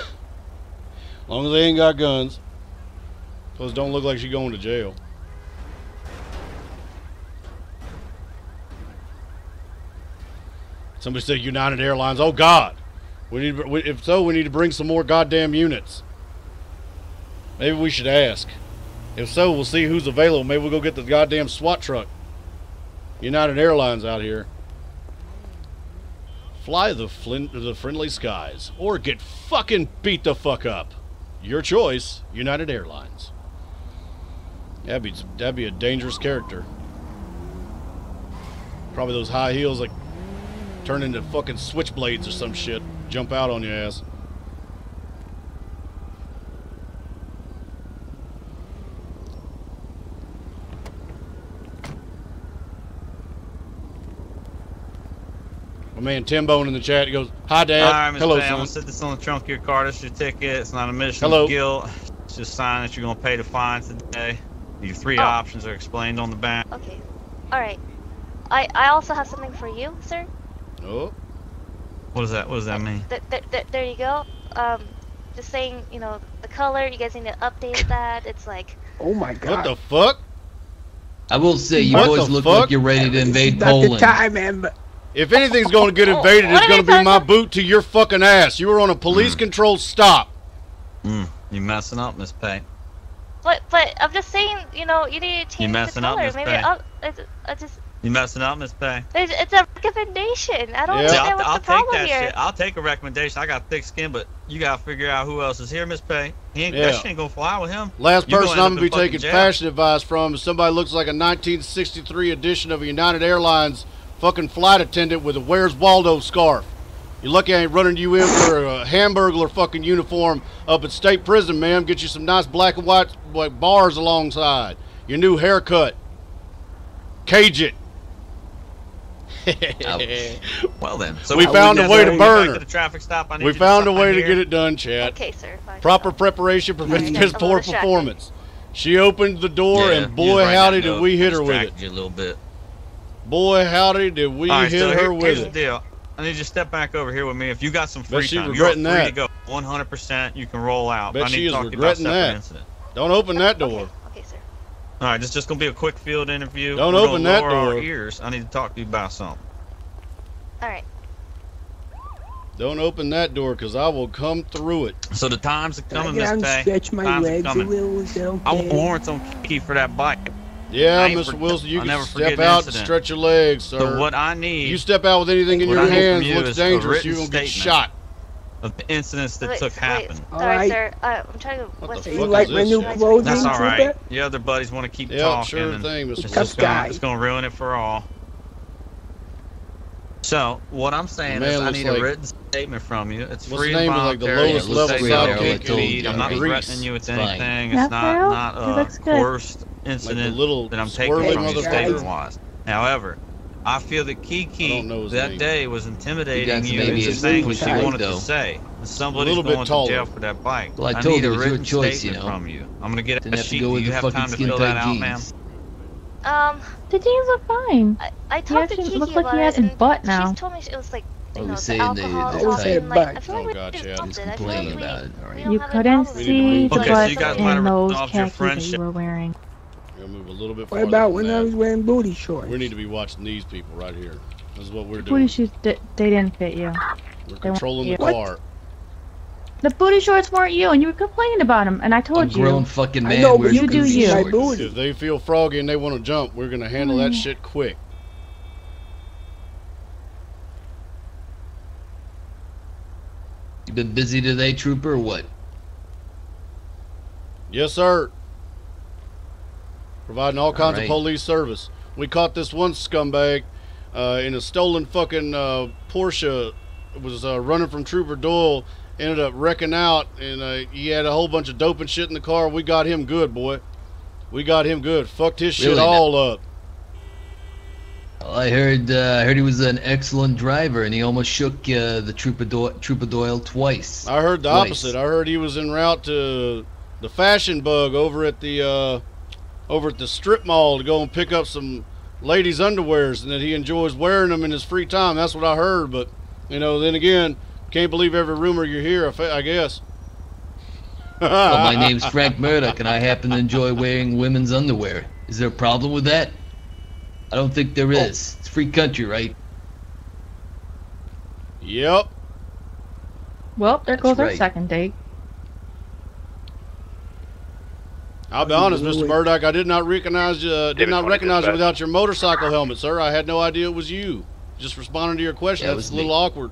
long as they ain't got guns. Plus don't look like she going to jail. Somebody said United Airlines. Oh God, if so, we need to bring some more goddamn units. Maybe we should ask. If so, we'll see who's available. Maybe we'll go get the goddamn SWAT truck. United Airlines out here. Fly the friendly skies or get fucking beat the fuck up. Your choice, United Airlines. That'd be a dangerous character. Probably those high heels like turn into fucking switchblades or some shit. Jump out on your ass. Man, Timbone in the chat goes, "Hi, Dad." All right, Miss Hello, Pay, son. I'm gonna set this on the trunk of your car. This is your ticket. It's not a admission of guilt. It's just a sign that you're gonna pay the fine today. Your three options are explained on the back. Okay. All right. I also have something for you, sir. Oh. What is that? What does that mean? There you go. Just saying, you know, the color. You guys need to update that. It's like. Oh my God. What the fuck? I will say, you boys look like you're ready to invade Poland. Not the time, man. But if anything's going to get invaded, it's going to be my boot to your fucking ass. You were on a police-controlled stop. You're messing up, Miss Pay. But I'm just saying, you know, you need to change the color. You're messing up, Miss Pay. You're messing up, Miss Pay. It's a recommendation. I don't understand what's the problem here. Shit. I'll take a recommendation. I got thick skin, but you got to figure out who else is here, Miss Pay. That shit ain't going to fly with him. Last person I'm going to be taking fashion advice from is somebody looks like a 1963 edition of a United Airlines fucking flight attendant with a Where's Waldo scarf. You're lucky I ain't running you in for a hamburglar fucking uniform up at state prison, ma'am. Get you some nice black and white bars alongside. Your new haircut. Cage it. Well then. So we found a way to burn her. We found a way to get it done, Chad. Okay, sir. Proper preparation prevents poor performance. She opened the door and boy howdy did we hit her with it. You a little bit. Boy, howdy, did we hit her with it. Here's the deal. I need you to step back over here with me. If you got some free time, you're free to go. 100%, you can roll out. But I need to talk to you about separate incident. Don't open that door. Okay, sir. All right, it's just going to be a quick field interview. Don't open that door. Our ears. I need to talk to you about something. All right. Don't open that door, because I will come through it. So the time's coming, Miss Pay. Stretch my legs a little. I want warrants on Kiki for that bike. Yeah, Mr. Wilson, you can step out and stretch your legs, sir. So what I need... You step out with anything in your hands looks dangerous, you're going to get shot. Of the incidents that happened. All right, sir. I'm trying to... What the fuck is this? You like my new clothing? That's all right. Your other buddies want to keep talking. Yeah, sure thing, Mr. Wilson. It's going to ruin it for all. So, what I'm saying is I need a written statement from you. It's free and voluntary. It's the lowest level sidekick. I'm not threatening you with anything. It's not a coerced incident that I'm taking from the state. However, I feel that Kiki that day was intimidating you into saying what she wanted to say. Somebody's going to jail for that bike. I need a written statement from you. I'm going to get a sheet. Do you have time to fill that out, ma'am? The jeans are fine. I talked to Kiki about it. It looks like he has a butt now. She's told me it was like, you know, the alcohol. I feel like we didn't complain about it. You couldn't see the butt in those khakis you were wearing. Move a little bit farther. What about when I was wearing booty shorts? We need to be watching these people right here. This is what we're doing. Booty shorts, they didn't fit you. We're controlling the car. The booty shorts weren't you, and you were complaining about them, and I told you. A grown fucking man wears booty shorts. If they feel froggy and they want to jump, we're going to handle that shit quick. You been busy today, Trooper, or what? Yes, sir. Providing all kinds of police service. We caught this one scumbag in a stolen fucking Porsche. It was running from Trooper Doyle. Ended up wrecking out, and he had a whole bunch of dope and shit in the car. We got him good, boy. We got him good. Fucked his shit all up. Well, I heard he was an excellent driver, and he almost shook the Trooper Doyle twice. I heard the opposite. I heard he was en route to the Fashion Bug over at the strip mall to go and pick up some ladies' underwears, and that he enjoys wearing them in his free time. That's what I heard, but, you know, then again, can't believe every rumor you hear, I guess. Well, my name's Frank Murdoch, and I happen to enjoy wearing women's underwear. Is there a problem with that? I don't think there is. It's free country, right? Yep. Well, there goes our second date. I'll be honest, Mr. Burdock, I did not recognize you without your motorcycle helmet, sir. I had no idea it was you. Just responding to your question, yeah, that's a little awkward.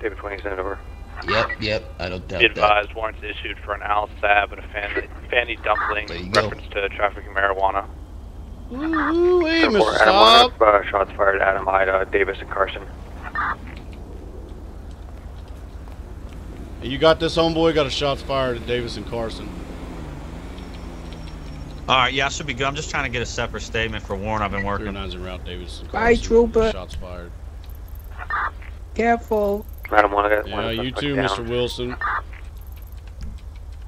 David 20, send over. Yep, I don't doubt that. Advised warrants issued for an Al Sab and a Fanny Dumpling in reference to trafficking marijuana. Ooh, hey, Mr. Sab. Shots fired at Adam, Ida, Davis, and Carson. You got this, homeboy. Got a shots fired at Davis and Carson. All right, yeah, I should be good. I'm just trying to get a separate statement for Warren. I've been working. 309's in route, Davis and Carson. Bye, trooper. Shots fired. Careful. Adam, yeah, you too, Mr. Wilson.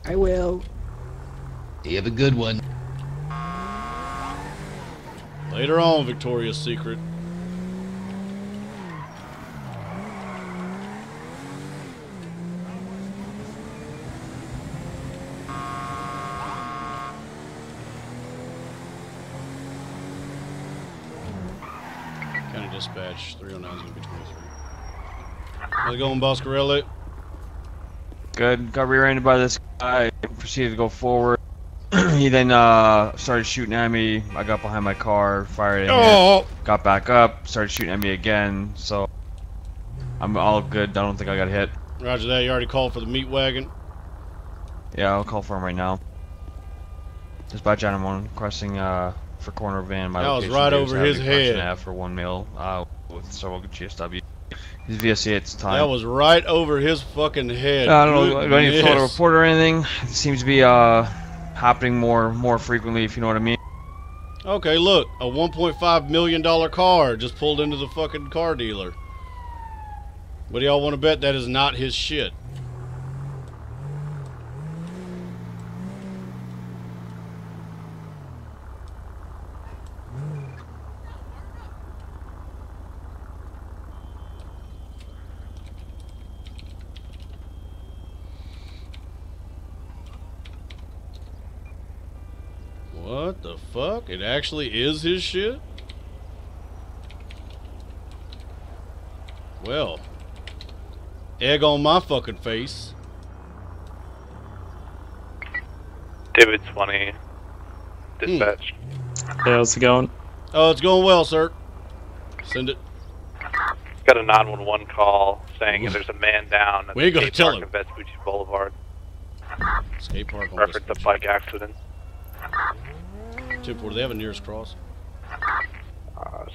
I will. You have a good one. Later on, Victoria's Secret. County Dispatch, 309 is going to be 23. How's it going, Boscarelli? Good. Got rear-ended by this guy. Proceeded to go forward. He then started shooting at me. I got behind my car, fired at him, got back up, started shooting at me again. So I'm all good. I don't think I got hit. Roger that. You already called for the meat wagon? Yeah, I'll call for him right now. Dispatch Adam 1, requesting for corner van. My location was right over his head. For one meal with several GSW. His VSA at the time. That was right over his fucking head. I don't know. Do I need to call a report or anything? It seems to be happening more frequently, if you know what I mean. Okay, look, a $1.5 million car just pulled into the fucking car dealer. What do y'all want to bet that is not his shit? What the fuck? It actually is his shit? Well, egg on my fucking face. David 20, dispatch. Hey, how's it going? Oh, it's going well, sir. Send it. Got a 911 call saying there's a man down at the Skatepark on Vespucci Boulevard. Skatepark on reference to bike accident. 2-4, do they have a nearest cross?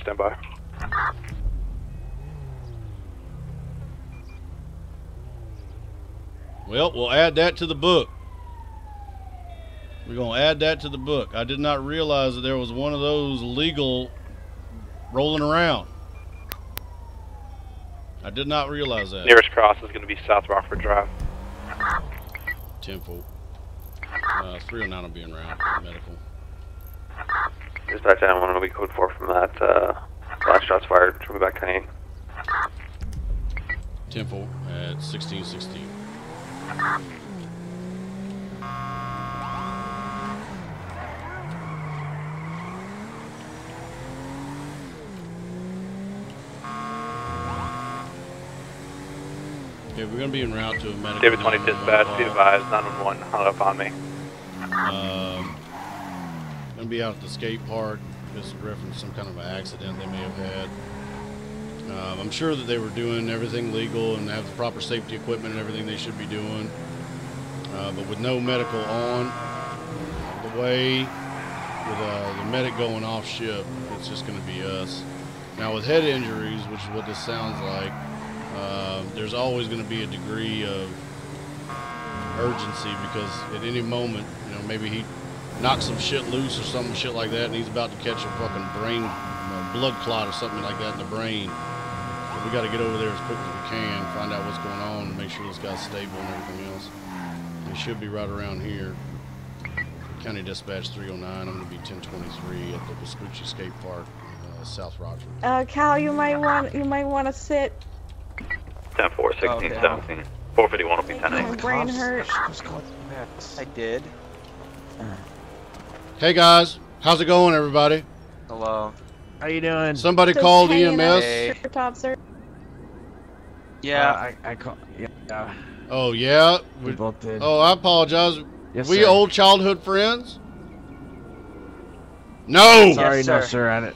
Stand by. Well, we'll add that to the book. We're going to add that to the book. I did not realize that there was one of those legal rolling around. I did not realize that. Nearest cross is going to be South Rockford Drive. 10-4. 309 will be in route. Medical. Dispatch down one will be code 4 from that. Last shots fired. Turn back to 8. 10-4 at 1616. Okay, we're gonna be en route to a medical. David 20 dispatch. Be advised, 911 hung up on me. Gonna be out at the skate park. Just reference some kind of an accident they may have had. I'm sure that they were doing everything legal and have the proper safety equipment and everything they should be doing. But with no medical on the way, with the medic going off shift, it's just gonna be us. Now with head injuries, which is what this sounds like, there's always gonna be a degree of urgency because at any moment, you know, maybe he knock some shit loose or some shit like that, and he's about to catch a fucking brain blood clot or something like that in the brain. But we got to get over there as quick as we can, find out what's going on, and make sure this guy's stable and everything else. He should be right around here. County Dispatch 309. I'm going to be 1023 at the Vespucci Skate Park, in, South Rockford. Cal, you might want to sit. 10-4, 16-17. 451 will be 10-8. My brain hurt. I did. Hey guys, how's it going, everybody? Hello. How you doing? Somebody called EMS. Hey. Yeah, I called. Yeah. Oh yeah. We both did. Oh, I apologize. Yes, we old childhood friends. No! Sorry, yes, sir. No, sir.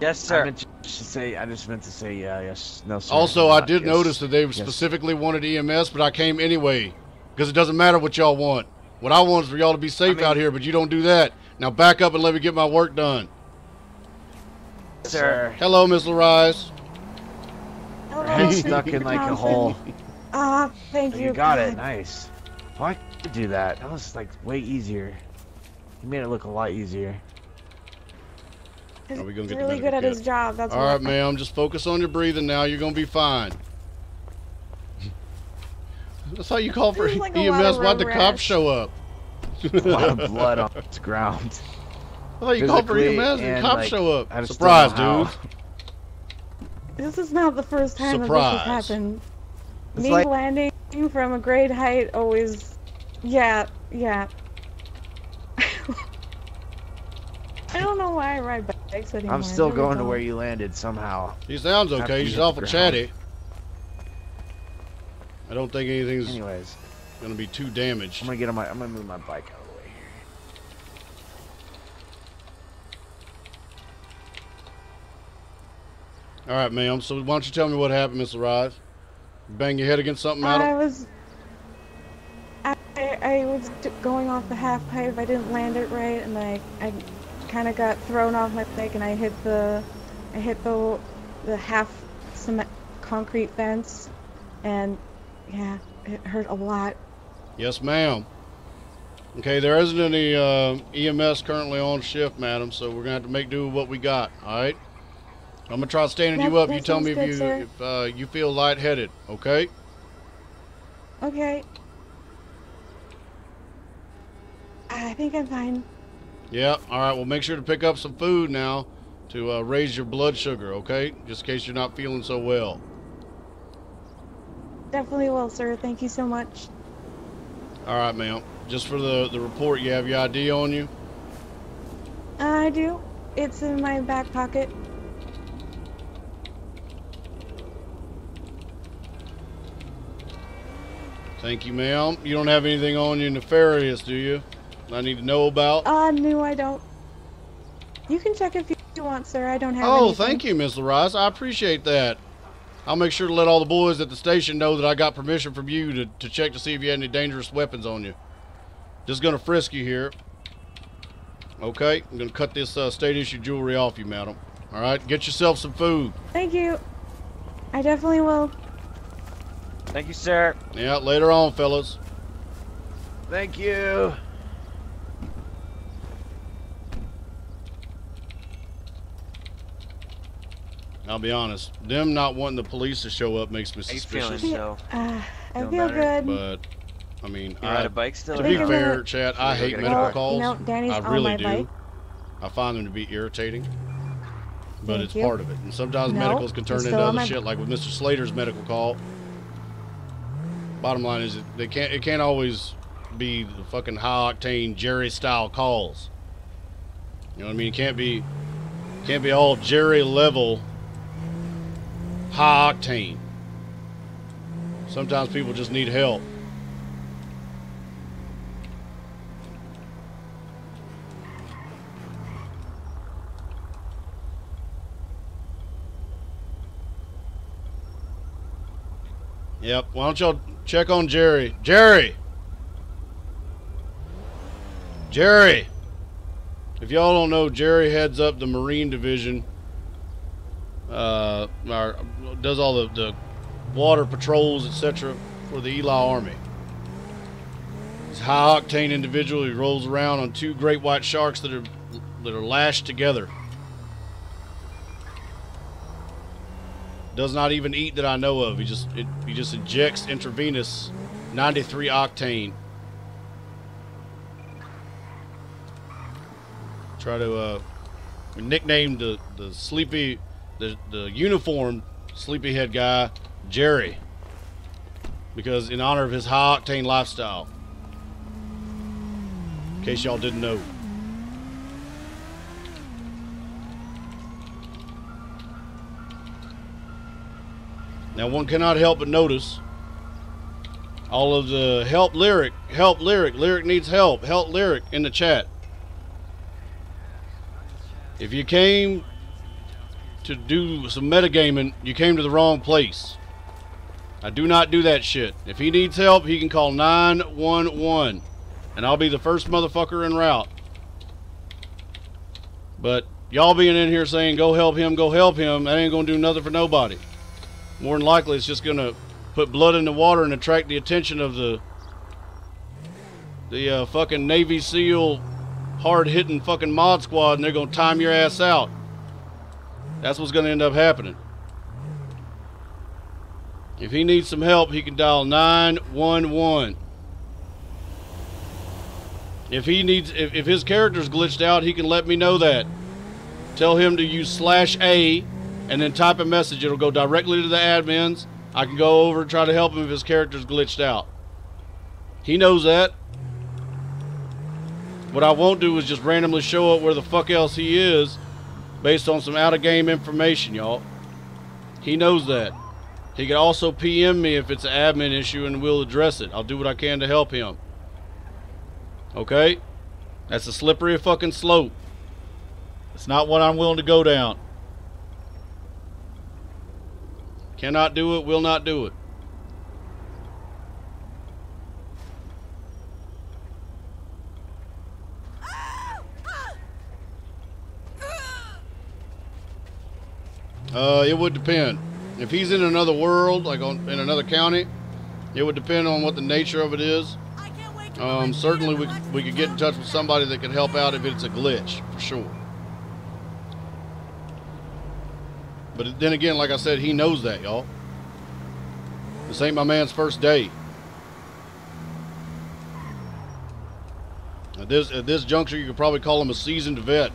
Yes, sir. I just meant to say yes, no, sir. Also, I did notice that they specifically wanted EMS, but I came anyway. Because it doesn't matter what y'all want. What I want is for y'all to be safe out here, but you don't do that. Now back up and let me get my work done. Sir. Hello, Miss LaRise. Your head's stuck in like a hole. Ah, thank you. You got it. Nice. Why did you do that? That was like way easier. You made it look a lot easier. He's really good at his job. That's all right, ma'am. Just focus on your breathing now. You're going to be fine. That's how you call for like EMS. Why'd the cops show up? A lot of blood on the ground. I thought you called for EMS and cops show up. Surprise, dude. This is not the first time that this has happened. It's me landing from a great height always... Yeah. I don't know why I ride bikes anymore. I'm still going to where you landed somehow. She sounds okay. She's awful chatty. I don't think anything's gonna be too damaged. I'm gonna get on my. I'm gonna move my bike out of the way here. All right, ma'am. So why don't you tell me what happened, Miss LaRise? You bang your head against something, madam? I was going off the half pipe. I didn't land it right, and I kind of got thrown off my bike, and I hit the the half cement concrete fence, and. Yeah, it hurt a lot. Yes, ma'am. Okay, there isn't any EMS currently on shift, madam, so we're going to have to make do with what we got, all right? I'm going to try standing you up. You tell me if you feel lightheaded, okay? Okay. I think I'm fine. Yeah, all right. Well, make sure to pick up some food now to raise your blood sugar, okay? Just in case you're not feeling so well. Definitely will, sir. Thank you so much. All right, ma'am. Just for the report, you have your ID on you? I do. It's in my back pocket. Thank you, ma'am. You don't have anything on you nefarious, do you? I need to know about? No, I don't. You can check if you want, sir. I don't have anything. Oh, thank you, Miss LaRise. I appreciate that. I'll make sure to let all the boys at the station know that I got permission from you to check to see if you had any dangerous weapons on you. Just going to frisk you here. Okay, I'm going to cut this state-issue jewelry off you, madam. All right, get yourself some food. Thank you. I definitely will. Thank you, sir. Yeah, later on, fellas. Thank you. I'll be honest. Them not wanting the police to show up makes me suspicious. I feel good. But I mean, I, a bike still to be fair, Chad, I hate medical calls. No, Danny's I really on my do. Bike. I find them to be irritating, but it's part of it. And sometimes medicals can turn into other shit, like with Mr. Slater's medical call. Bottom line is, they can't. It can't always be the fucking high octane Jerry style calls. You know what I mean? It can't be. Can't be all Jerry level. High octane. Sometimes people just need help. Yep, why don't y'all check on Jerry? Jerry! If y'all don't know, Jerry heads up the Marine Division. Does all the water patrols, etc. for the Eli Army. He's a high octane individual. He rolls around on two great white sharks that are lashed together. Does not even eat that I know of. He just injects intravenous 93 octane. Try to nickname the sleepy. The uniformed sleepyhead guy, Jerry, because in honor of his high octane lifestyle. In case y'all didn't know. Now one cannot help but notice all of the help lyric needs help, in the chat. If you came to do some metagaming, you came to the wrong place. I do not do that shit. If he needs help, he can call 911. And I'll be the first motherfucker en route. But y'all being in here saying, go help him, that ain't gonna do nothing for nobody. More than likely, it's just gonna put blood in the water and attract the attention of the fucking Navy SEAL hard-hitting fucking mod squad, and they're gonna time your ass out. That's what's gonna end up happening. If he needs some help, he can dial 911. If he needs, if his character's glitched out, he can let me know that. Tell him to use /A and then type a message. It'll go directly to the admins. I can go over and try to help him if his character's glitched out. He knows that. What I won't do is just randomly show up where the fuck else he is based on some out-of-game information, y'all. He knows that. He can also PM me if it's an admin issue and we'll address it. I'll do what I can to help him. Okay? That's a slippery fucking slope. It's not what I'm willing to go down. Cannot do it, will not do it. It would depend. If he's in another world, like in another county, it would depend on what the nature of it is. Certainly we could get in touch with somebody that could help out if it's a glitch, for sure. But then again, like I said, he knows that, y'all. This ain't my man's first day. At this juncture, you could probably call him a seasoned vet.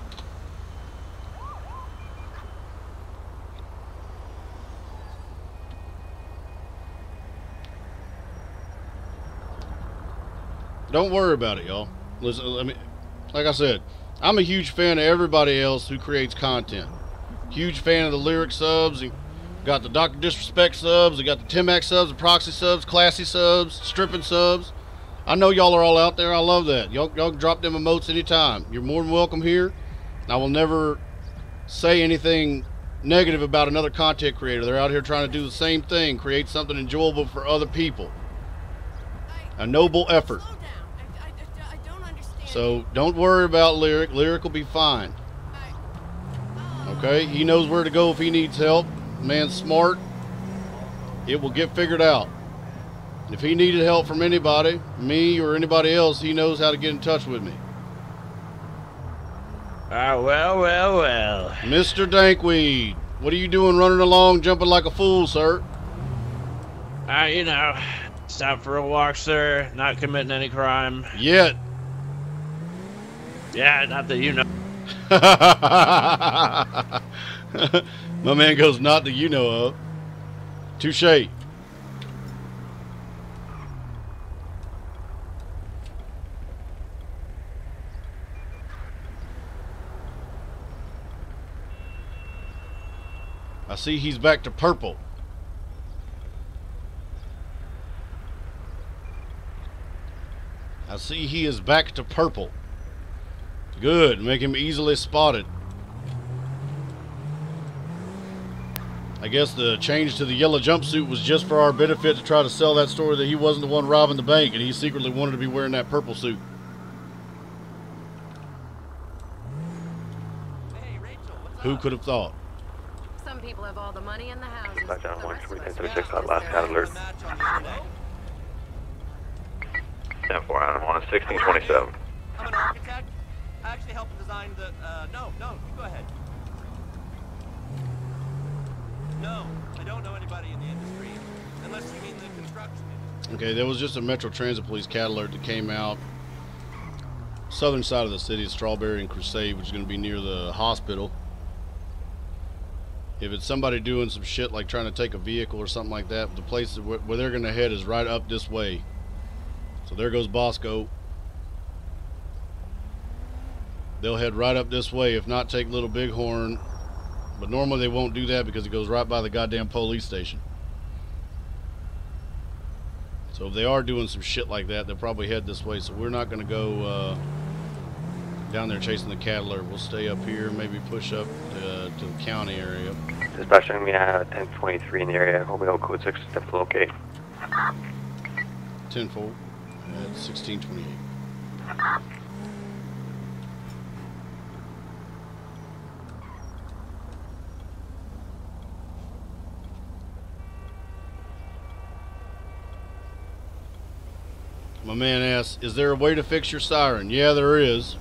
Don't worry about it, y'all. Listen, I mean, like I said, I'm a huge fan of everybody else who creates content. Huge fan of the lyric subs. You got the Dr. Disrespect subs. You got the Timac subs, the Proxy subs, Classy subs, Stripping subs. I know y'all are all out there. I love that. Y'all can drop them emotes anytime. You're more than welcome here. I will never say anything negative about another content creator. They're out here trying to do the same thing, create something enjoyable for other people. A noble effort. I don't understand. So don't worry about Lyric. Lyric will be fine. Okay, he knows where to go if he needs help. Man's smart. It will get figured out. If he needed help from anybody, me or anybody else, he knows how to get in touch with me. Well. Mr. Dankweed, what are you doing running along, jumping like a fool, sir? You know, stopped for a walk, sir. Not committing any crime. Yet. Yeah, not that you know. My man goes, not that you know of. Touche. I see he's back to purple. I see he is back to purple. Good, make him easily spotted. I guess the change to the yellow jumpsuit was just for our benefit to try to sell that story that he wasn't the one robbing the bank and he secretly wanted to be wearing that purple suit. Hey, Rachel, who could have thought? Some people have all the money in the house. Touchdown 1-3-6 on last cat alert. 10-4 Adam 1, 1627. I'm an architect. I actually helped design the, no, you go ahead. No, I don't know anybody in the industry, unless you mean the construction industry. Okay, there was just a Metro Transit Police cat alert that came out southern side of the city, Strawberry and Crusade, which is going to be near the hospital. If it's somebody doing some shit like trying to take a vehicle or something like that, the place where they're going to head is right up this way. So there goes Bosco. They'll head right up this way, if not take Little Bighorn. But normally they won't do that because it goes right by the goddamn police station. So if they are doing some shit like that, they'll probably head this way. So we're not going to go down there chasing the cattle, or we'll stay up here, maybe push up to the county area. Dispatch, I'm going to have 1023 in the area. Hope we hold code 6 to locate. 10-4 at 1628. My man asks, is there a way to fix your siren? Yeah, there is.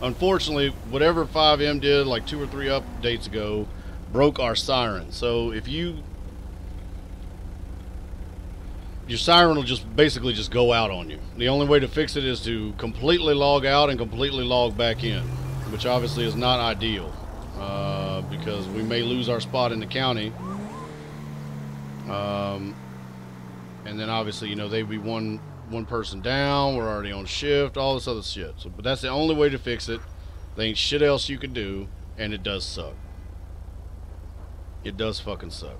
Unfortunately, whatever 5M did like 2 or 3 updates ago broke our siren. So if you, your siren will just basically just go out on you. The only way to fix it is to completely log out and completely log back in, which obviously is not ideal because we may lose our spot in the county. And then obviously, you know, they'd be one person down, we're already on shift, all this other shit. So, but that's the only way to fix it. There ain't shit else you can do, and it does suck. It does fucking suck.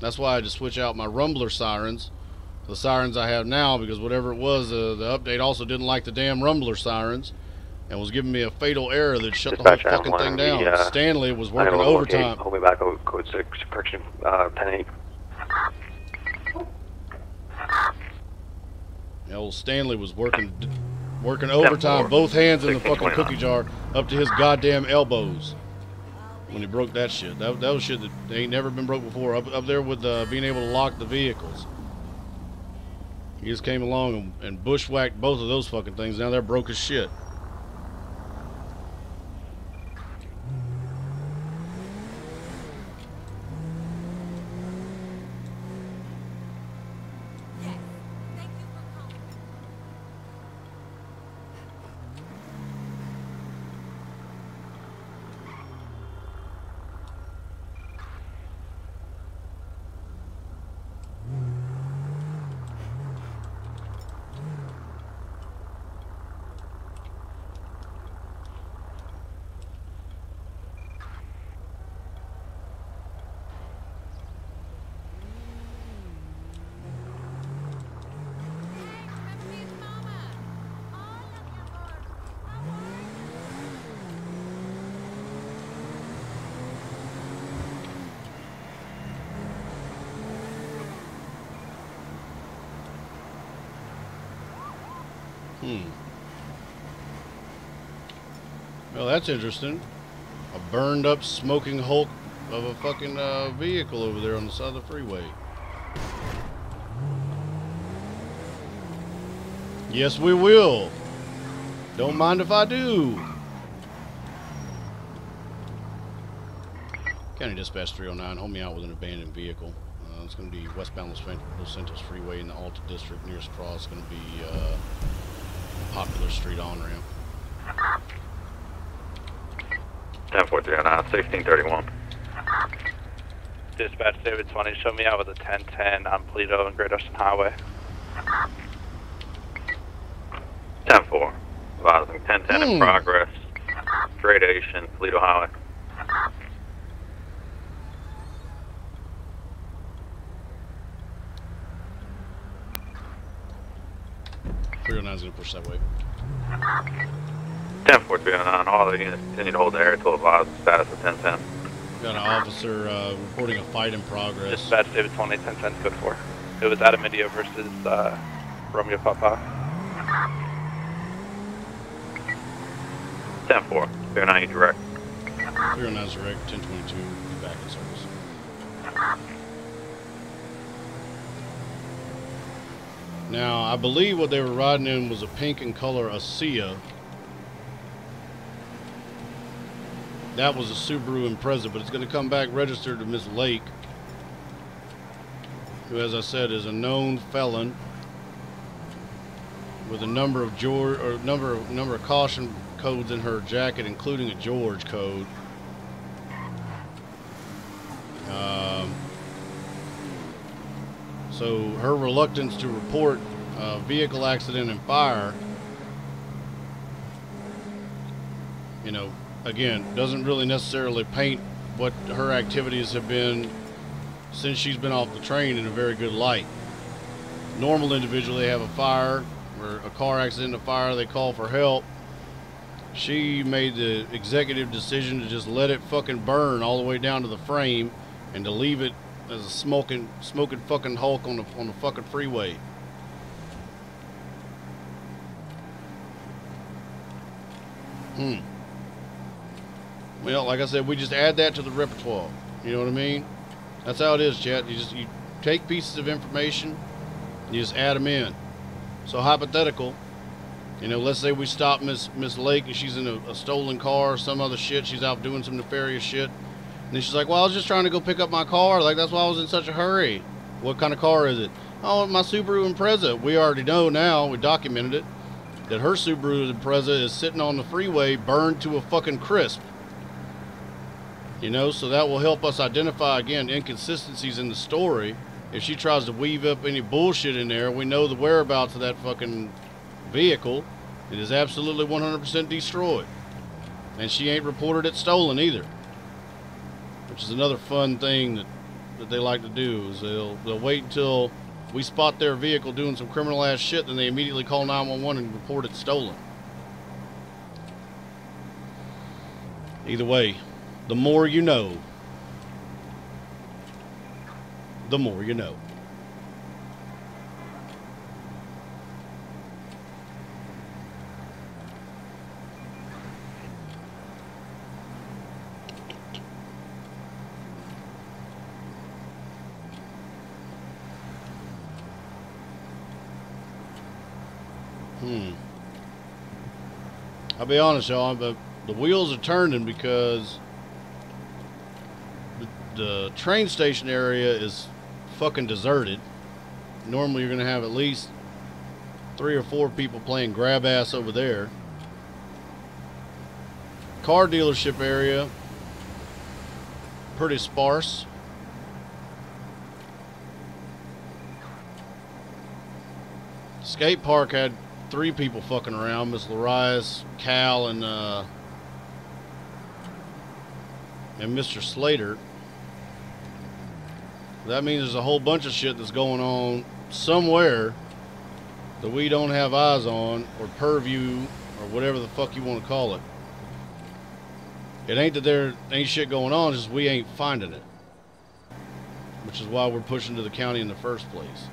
That's why I just switch out my Rumbler sirens, the sirens I have now, because whatever it was, the update also didn't like the damn Rumbler sirens and was giving me a fatal error that shut dispatch the whole fucking thing down. Stanley was working overtime. Hold me back, code 6, correction, 10-8. You know, old Stanley was working overtime, both hands in the fucking cookie jar up to his goddamn elbows when he broke that shit. That was shit that ain't never been broke before. Up there with being able to lock the vehicles. He just came along and bushwhacked both of those fucking things. Now they're broke as shit. Well, that's interesting. A burned up smoking hulk of a fucking vehicle over there on the side of the freeway. Yes, we will. Don't mind if I do. County Dispatch 309, hold me out with an abandoned vehicle. It's going to be westbound Los Santos Freeway in the Alta District. Nearest cross is going to be Popular Street on-ramp. 10-4-309, 1631. Dispatch David 20, show me out with a 1010 on Pulido and Great Ocean Highway. 10-4, advising 1010 in progress. Great Ocean, Pulido Highway. Is going to push that way. 10-4-309, all the units continue to hold the air until advised status of 1010. Got an officer reporting a fight in progress. Dispatch David 20, 1010, code 4. It was Adam 1 versus Romeo Papa. 10-4, 309, you direct. 309 is direct, 1022, be back in service. Now, I believe what they were riding in was a pink in color ASEA. That was a Subaru Impreza, but it's going to come back registered to Miss Lake, who, as I said, is a known felon with a number of number of caution codes in her jacket, including a George code. So her reluctance to report vehicle accident and fire, you know, again, doesn't really necessarily paint what her activities have been since she's been off the train in a very good light. Normal individuals, they have a fire, or a car accident, a fire, they call for help. She made the executive decision to just let it fucking burn all the way down to the frame and to leave it as a smoking fucking hulk on the fucking freeway. Well, like I said, we just add that to the repertoire. You know what I mean? That's how it is, chat. You take pieces of information, you just add them in. So hypothetical, you know, let's say we stop Miss Lake and she's in a stolen car or some other shit. She's out doing some nefarious shit. And then she's like, well, I was just trying to go pick up my car. Like, that's why I was in such a hurry. What kind of car is it? Oh, my Subaru Impreza. We already know now, we documented it, that her Subaru Impreza is sitting on the freeway burned to a fucking crisp. You know, so that will help us identify, again, inconsistencies in the story. If she tries to weave up any bullshit in there, we know the whereabouts of that fucking vehicle. It is absolutely 100% destroyed. And she ain't reported it stolen either. Which is another fun thing that they like to do, is they'll wait until we spot their vehicle doing some criminal ass shit, then they immediately call 911 and report it stolen. Either way, the more you know, the more you know. I'll be honest, y'all, but the wheels are turning because the train station area is fucking deserted. Normally you're gonna have at least 3 or 4 people playing grab ass over there. Car dealership area pretty sparse. Skate park had 3 people fucking around: Miss Larias, Cal, and Mr. Slater. That means there's a whole bunch of shit that's going on somewhere that we don't have eyes on, or purview, or whatever the fuck you want to call it. It ain't that there ain't shit going on, it's just we ain't finding it. Which is why we're pushing to the county in the first place.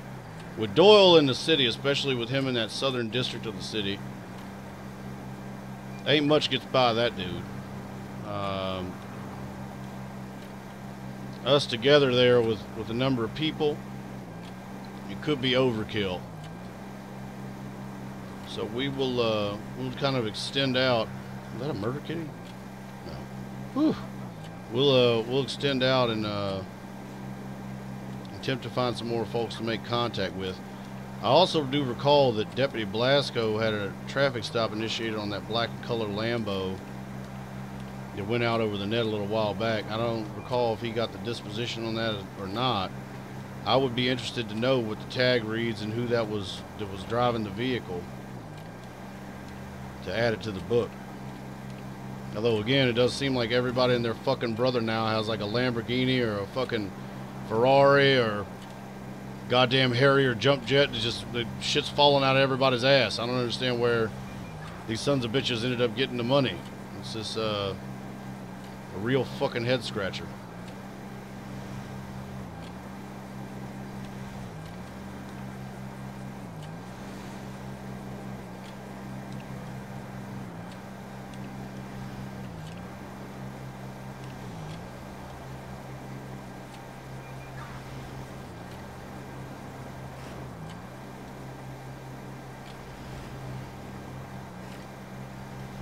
With Doyle in the city, especially with him in that southern district of the city, ain't much gets by that dude. Us together there with a number of people, it could be overkill. So we will we'll kind of extend out. Is that a murder kitty? No. Whew. We'll extend out and attempt to find some more folks to make contact with. I also do recall that Deputy Blasco had a traffic stop initiated on that black and color Lambo. It went out over the net a little while back. I don't recall if he got the disposition on that or not. I would be interested to know what the tag reads and who that was driving the vehicle to add it to the book. Although again, it does seem like everybody and their fucking brother now has like a Lamborghini or a fucking Ferrari or goddamn Harrier jump jet. It's just the shit's falling out of everybody's ass. I don't understand where these sons of bitches ended up getting the money. It's just a real fucking head scratcher.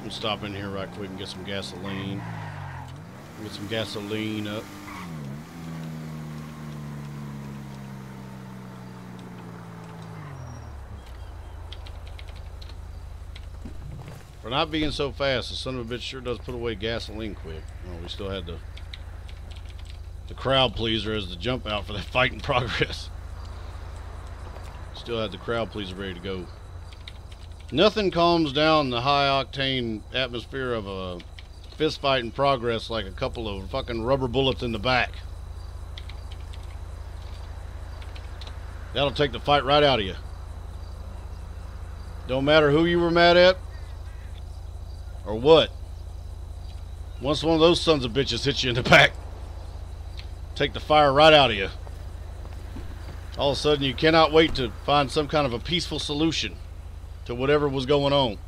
We'll stop in here right quick and get some gasoline. Get some gasoline up. For not being so fast, the son of a bitch sure does put away gasoline quick. Well, we still had the crowd pleaser as the jump out for that fight in progress. Still had the crowd pleaser ready to go. Nothing calms down the high-octane atmosphere of a fist fight in progress like a couple of fucking rubber bullets in the back. That'll take the fight right out of you. Don't matter who you were mad at or what. Once one of those sons of bitches hits you in the back, take the fire right out of you. All of a sudden, you cannot wait to find some kind of a peaceful solution to whatever was going on.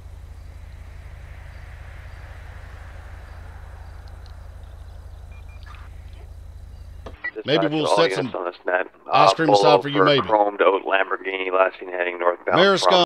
Maybe we'll set some ice cream aside for you, maybe. Chromed oat Lamborghini, last seen heading northbound.